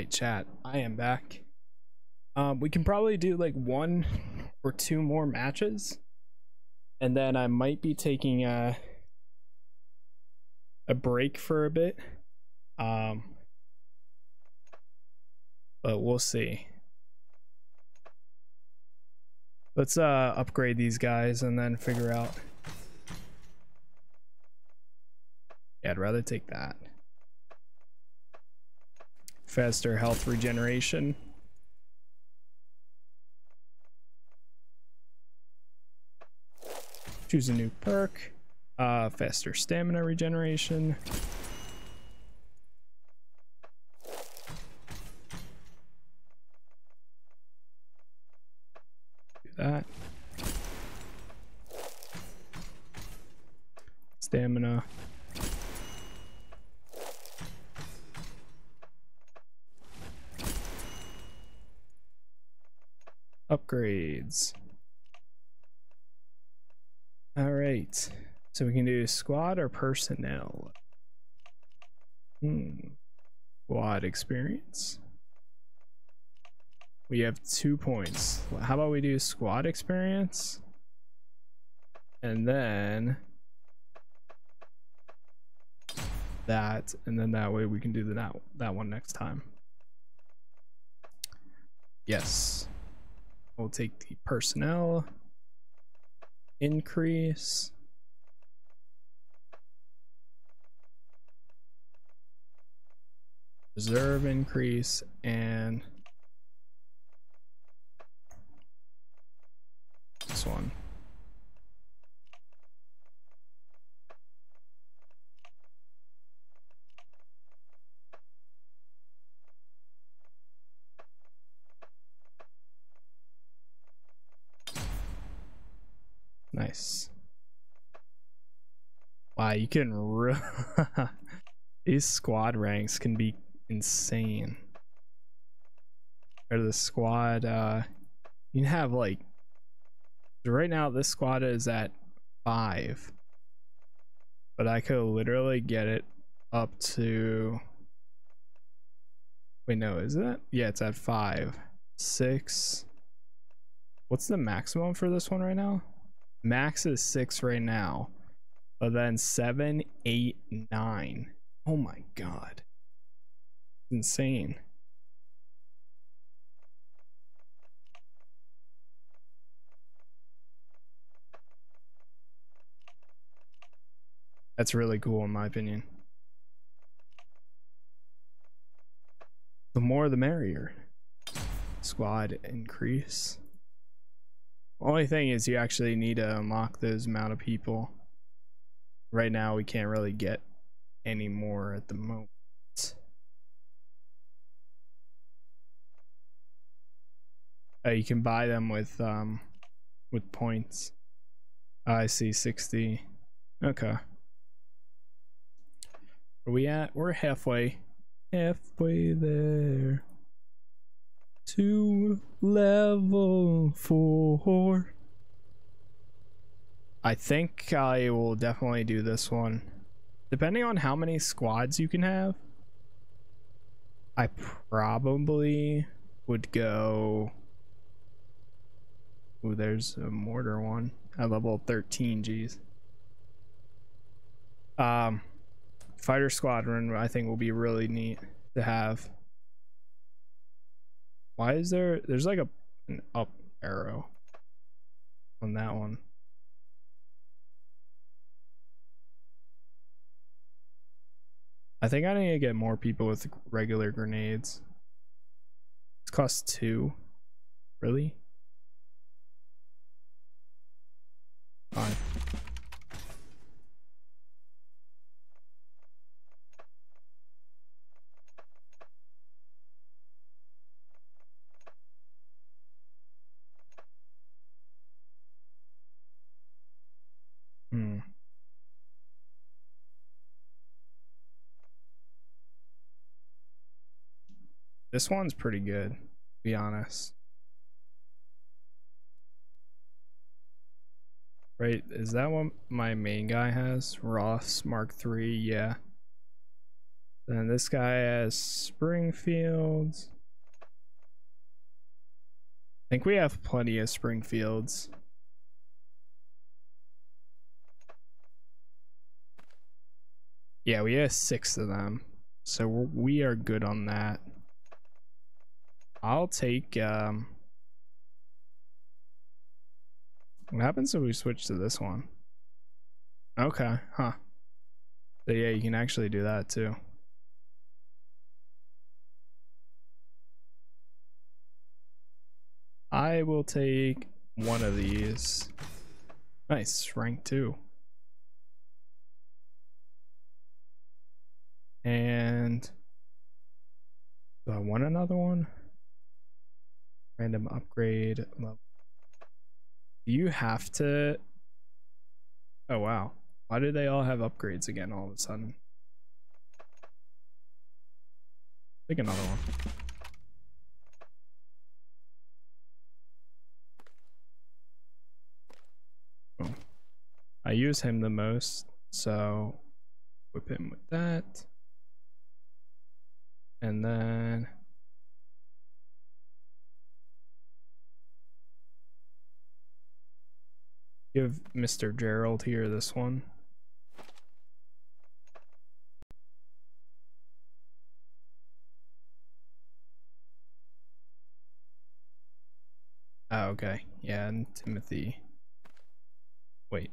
right, chat, I am back. Um, we can probably do like one or two more matches, and then I might be taking a a break for a bit, um, but we'll see. Let's uh upgrade these guys and then figure out. Yeah, I'd rather take that. Faster health regeneration. Choose a new perk. Uh, faster stamina regeneration. Do that. Stamina. Upgrades. All right, so we can do squad or personnel. Hmm. Squad experience. We have two points. How about we do squad experience? And then that, and then that way we can do the that, that one next time. Yes. We'll take the personnel increase. Reserve increase and this one. Nice. Wow, you can re these squad ranks can be insane. Or the squad, uh, you can have like, right now this squad is at five, but I could literally get it up to, wait, no, is that? Yeah, it's at five, six. What's the maximum for this one right now? Max is six right now, but then seven, eight, nine. Oh my god. Insane. That's really cool in my opinion. The more the merrier. Squad increase. Only thing is you actually need to unlock those amount of people. Right now we can't really get any more at the moment. Uh, you can buy them with um with points. Uh, I see sixty. Okay. Where we at? We're halfway. Halfway there. To level four. I think I will definitely do this one. Depending on how many squads you can have, I probably would go. Oh, there's a mortar one at level thirteen. Geez. Um, fighter squadron I think will be really neat to have. Why is there, there's like a an up arrow on that one. I think I need to get more people with regular grenades. This costs two. Really? Fine. This one's pretty good, to be honest. Right, is that what my main guy has? Ross Mark three, yeah. Then this guy has Springfield. I think we have plenty of Springfields. Yeah, we have six of them. So we're, we are good on that. I'll take, um... what happens if we switch to this one? Okay, huh. So yeah, you can actually do that too. I will take one of these. Nice, rank two. And do I want another one? Random upgrade level. Do you have to? Oh wow. Why do they all have upgrades again all of a sudden? Take another one. Cool. I use him the most, so whip him with that. And then give Mister Gerald here this one. Oh, okay. Yeah, and Timothy. Wait.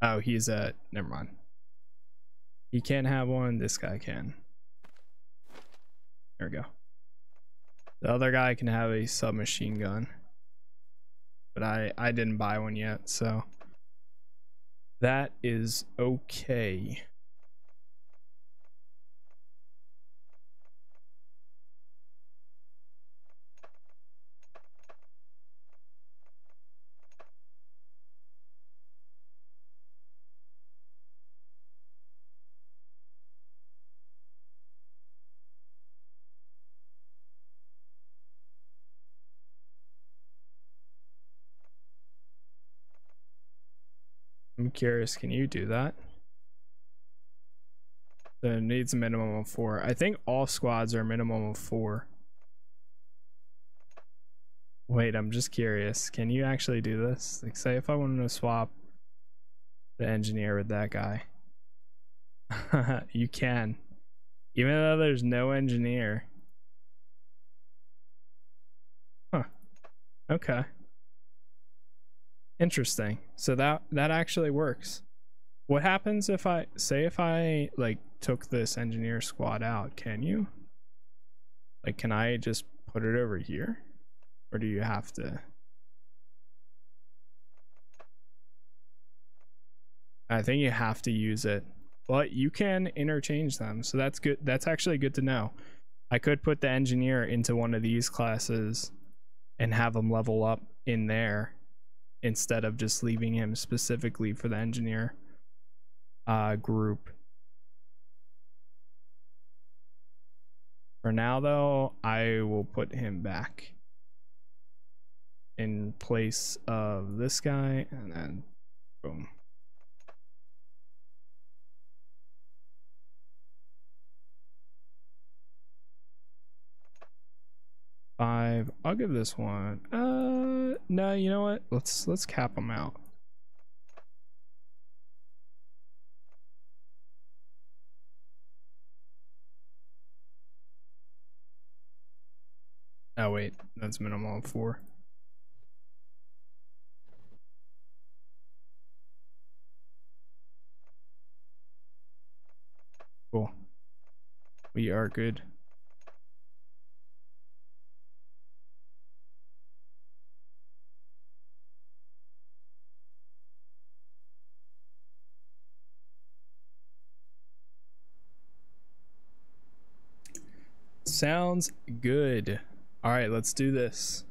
Oh, he's at. Uh, never mind. He can't have one. This guy can. There we go. The other guy can have a submachine gun. But I, I didn't buy one yet, so that is okay. I'm curious, can you do that? So it needs a minimum of four. I think all squads are a minimum of four. Wait, I'm just curious. Can you actually do this? Like, say if I wanted to swap the engineer with that guy. You can. Even though there's no engineer. Huh. Okay. Interesting. So that that actually works. What happens if I say if I like took this engineer squad out? Can you? Like, can I just put it over here, or do you have to? I think you have to use it, but you can interchange them. So that's good. That's actually good to know. I could put the engineer into one of these classes and have them level up in there, instead of just leaving him specifically for the engineer uh, group. For now though, I will put him back in place of this guy, and then boom. Five. I'll give this one. Uh, no, you know what? Let's let's cap them out. Oh wait, that's minimum of four. Cool. We are good. Sounds good. All right, let's do this.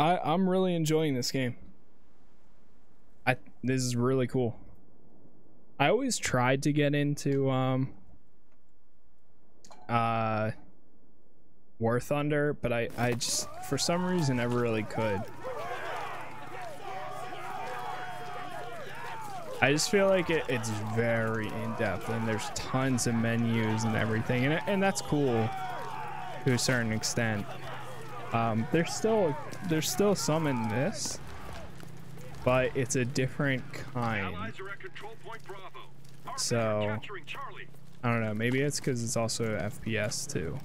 I I'm really enjoying this game. I this is really cool. I always tried to get into um uh War Thunder, but I I just for some reason never really could. I just feel like it, it's very in-depth, and there's tons of menus and everything, and, and that's cool to a certain extent. Um, there's still there's still some in this, but it's a different kind. So I don't know, maybe it's because it's also F P S too,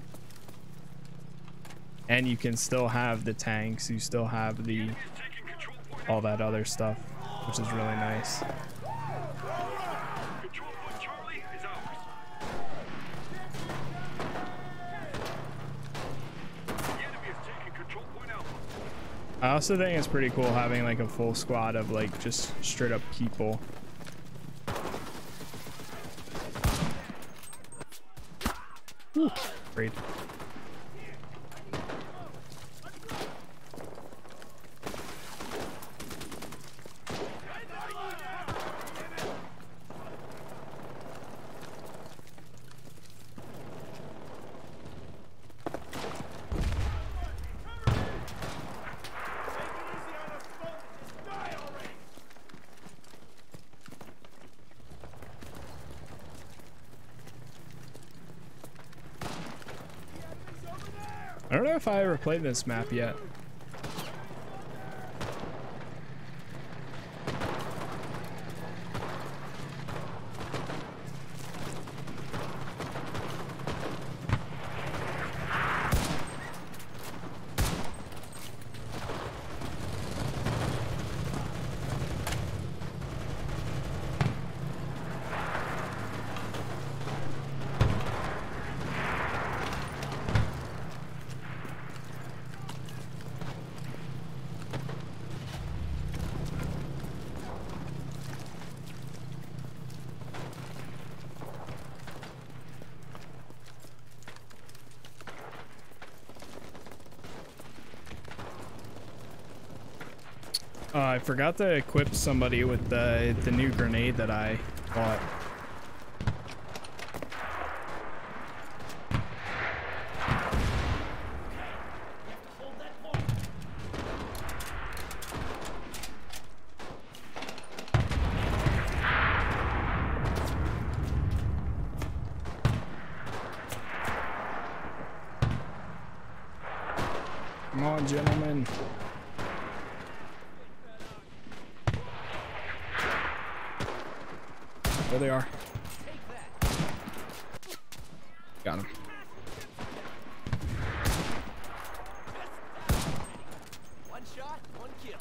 and you can still have the tanks, you still have the all that other stuff, which is really nice. I also think it's pretty cool having like a full squad of like just straight up people. Ooh, great. If I ever played this map yet. Uh, I forgot to equip somebody with the, the new grenade that I bought. Come on, gentlemen. There they are. Got him. One shot, one kill.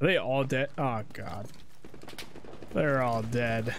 Are they all dead? Oh God. They're all dead.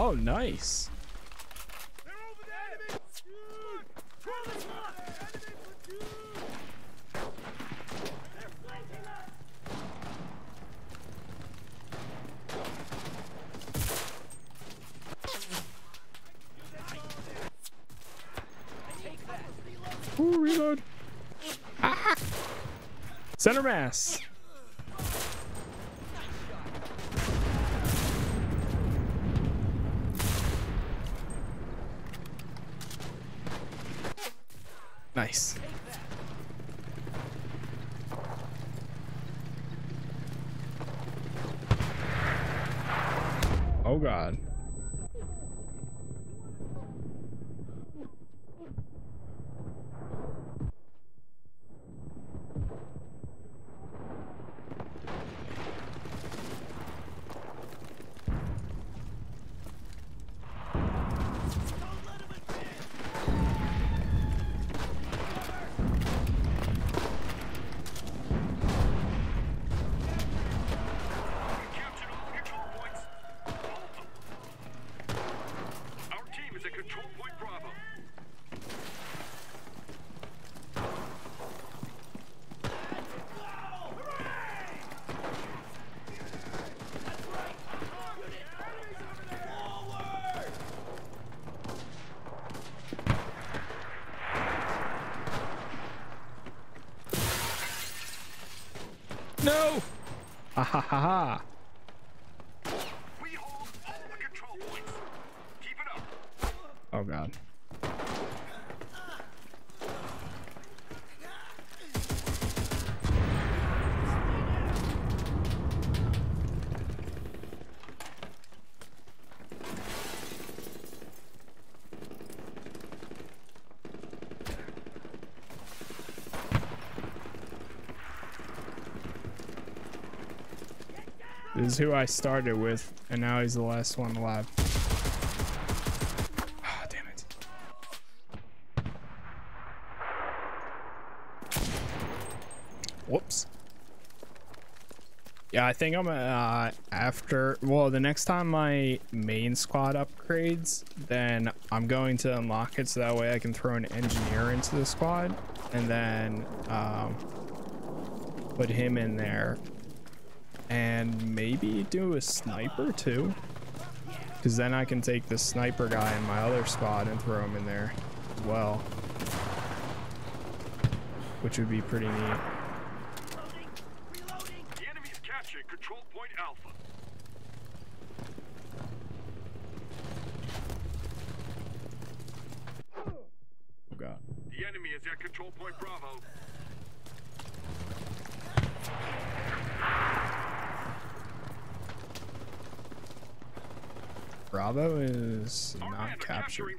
Oh, nice. They're over there. Ooh, reload. Ah! Center mass. Nice. Oh God. No! Ah, ha ha ha! We hold all the control points. Keep it up. Oh God. This is who I started with, and now he's the last one alive. Ah, oh, damn it. Whoops. Yeah, I think I'm uh, after. Well, the next time my main squad upgrades, then I'm going to unlock it so that way I can throw an engineer into the squad and then um, put him in there. And maybe do a sniper too, because then I can take the sniper guy in my other squad and throw him in there as well, which would be pretty neat. Reloading, reloading. The enemy's captured control point Alpha. Oh God. The enemy is at control point Bravo. Bravo is not captured.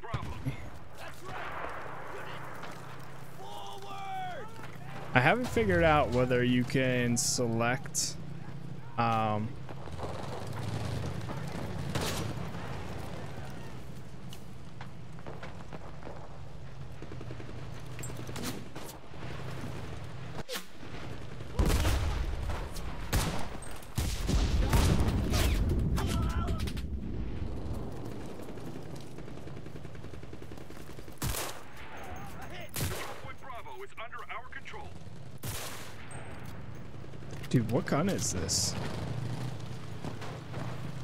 I haven't figured out whether you can select um, dude, what gun is this?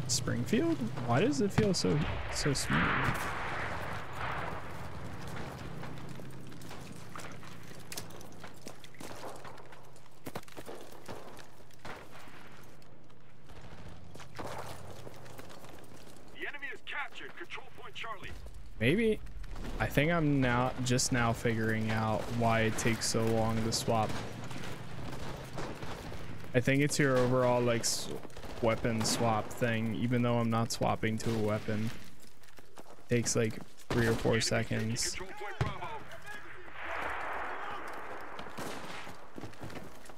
Springfield? Why does it feel so so smooth? The enemy is captured control point Charlie. Maybe I think I'm now just now figuring out why it takes so long to swap. I think it's your overall like weapon swap thing, even though I'm not swapping to a weapon. It takes like three or four seconds.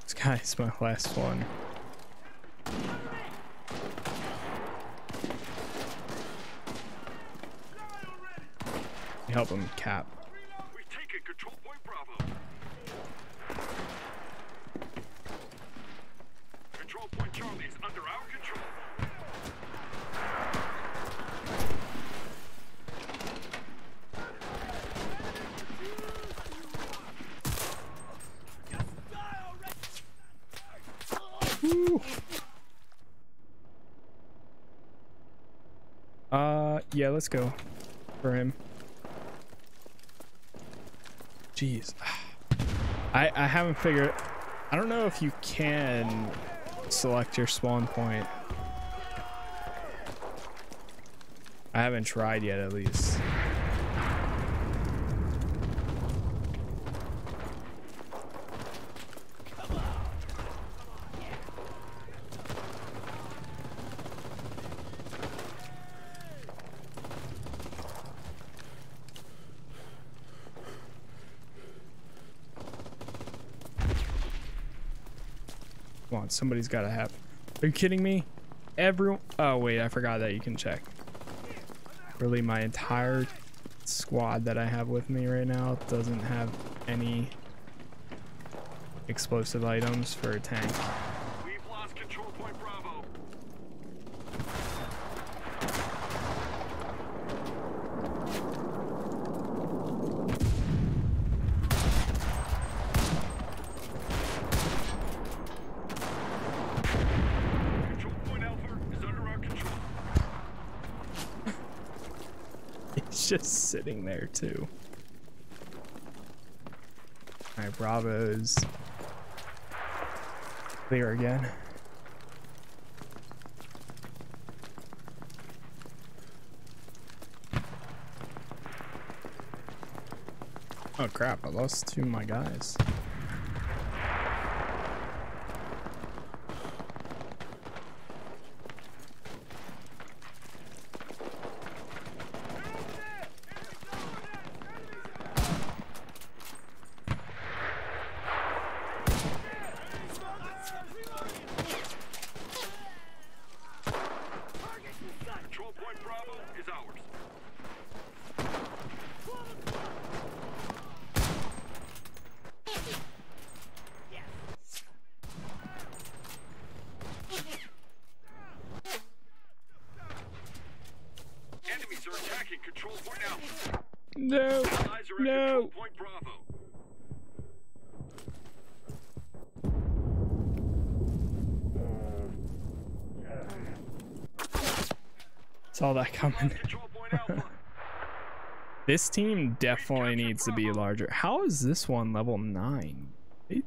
This guy's my last one. Help him cap. We've taken control point Bravo. Control point Charlie is under our control. Woo. Uh, yeah, let's go for him. Jeez, I I haven't figured. I don't know if you can select your spawn point. I haven't tried yet, at least. Come on, somebody's got to have. Are you kidding me? Everyone. Oh wait, I forgot that you can check. Really, my entire squad that I have with me right now doesn't have any explosive items for a tank. We've lost control point Bravo. Control point Alpha is under our control. It's just sitting there too. All right, Bravo's clear again. Oh crap, I lost two of my guys. Saw that coming. This team definitely needs to be larger. How is this one level nine? Eight?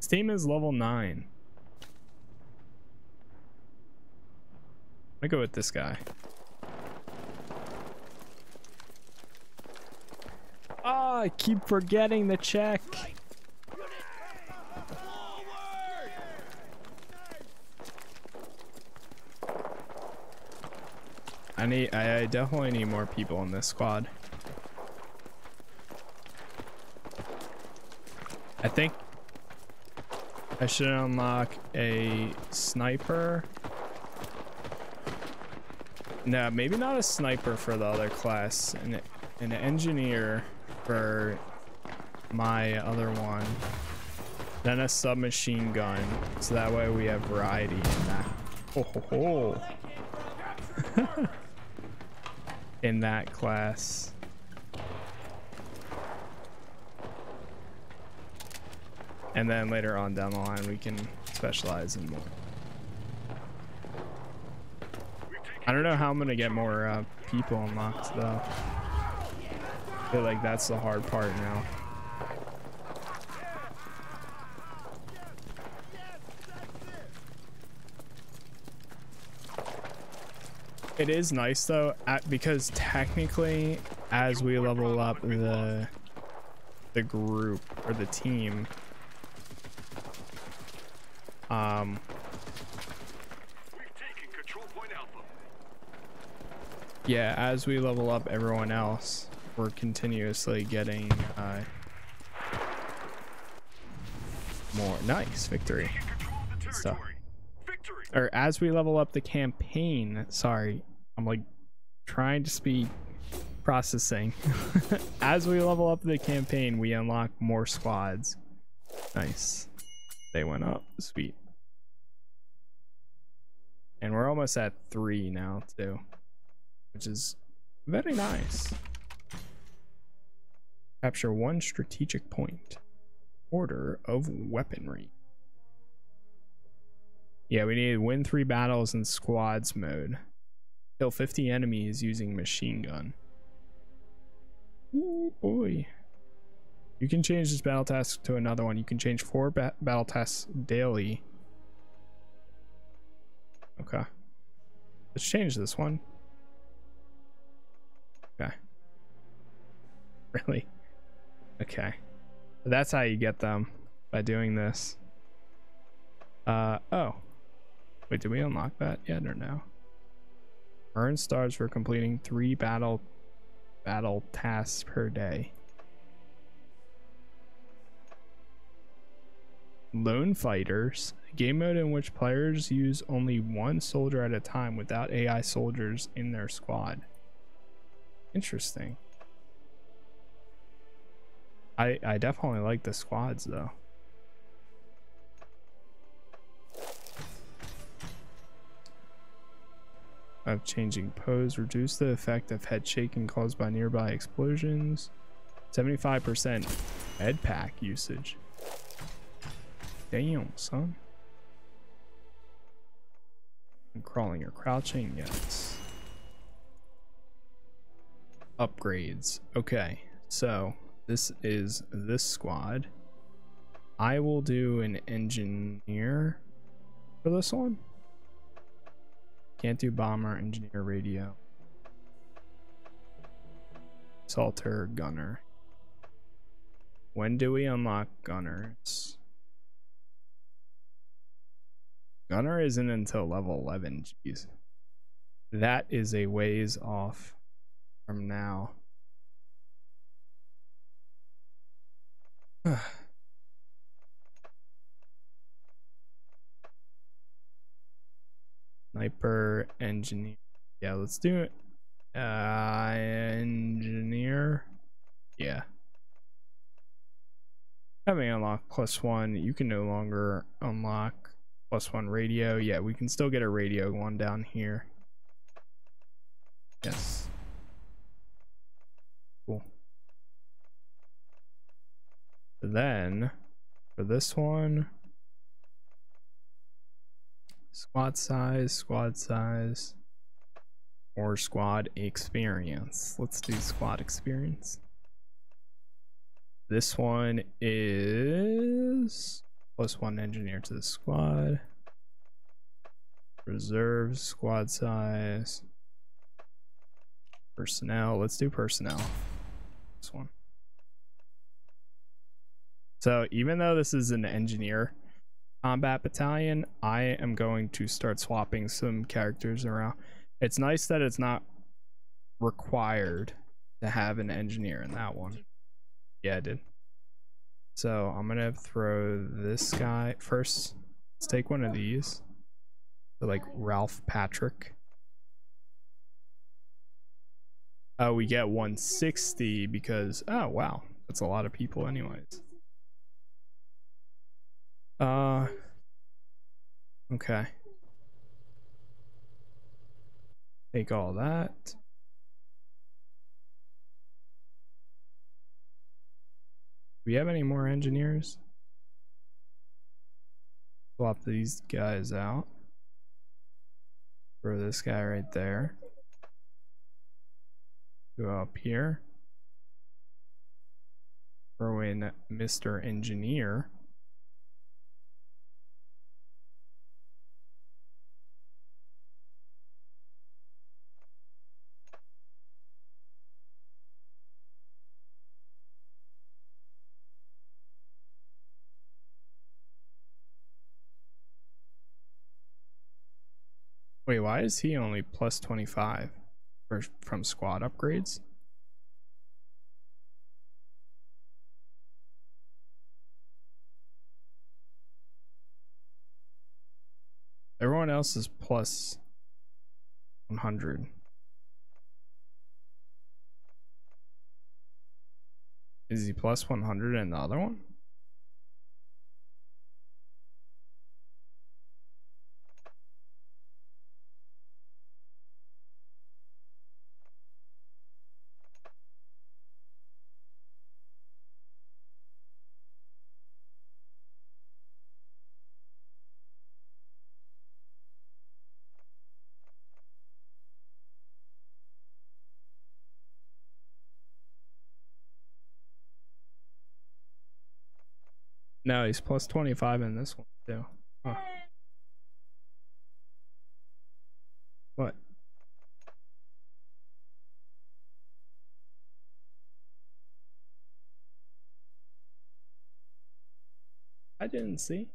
This team is level nine. I go with this guy. Ah, oh, I keep forgetting the check. I need, I definitely need more people in this squad. I think I should unlock a sniper. No, maybe not a sniper for the other class, and an engineer for my other one, then a submachine gun, so that way we have variety in that. Oh, ho, ho. In that class. And then later on down the line we can specialize in more. I don't know how I'm gonna get more uh, people unlocked though. I feel like that's the hard part now. It is nice though, at, because technically as we level up the the group or the team, um we've taken control point Alpha. Yeah, as we level up everyone else, we're continuously getting uh more nice victory stuff. Or as we level up the campaign, sorry. I'm like trying to speak processing. As we level up the campaign, we unlock more squads. Nice. They went up. Sweet. And we're almost at three now too, which is very nice. Capture one strategic point. Order of weaponry. Yeah, we need to win three battles in squads mode. Kill fifty enemies using machine gun. Ooh, boy. You can change this battle task to another one. You can change four ba battle tasks daily. Okay. Let's change this one. Okay. Really? Okay. So that's how you get them, by doing this. Uh, oh. Wait, did we unlock that yet or no? Earn stars for completing three battle battle tasks per day. lone fighters, a game mode in which players use only one soldier at a time without A I soldiers in their squad. Interesting. I, I definitely like the squads though. Of changing pose, reduce the effect of head shaking caused by nearby explosions. seventy-five percent med pack usage. Damn, son. And crawling or crouching, yes. Upgrades. Okay, so this is this squad. I will do an engineer for this one. Can't do bomber, engineer, radio, salter, gunner. When do we unlock gunners? Gunner isn't until level eleven. Jeez, that is a ways off from now. Sniper, engineer. Yeah, let's do it. Uh, engineer. Yeah. Having unlocked plus one, you can no longer unlock plus one radio. Yeah, we can still get a radio one down here. Yes. Cool. Then, for this one, squad size, squad size, or squad experience. Let's do squad experience. This one is plus one engineer to the squad. Reserves, squad size, personnel. Let's do personnel. This one. So even though this is an engineer combat battalion, I am going to start swapping some characters around. It's nice that it's not required to have an engineer in that one. Yeah, I did. So I'm gonna throw this guy first. Let's take one of these. So like Ralph Patrick. Oh, we get one sixty because, oh wow, that's a lot of people anyways. Uh, okay. Take all that. Do we have any more engineers? Swap these guys out. Throw this guy right there. Go up here. Throw in Mister Engineer. Wait, why is he only plus twenty-five for, from squad upgrades? Everyone else is plus one hundred. Is he plus one hundred in the other one? No, he's plus twenty-five in this one too. Huh. What? I didn't see.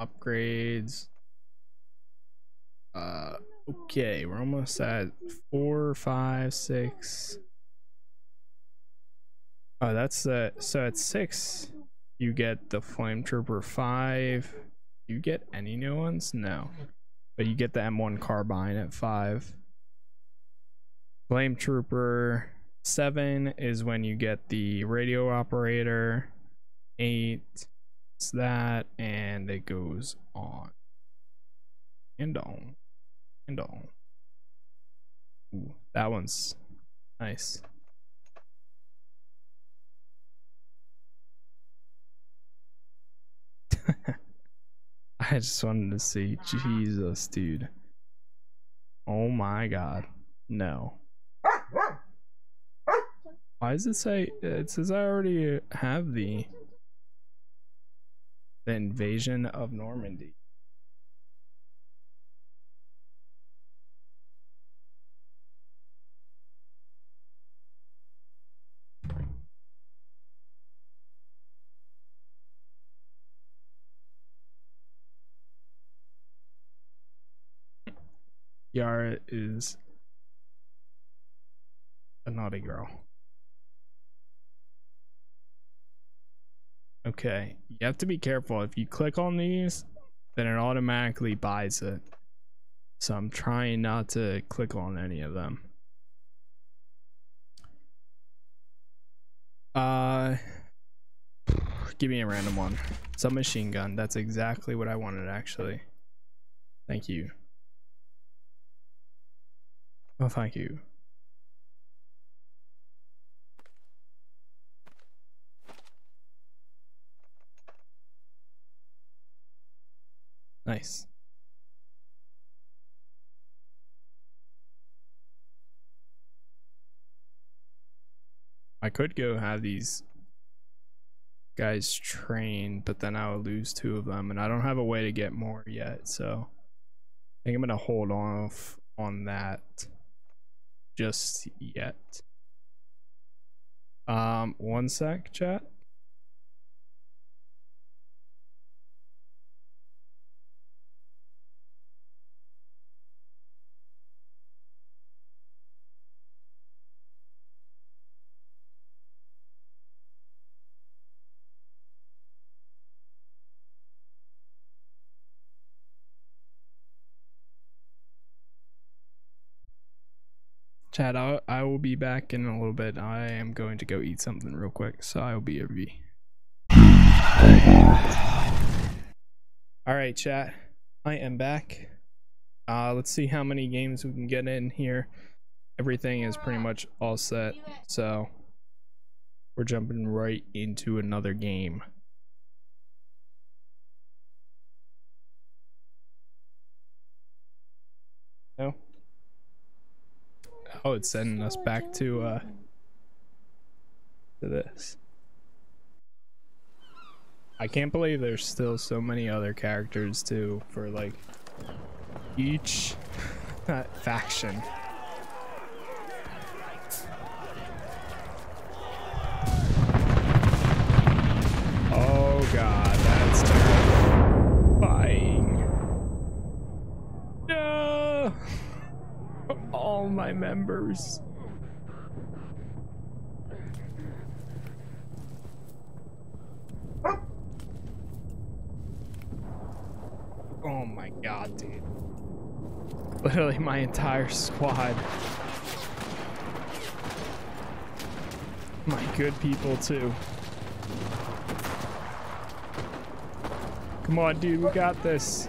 Upgrades. Uh. Okay, we're almost at four, five, six. Oh, that's uh, so at six, you get the Flame Trooper five. Do you get any new ones? No. But you get the M one carbine at five. Flame Trooper seven is when you get the radio operator. eight is that, and it goes on and on and on. Ooh, that one's nice. I just wanted to see. Jesus, dude. Oh my god. No. Why does it say? It says I already have the, the Invasion of Normandy. Yara is a naughty girl. Okay, you have to be careful. If you click on these, then it automatically buys it. So I'm trying not to click on any of them. Uh, give me a random one. Submachine gun. That's exactly what I wanted, actually. Thank you. Oh, thank you. Nice. I could go have these guys trained, but then I would lose two of them, and I don't have a way to get more yet, so I think I'm gonna hold off on that just yet. Um, one sec, chat. Chad, I'll, I will be back in a little bit. I am going to go eat something real quick, so I will be a V. Alright, chat. I am back. Uh, let's see how many games we can get in here. Everything is pretty much all set, so we're jumping right into another game. No? Oh, it's sending us back to uh to this. I can't believe there's still so many other characters too for like each faction. Oh god, that's terrifying. No. All my members. Oh my god, dude. Literally my entire squad. My good people too. Come on, dude, we got this.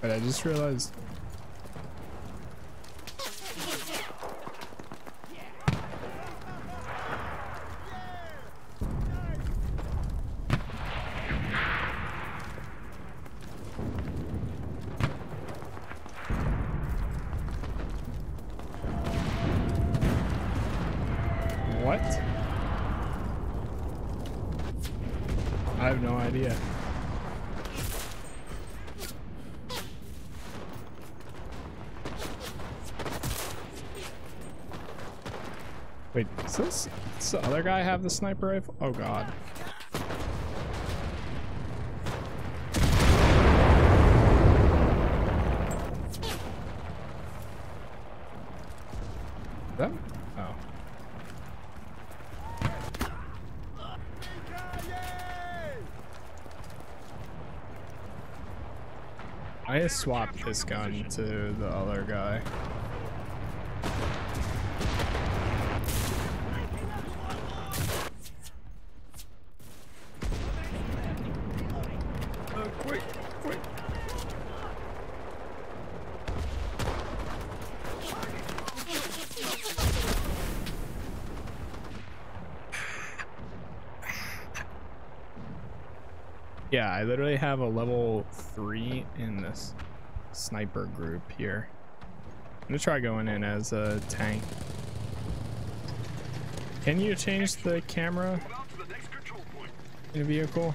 I just realized. I have no idea. Wait, does this, does the other guy have the sniper rifle? Oh god. That? Oh. I swapped this gun to the other guy. Yeah, I literally have a level three in this sniper group here. I'm gonna try going in as a tank. Can you change the camera in a vehicle?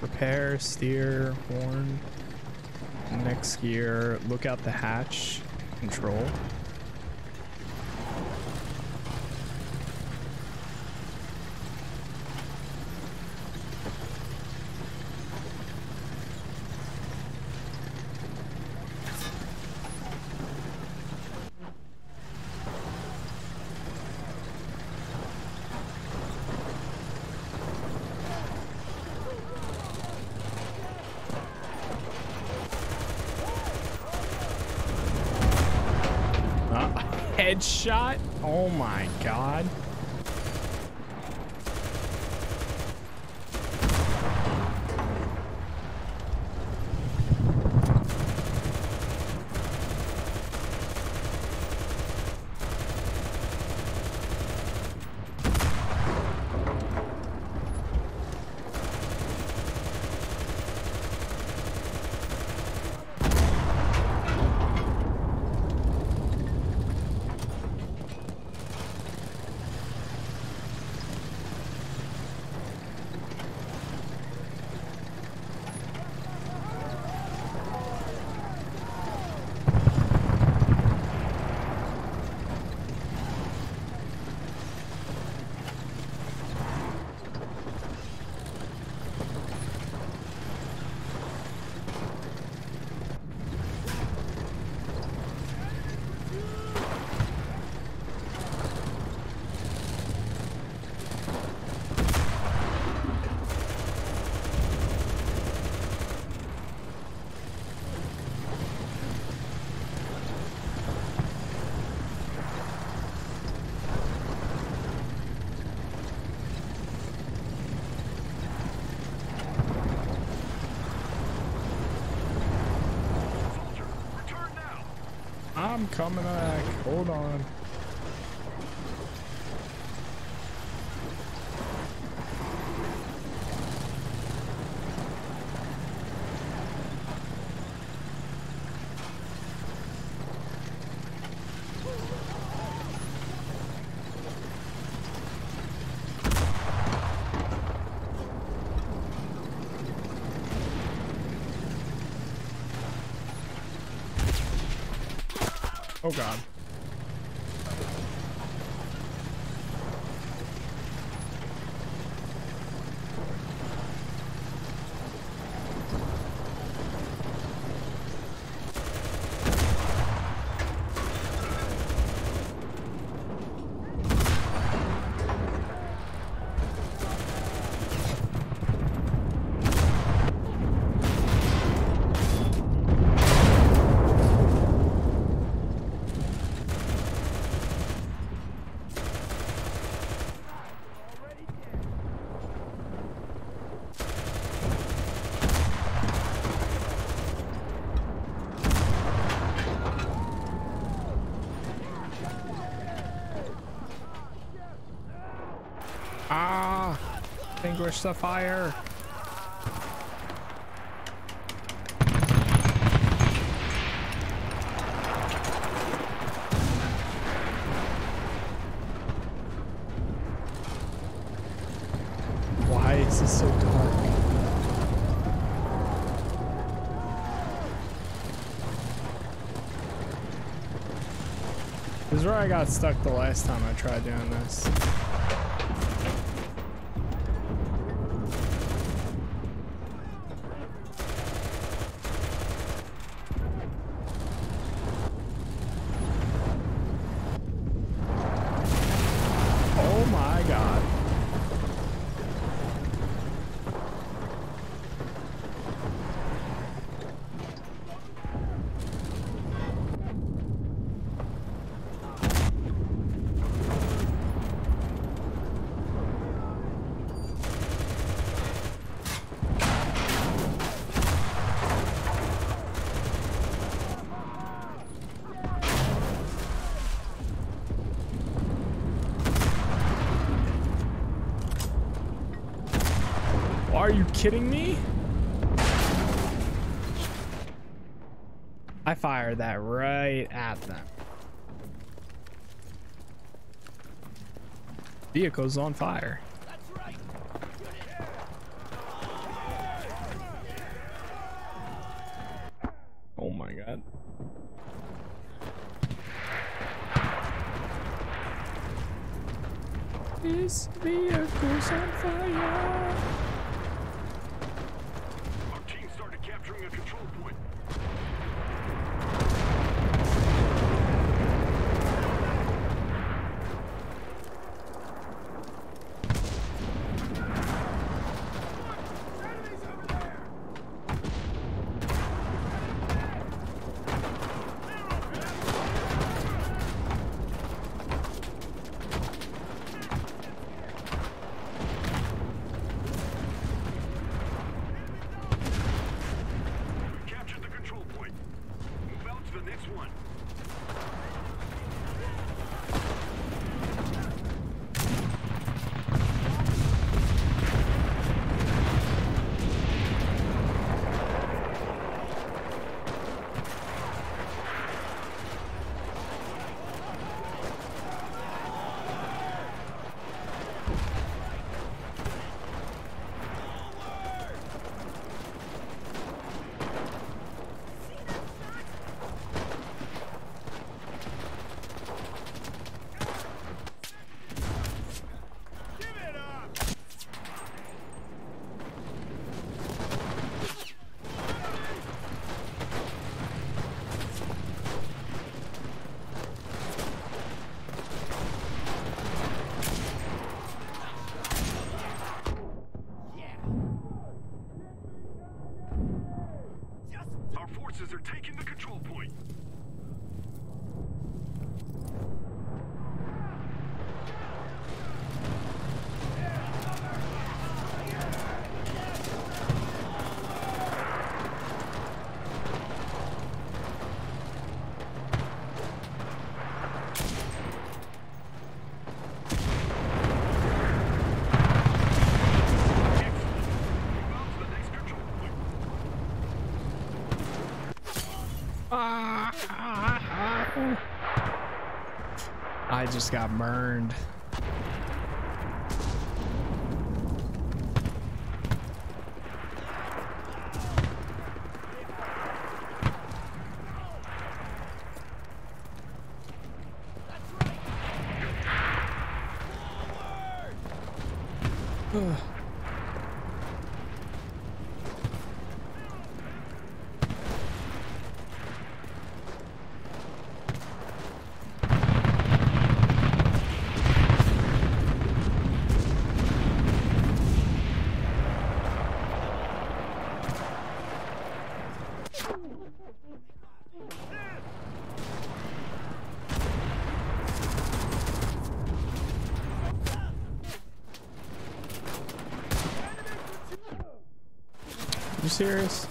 Repair, steer, horn, next gear, look out the hatch, control. Headshot? Oh my god. I'm coming back. Hold on. Oh god. Extinguish the fire. Why is this so dark? where I got stuck the last time I tried doing this. Are you kidding me? I fired that right at them. Vehicle's on fire. Oh my God. This vehicle's on fire. I just got burned. Serious?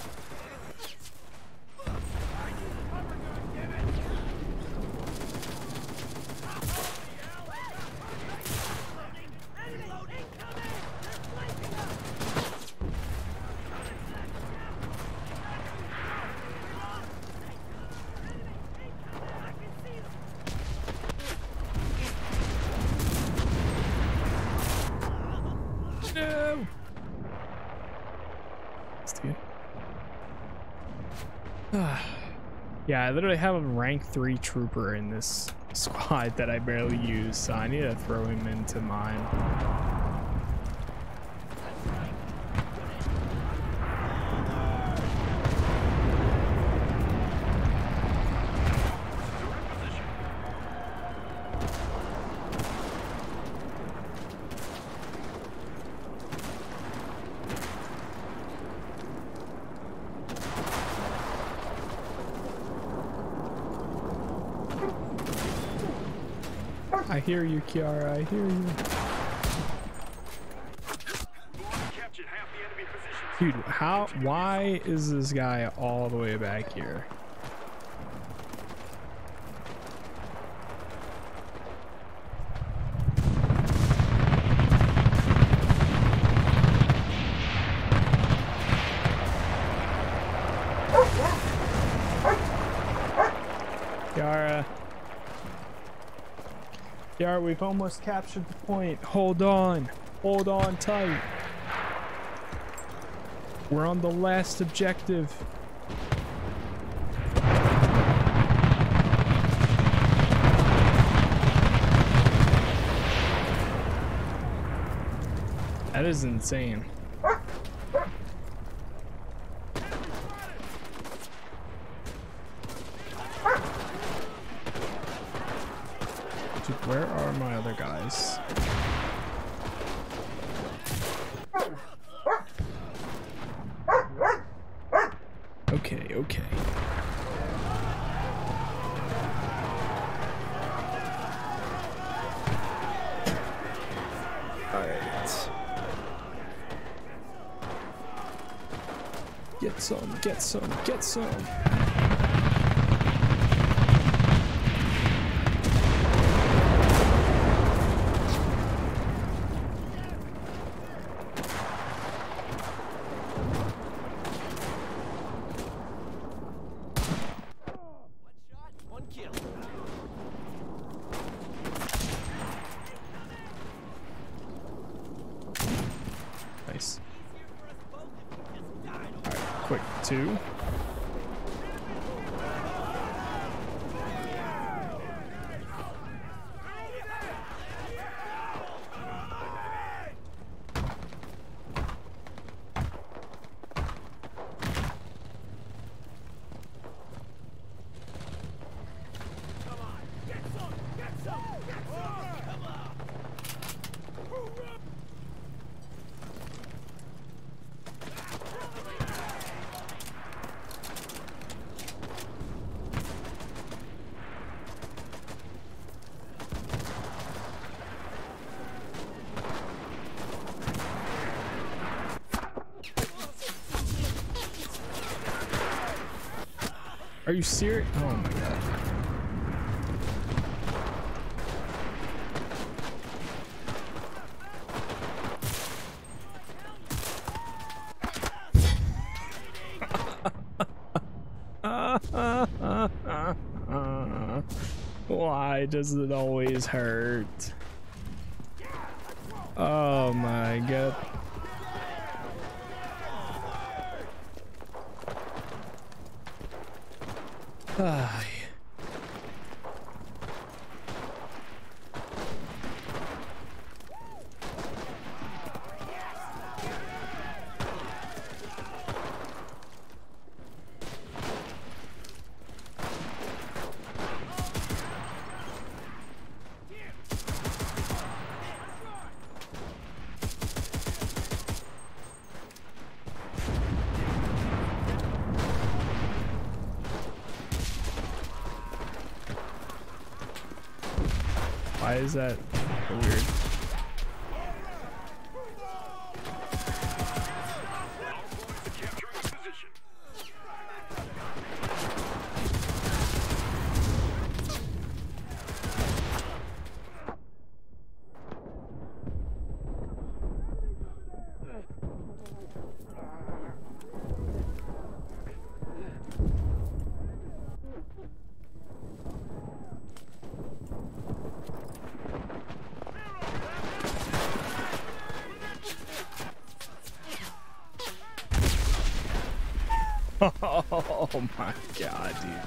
Yeah, I literally have a rank three trooper in this squad that I barely use, so I need to throw him into mine. I hear you, Kiara. I hear you. Captured half the enemy positions. Dude, how? Why is this guy all the way back here? Kiara. Yar, we've almost captured the point. Hold on. Hold on tight. We're on the last objective. That is insane. Where are my other guys? Okay, okay. All right. Get some, get some, get some. Two. Are you serious? Oh my god. Why does it always hurt? Oh my god. Ah. Why is that weird? Oh my god, dude.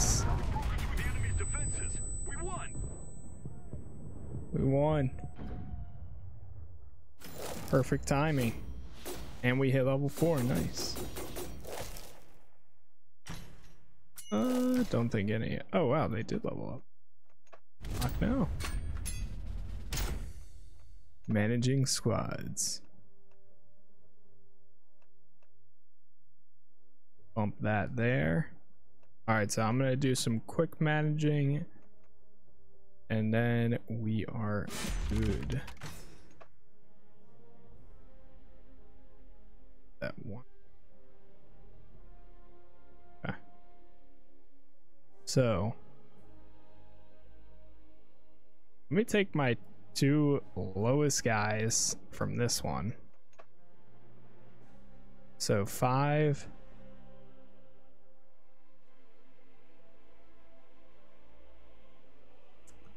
Yes. With the enemy's defenses, we won. We won. Perfect timing. And we hit level four. Nice. Uh, don't think any. Oh wow, they did level up. Lock now. Managing squads. Bump that there. All right, so I'm gonna do some quick managing, and then we are good. That one. Okay. So let me take my two lowest guys from this one. So five.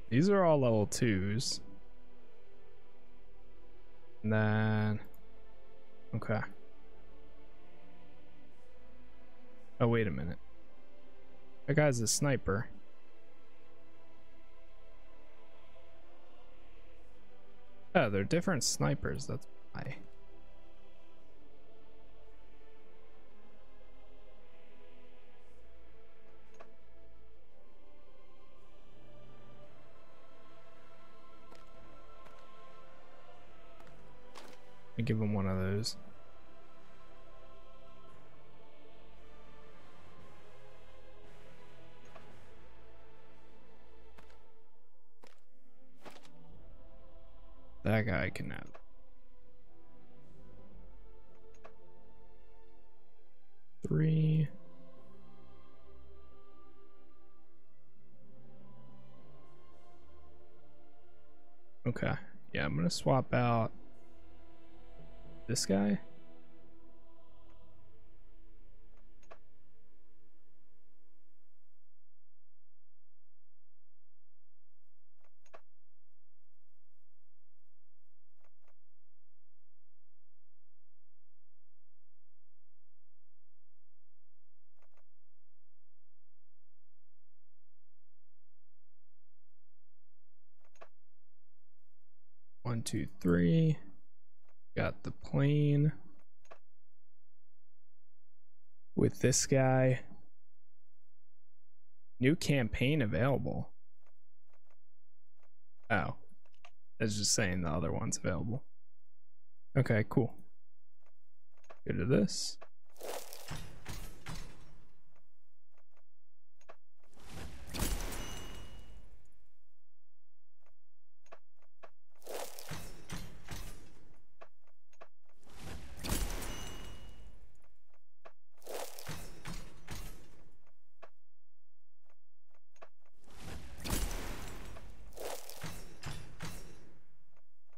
These are all level twos. And then, okay. Oh, wait a minute. That guy's a sniper. Oh, they're different snipers, that's why. Let me give him one of those. That guy can have. Three. Okay. Yeah, I'm gonna swap out this guy. One, two, three. Got the plane with this guy. New campaign available. Oh, that's just saying the other one's available. Okay, cool. Go to this.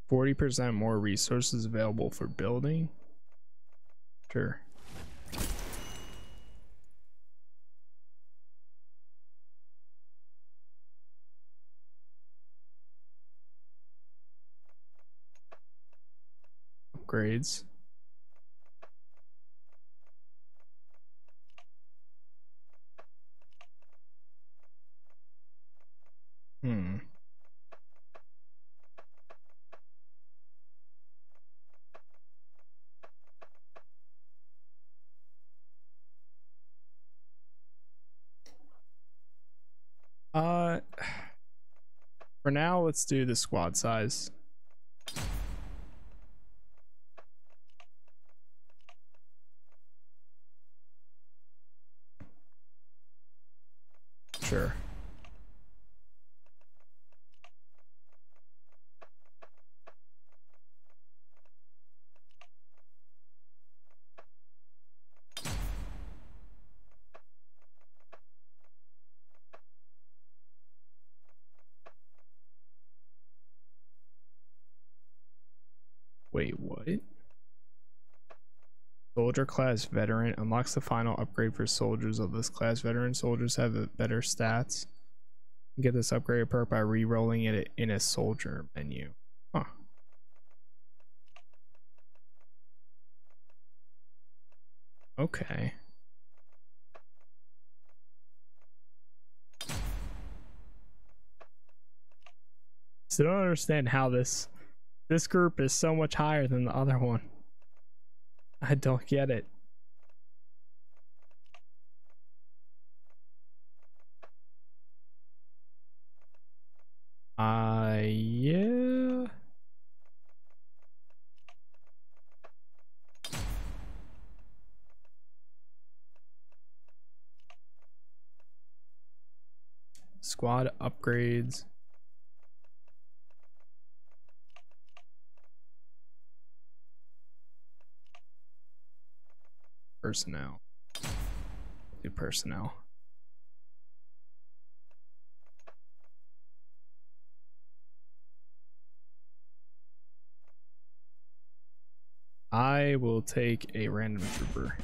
forty percent more resources available for building. Sure. Upgrades. Hmm. Uh, for now, let's do the squad size. Sure. Wait, what? Soldier class veteran unlocks the final upgrade for soldiers of this class. Veteran soldiers have better stats. You get this upgrade perk by re-rolling it in a soldier menu. Huh. Okay. So I don't understand how this this group is so much higher than the other one. I don't get it. Uh, yeah. Squad upgrades. Personnel. Do personnel. I will take a random trooper.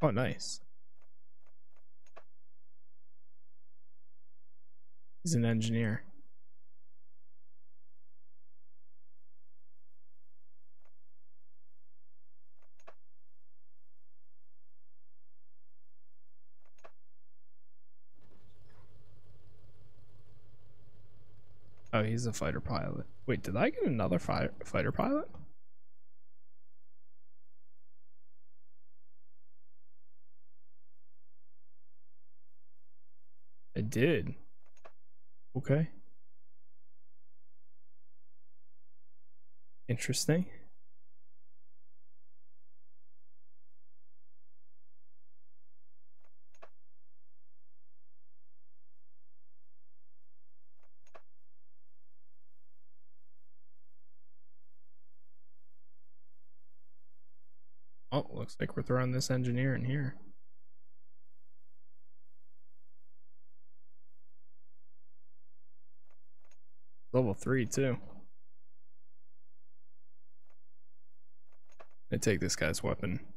Oh, nice. He's an engineer. Oh, he's a fighter pilot. Wait, did I get another fire, fighter pilot? I did. Okay. Interesting. Oh, looks like we're throwing this engineer in here. Level three, too. I take this guy's weapon.